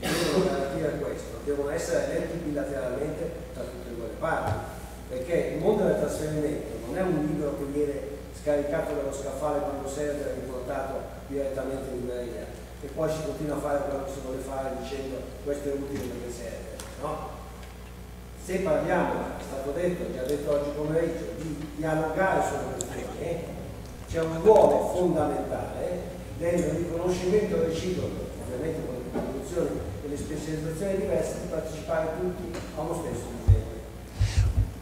che devono garantire questo devono essere letti bilateralmente tra tutte e due le parti, perché il mondo del trasferimento non è un libro che viene scaricato dallo scaffale quando serve e riportato direttamente in libreria e poi si continua a fare quello che si vuole fare dicendo questo è utile perché serve, no? Se parliamo, è stato detto, già detto oggi pomeriggio, di dialogare sulle questioni, c'è un ruolo fondamentale del riconoscimento reciproco, ovviamente con le produzioni e le specializzazioni diverse, di partecipare tutti a uno stesso livello.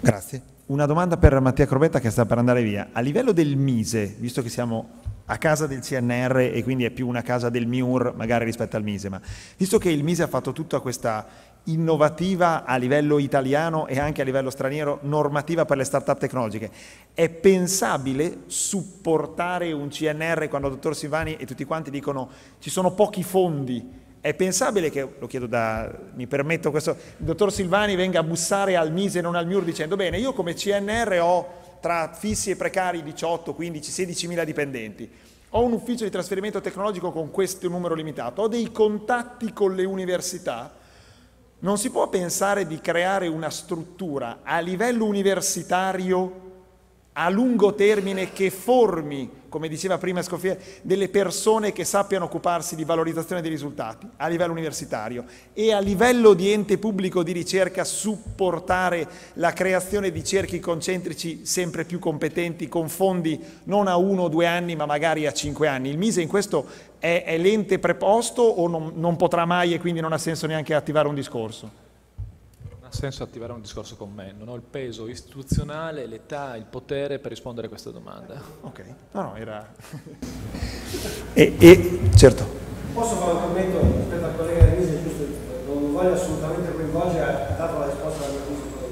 Grazie. Una domanda per Mattia Corbetta che sta per andare via. A livello del MISE, visto che siamo a casa del C N R e quindi è più una casa del MIUR magari rispetto al MISE, ma visto che il MISE ha fatto tutta questa innovativa a livello italiano e anche a livello straniero normativa per le start-up tecnologiche, è pensabile supportare un C N R quando il dottor Silvani e tutti quanti dicono ci sono pochi fondi? È pensabile che, lo chiedo da, mi permetto questo, il dottor Silvani venga a bussare al MISE e non al MIUR dicendo bene, io come C N R ho tra fissi e precari diciotto, quindici, sedicimila dipendenti, ho un ufficio di trasferimento tecnologico con questo numero limitato, ho dei contatti con le università, non si può pensare di creare una struttura a livello universitario a lungo termine che formi come diceva prima Scofieri, delle persone che sappiano occuparsi di valorizzazione dei risultati a livello universitario e a livello di ente pubblico di ricerca supportare la creazione di cerchi concentrici sempre più competenti con fondi non a uno o due anni ma magari a cinque anni. Il MISE in questo è, è l'ente preposto o non, non potrà mai e quindi non ha senso neanche attivare un discorso? Senso attivare un discorso con me, non ho il peso istituzionale, l'età, il potere per rispondere a questa domanda. Ok, no, no, era... e, e, certo. Posso fare un commento rispetto al collega Renisi, giusto? Non voglio assolutamente coinvolgere, ha dato la risposta alla mia cosa.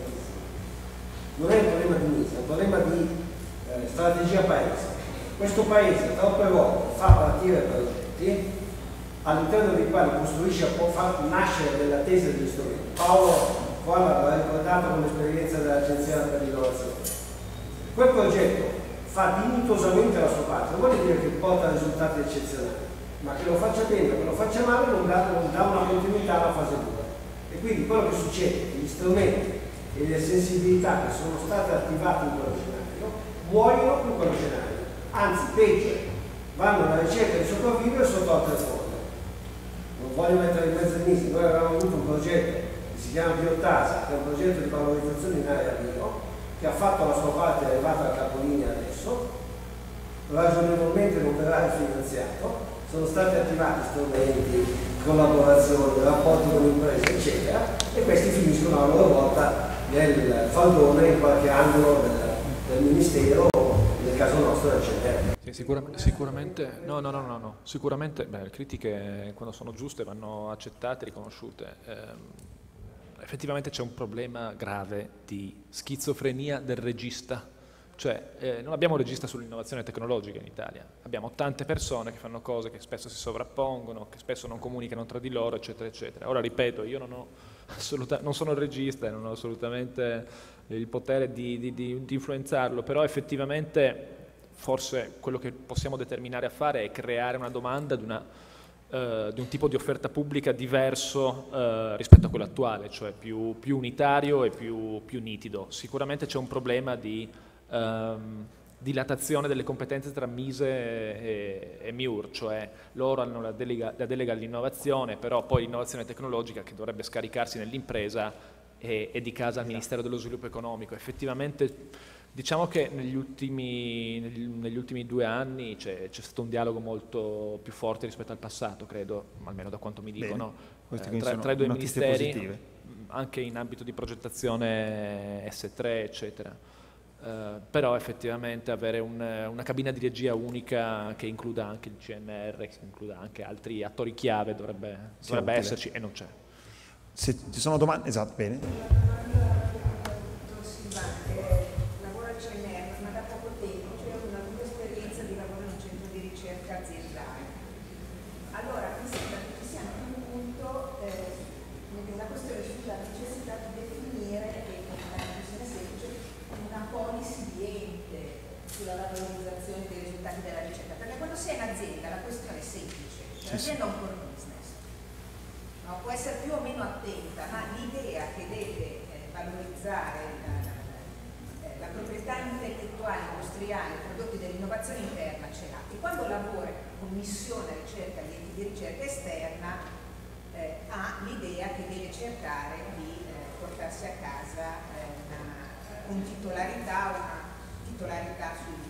Non è un problema di Nisa, è un problema di eh, strategia paese. Questo paese troppe volte fa partire progetti all'interno dei quali costruisce, può far nascere delle attese degli strumenti. Paolo Guarda, l'ho ricordato con l'esperienza dell'Agenzia per l'innovazione. Quel progetto fa dignitosamente la sua parte, non vuol dire che porta risultati eccezionali, ma che lo faccia bene o che lo faccia male non dà, non dà una continuità alla fase due. E quindi quello che succede, gli strumenti e le sensibilità che sono state attivate in quello scenario, muoiono in quello scenario. Anzi, peggio, vanno alla ricerca di sopravvivere sotto altre forme. Non voglio mettere in mezzo a Nisi, noi avevamo avuto un progetto si chiama Biotasa, che è un progetto di valorizzazione in area bio, che ha fatto la sua parte, è arrivata al capolinea adesso, ragionevolmente non verrà rifinanziato, sono stati attivati strumenti, collaborazioni, rapporti con imprese, eccetera, e questi finiscono a loro volta nel faldone, in qualche angolo del, del Ministero, nel caso nostro del C N R S. Sì, sicuramente, sicuramente, no, no, no, no, no, sicuramente beh, le critiche quando sono giuste vanno accettate e riconosciute. Eh, Effettivamente c'è un problema grave di schizofrenia del regista, cioè eh, non abbiamo un regista sull'innovazione tecnologica in Italia, abbiamo tante persone che fanno cose che spesso si sovrappongono, che spesso non comunicano tra di loro, eccetera, eccetera. Ora ripeto, io non, ho assoluta, non sono il regista e non ho assolutamente il potere di, di, di, di influenzarlo, però effettivamente forse quello che possiamo determinare a fare è creare una domanda di una... Uh, di un tipo di offerta pubblica diverso uh, rispetto a quello attuale, cioè più, più unitario e più, più nitido. Sicuramente c'è un problema di um, dilatazione delle competenze tra MISE e, e M I U R, cioè loro hanno la delega, la delega all'innovazione, però poi l'innovazione tecnologica che dovrebbe scaricarsi nell'impresa è, è di casa al Ministero dello Sviluppo Economico. Effettivamente... Diciamo che negli ultimi, negli ultimi due anni c'è stato un dialogo molto più forte rispetto al passato, credo, almeno da quanto mi dicono, eh, tra, tra i due ministeri, positive. Anche in ambito di progettazione S tre, eccetera. Eh, però effettivamente avere un, una cabina di regia unica che includa anche il C N R, che includa anche altri attori chiave dovrebbe, dovrebbe esserci e non c'è. Se ci sono domande, esatto, bene. L'azienda è un core business, no? Può essere più o meno attenta, ma l'idea che deve eh, valorizzare la, la, la proprietà intellettuale, industriale, i prodotti dell'innovazione interna ce l'ha, e quando lavora con missione ricerca di, di ricerca esterna eh, ha l'idea che deve cercare di eh, portarsi a casa eh, una, un titolarità, una titolarità sui,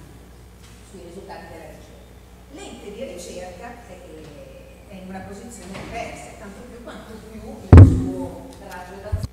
sui risultati della ricerca. L'ente di ricerca eh, è in una posizione diversa, tanto più quanto più il suo raggio d'azione.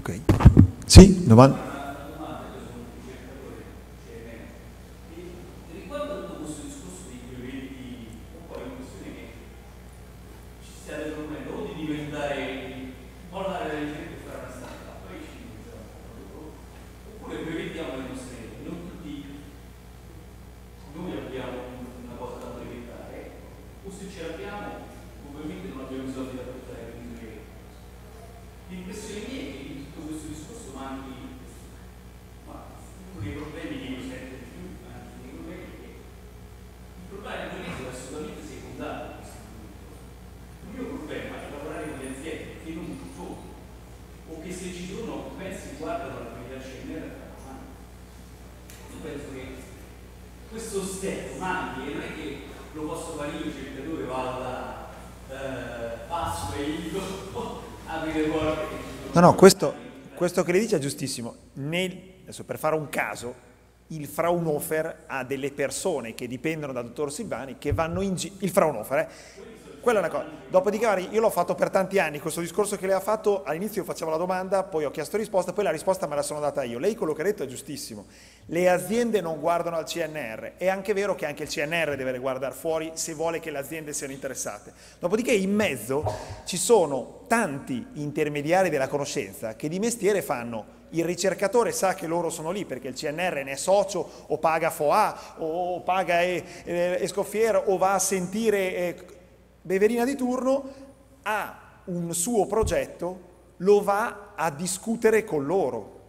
Ok. Sì, domanda. No, no, questo, questo che lei dice è giustissimo. Nel, adesso per fare un caso, il Fraunhofer ha delle persone che dipendono dal dottor Silvani che vanno in giro. Il Fraunhofer, eh? Quella è una cosa. Dopodiché io l'ho fatto per tanti anni, questo discorso che lei ha fatto, all'inizio facevo la domanda, poi ho chiesto risposta, poi la risposta me la sono data io. Lei quello che ha detto è giustissimo. Le aziende non guardano al C N R, è anche vero che anche il C N R deve guardare fuori se vuole che le aziende siano interessate. Dopodiché in mezzo ci sono tanti intermediari della conoscenza che di mestiere fanno, il ricercatore sa che loro sono lì perché il C N R ne è socio o paga F O A o paga e, e, e Scoffier o va a sentire e, Beverina di turno, ha un suo progetto, lo va a discutere con loro.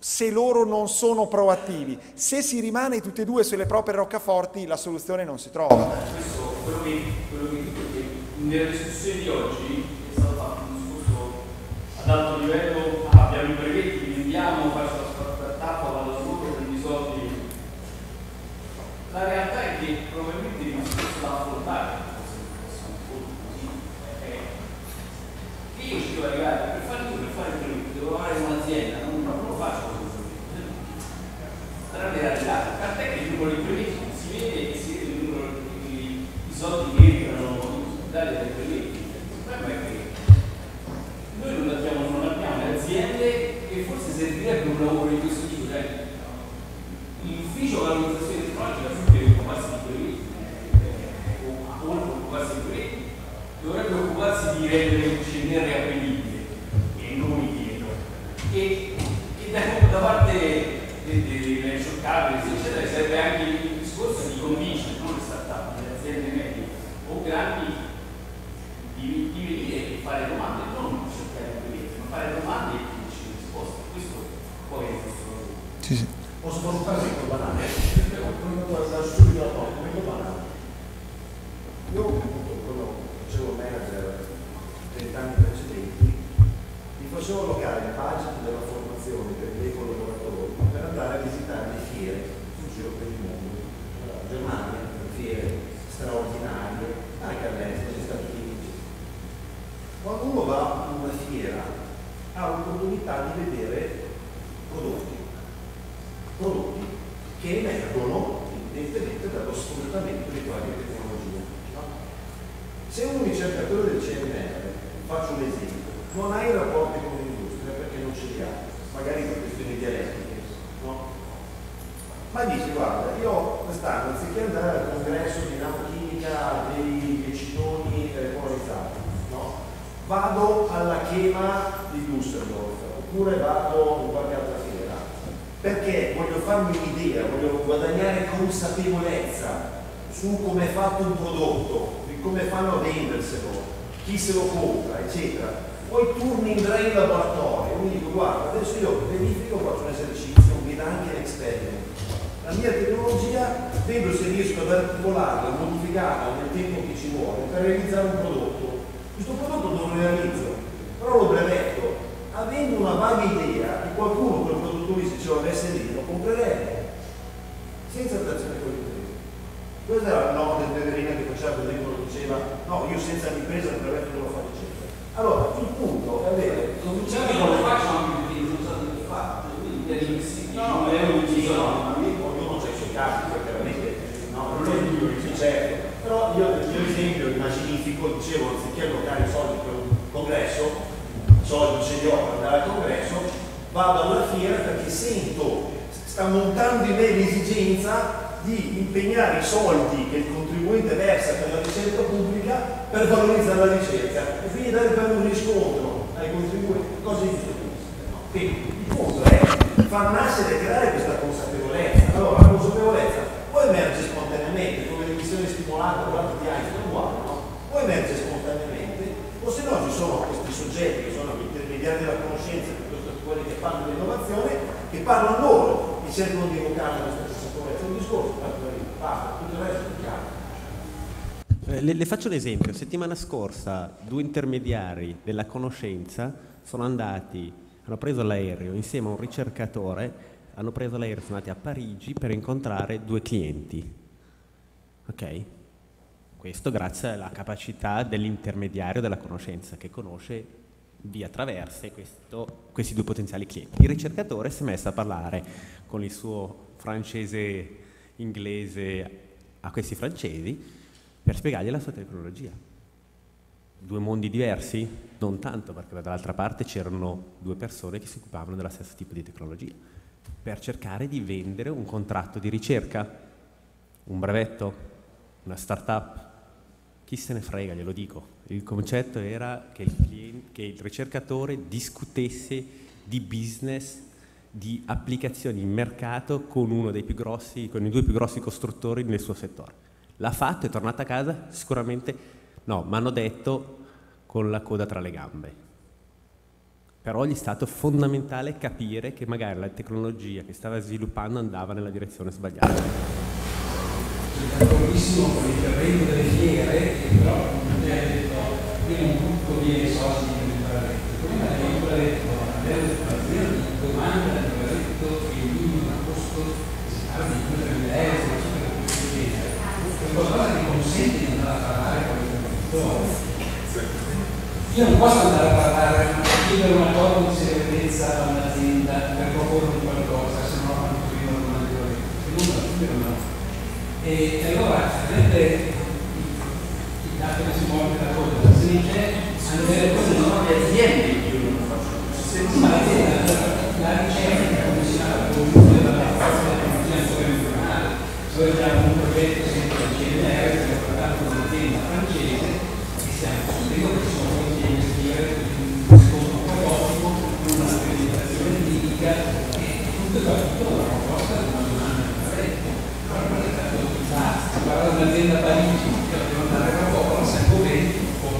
Se loro non sono proattivi, se si rimane tutti e due sulle proprie roccaforti, la soluzione non si trova. Questo, quello che, quello che, che nella discussione di oggi ad alto livello, ah, abbiamo i brevetti, vendiamo, faccio la tappa, vado solo, prendo i soldi. La realtà è che probabilmente non si possa affrontare, che io ci devo arrivare, per fare tutto, per fare quello, devo avere un'azienda, non, non lo faccio così. Sarà la realtà, tant'è che il numero dei brevetti non si vede e si vede il numero di soldi che entrano in Italia dai brevetti. Il problema è che noi non abbiamo, non abbiamo le aziende che forse servirebbero un lavoro di questo tipo, cioè l'ufficio valorizzazione tecnologica dovrebbe occuparsi di brevetti, o comunque occuparsi di brevetti, dovrebbe occuparsi di rendere il C N R appetibile e noi dietro. E, e da, da parte delle scioccabili, eccetera, serve anche il discorso di convincere, non le start-up, le aziende medie o grandi di, di venire e fare domande. Fare domande e non ci risposta, questo poi è il nostro lavoro. Sì, sì. Posso fare un esempio banale? Da studio a poco, molto banale. Io quando facevo manager vent'anni precedenti, mi facevo locare il budget della formazione per i miei collaboratori per andare a visitare le fiere in giro per il mondo, la Germania, le fiere straordinarie, anche all'estero, negli Stati Uniti. Quando uno va a una fiera ha l'opportunità di vedere prodotti, prodotti che emergono evidentemente dallo sfruttamento di varie tecnologie. No? Se un ricercatore del C N R, faccio un esempio, non ha i rapporti con l'industria perché non ce li ha, magari per questioni dialettiche, no? Ma dici guarda, io quest'anno anziché andare al congresso di nanochimica dei vecinoni polarizzati, no? Vado alla Chema di Düsseldorf, oppure vado in qualche altra fiera, perché voglio farmi un'idea, voglio guadagnare consapevolezza su come è fatto un prodotto, di come fanno a venderselo, chi se lo compra, eccetera. Poi turni in tre in laboratorio, mi dico guarda, adesso io verifico, faccio un esercizio, mi dà anche l'esperiment. La mia tecnologia vedo se riesco ad articolarla, modificarla nel tempo che ci vuole per realizzare un prodotto. Questo prodotto non lo realizzo, però lo brevetto, avendo una vaga idea che qualcuno quel prodotto lì se ce lo avesse lì lo comprerebbe, senza trazione con l'impresa. Questa era la nota del Beverina che faceva per esempio, diceva no, io senza l'impresa il brevetto non lo faccio eccetera. Allora, il punto è avere, cominciare con le facce anche non so che fatto, quindi è l'investimento, no, è un giro, ma io non c'è cercato, perché veramente no, non è il mio certo. Però io, per esempio, immaginifico, dicevo, anziché allocare i soldi per un congresso, solito ce li ho, andare al congresso, vado alla fiera perché sento, sta montando in me l'esigenza di impegnare i soldi che il contribuente versa per la ricerca pubblica per valorizzare la ricerca e quindi dare per un riscontro ai contribuenti, cosa giusta. Quindi il punto è far nascere e creare questa consapevolezza. Allora la consapevolezza può emergere spontaneamente, come l'emissione stimolata durante gli anni, non uguale, no? Può emergere spontaneamente, o se no ci sono questi soggetti che sono intermediari della conoscenza, piuttosto che quelli che fanno l'innovazione, che parlano loro e cercano di evocare questa consapevolezza. Un discorso basta, tutto il resto è chiaro. Le, le faccio un esempio. Settimana scorsa due intermediari della conoscenza sono andati, hanno preso l'aereo insieme a un ricercatore, hanno preso l'aereo, sono andati a Parigi per incontrare due clienti. Ok? Questo grazie alla capacità dell'intermediario della conoscenza che conosce via traverse questo, questi due potenziali clienti. Il ricercatore si è messo a parlare con il suo francese inglese a questi francesi per spiegargli la sua tecnologia. Due mondi diversi? Non tanto, perché dall'altra parte c'erano due persone che si occupavano dello stesso tipo di tecnologia, per cercare di vendere un contratto di ricerca, un brevetto, una start-up. Chi se ne frega, glielo dico. Il concetto era che il, cliente, che il ricercatore discutesse di business, di applicazioni in mercato con uno dei più grossi, con i due più grossi costruttori nel suo settore. L'ha fatto, è tornata a casa? Sicuramente no, mi hanno detto con la coda tra le gambe. Però gli è stato fondamentale capire che magari la tecnologia che stava sviluppando andava nella direzione sbagliata. Sono d'accordissimo con l'intervento delle fiere, che però non ti ha detto che un gruppo di soci di intervento. Prima lei ha detto, avere un'azienda di domanda di brevetto e di un costo si parla di duemila euro. Qualcosa che consente di andare a parlare con il produttore. Io non posso andare a parlare, chiedere una cosa di segretezza a un'azienda per proporre qualcosa, se no non io non la devo dire. E allora sarebbe il dato che si muove la cosa, se non c'è, andare cose non le aziende che io non faccio. Ma la ricerca condizionata con l'uso della forza della produzione sovranazionale, dove già un progetto un'azienda a Parigi che dobbiamo andare a poco, sempre bene, con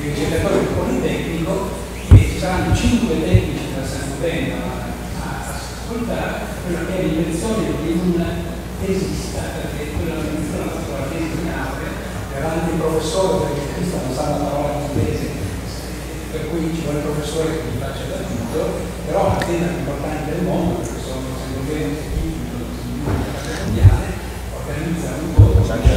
il ricercatore del Politecnico, e ci saranno cinque tecnici da sempre a ascoltare quella che è l'invenzione di un tesista, perché quella che invenzione la scuola testinale, grande professore, perché questa non sa la parola in inglese, per cui ci vuole il professore che gli faccia da tutto, però l'azienda più importante del mondo, perché sono sempre bene mondiale, organizza un po'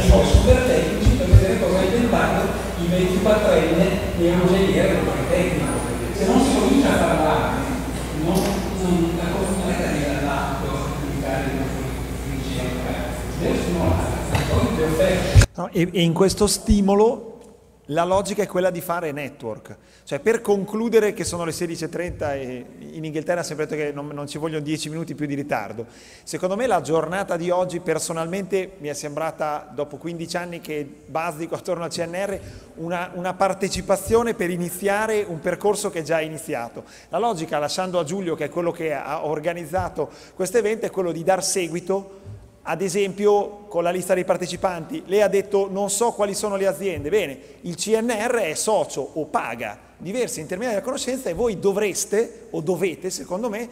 sono super tecnici per vedere cosa ha inventato il ventiquattrenne nell'ingegnere del Politecnico. Se non si comincia a parlare, non, non, la cosa non è da dire all'atto di ricerca, no, e, e in questo stimolo la logica è quella di fare network. Cioè, per concludere, che sono le sedici e trenta e in Inghilterra si è detto che non, non ci vogliono dieci minuti più di ritardo. Secondo me la giornata di oggi personalmente mi è sembrata, dopo quindici anni che bazzico attorno al C N R, una, una partecipazione per iniziare un percorso che è già iniziato. La logica, lasciando a Giulio, che è quello che ha organizzato questo evento, è quello di dar seguito. Ad esempio, con la lista dei partecipanti, lei ha detto non so quali sono le aziende. Bene, il C N R è socio o paga diversi intermediari della conoscenza e voi dovreste o dovete, secondo me,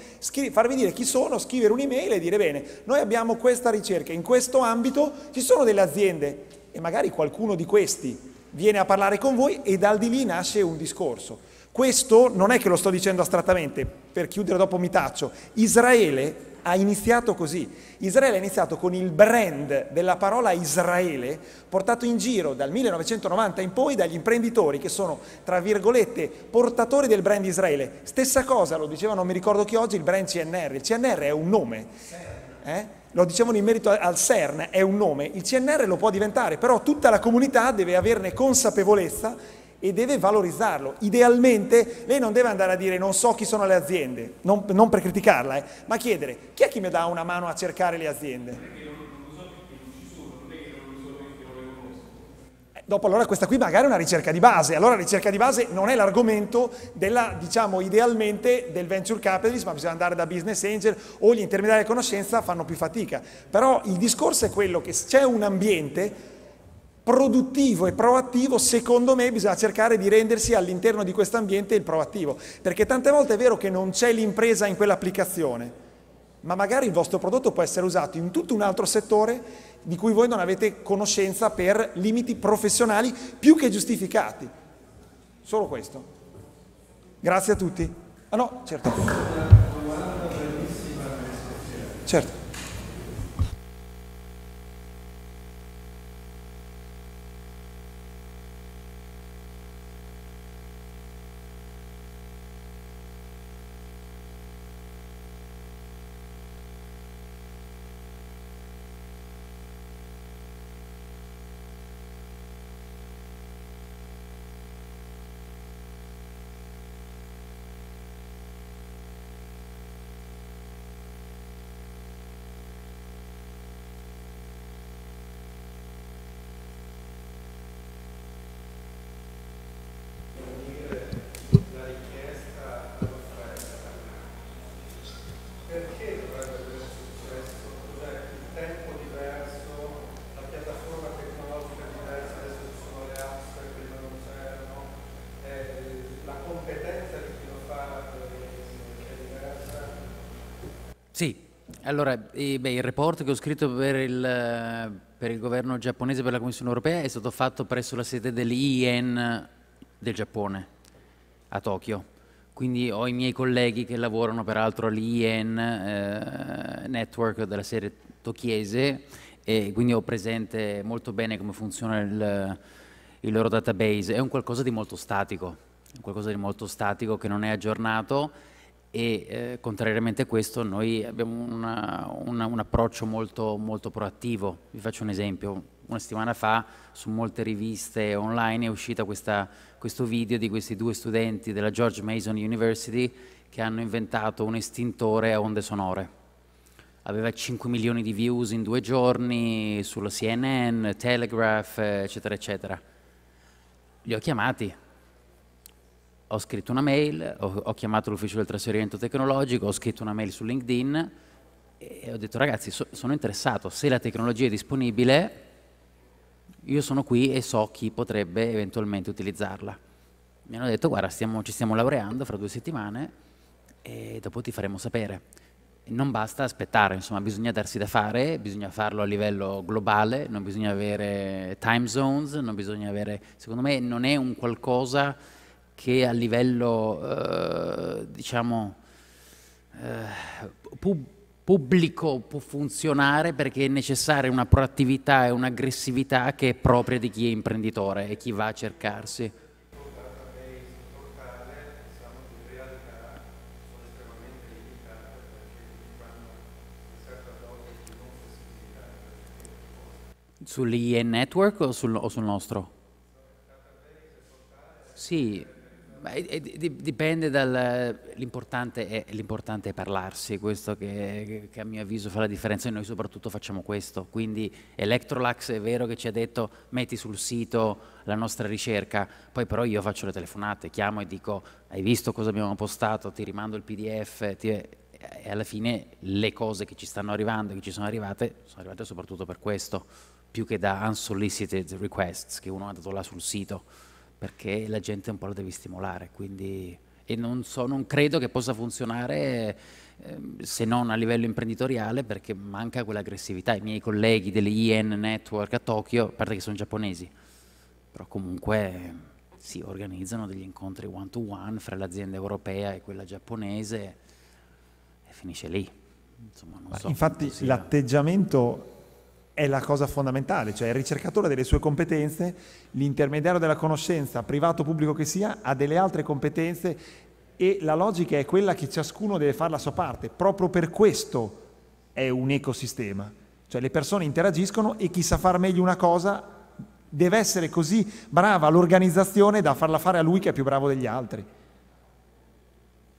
farvi dire chi sono, scrivere un'email e dire bene, noi abbiamo questa ricerca, in questo ambito ci sono delle aziende e magari qualcuno di questi viene a parlare con voi e dal di lì nasce un discorso. Questo non è che lo sto dicendo astrattamente, per chiudere dopo mi taccio, Israele ha iniziato così. Israele ha iniziato con il brand della parola Israele, portato in giro dal millenovecentonovanta in poi dagli imprenditori che sono, tra virgolette, portatori del brand Israele. Stessa cosa, lo dicevano, non mi ricordo chi oggi, il brand C N R. Il C N R è un nome. Eh? Lo dicevano in merito al CERN, è un nome. Il C N R lo può diventare, però tutta la comunità deve averne consapevolezza e deve valorizzarlo. Idealmente lei non deve andare a dire non so chi sono le aziende, non, non per criticarla, eh, ma chiedere chi è chi mi dà una mano a cercare le aziende. Dopo allora questa qui magari è una ricerca di base, allora la ricerca di base non è l'argomento della, diciamo idealmente del venture capitalist, ma bisogna andare da business angel o gli intermediari di conoscenza fanno più fatica, però il discorso è quello che c'è un ambiente produttivo e proattivo, secondo me bisogna cercare di rendersi all'interno di questo ambiente il proattivo, perché tante volte è vero che non c'è l'impresa in quell'applicazione, ma magari il vostro prodotto può essere usato in tutto un altro settore di cui voi non avete conoscenza per limiti professionali più che giustificati. Solo questo. Grazie a tutti. Ah no, certo. Una domanda brevissima per esposizione. Certo. Sì, allora beh, il report che ho scritto per il, per il governo giapponese e per la Commissione europea è stato fatto presso la sede dell'I I N del Giappone, a Tokyo. Quindi ho i miei colleghi che lavorano peraltro all'I I N eh, Network della serie tocchiese e quindi ho presente molto bene come funziona il, il loro database. È un qualcosa di molto statico, è qualcosa di molto statico che non è aggiornato. E eh, contrariamente a questo noi abbiamo una, una, un approccio molto, molto proattivo. Vi faccio un esempio, una settimana fa su molte riviste online è uscita questa, questo video di questi due studenti della George Mason University che hanno inventato un estintore a onde sonore. Aveva cinque milioni di views in due giorni sulla C N N, Telegraph, eccetera, eccetera. Li ho chiamati. Ho scritto una mail, ho, ho chiamato l'ufficio del trasferimento tecnologico, ho scritto una mail su LinkedIn e ho detto ragazzi so, sono interessato, se la tecnologia è disponibile io sono qui e so chi potrebbe eventualmente utilizzarla. Mi hanno detto guarda stiamo, ci stiamo laureando fra due settimane e dopo ti faremo sapere. Non basta aspettare, insomma bisogna darsi da fare, bisogna farlo a livello globale, non bisogna avere time zones, non bisogna avere, secondo me non è un qualcosa che a livello eh, diciamo eh, pub pubblico può funzionare, perché è necessaria una proattività e un'aggressività che è propria di chi è imprenditore e chi va a cercarsi. Sull'I E Network o sul, o sul nostro? Sì. Dipende dal... L'importante è, l'importante è parlarsi, questo che, che a mio avviso fa la differenza e noi soprattutto facciamo questo. Quindi Electrolux è vero che ci ha detto metti sul sito la nostra ricerca, poi però io faccio le telefonate, chiamo e dico hai visto cosa abbiamo postato, ti rimando il P D F ti... e alla fine le cose che ci stanno arrivando, che ci sono arrivate, sono arrivate soprattutto per questo, più che da unsolicited requests che uno ha dato là sul sito, perché la gente un po' lo deve stimolare, quindi, e non, so, non credo che possa funzionare eh, se non a livello imprenditoriale, perché manca quell'aggressività. I miei colleghi dell'I N Network a Tokyo, a parte che sono giapponesi, però comunque si organizzano degli incontri one to one fra l'azienda europea e quella giapponese e finisce lì. Insomma, non so. Infatti l'atteggiamento è la cosa fondamentale, cioè il ricercatore delle sue competenze, l'intermediario della conoscenza, privato o pubblico che sia, ha delle altre competenze e la logica è quella che ciascuno deve fare la sua parte. Proprio per questo è un ecosistema, cioè le persone interagiscono e chi sa far meglio una cosa deve essere così brava l'organizzazione da farla fare a lui che è più bravo degli altri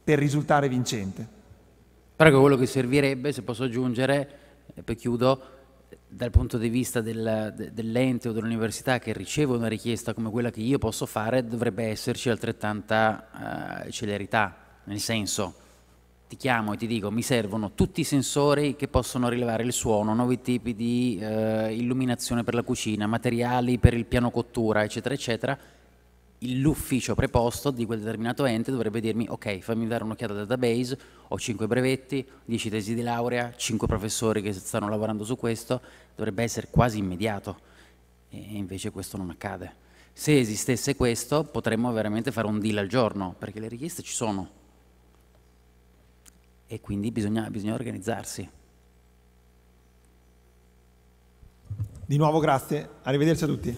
per risultare vincente. Però quello che servirebbe, se posso aggiungere, e poi chiudo, dal punto di vista del, de, dell'ente o dell'università che riceve una richiesta come quella che io posso fare, dovrebbe esserci altrettanta uh, celerità, nel senso, ti chiamo e ti dico mi servono tutti i sensori che possono rilevare il suono, nuovi tipi di eh, illuminazione per la cucina, materiali per il piano cottura, eccetera eccetera. L'ufficio preposto di quel determinato ente dovrebbe dirmi ok, fammi dare un'occhiata al database, ho cinque brevetti, dieci tesi di laurea, cinque professori che stanno lavorando su questo. Dovrebbe essere quasi immediato e invece questo non accade. Se esistesse questo potremmo veramente fare un deal al giorno, perché le richieste ci sono e quindi bisogna, bisogna organizzarsi. Di nuovo grazie, arrivederci a tutti.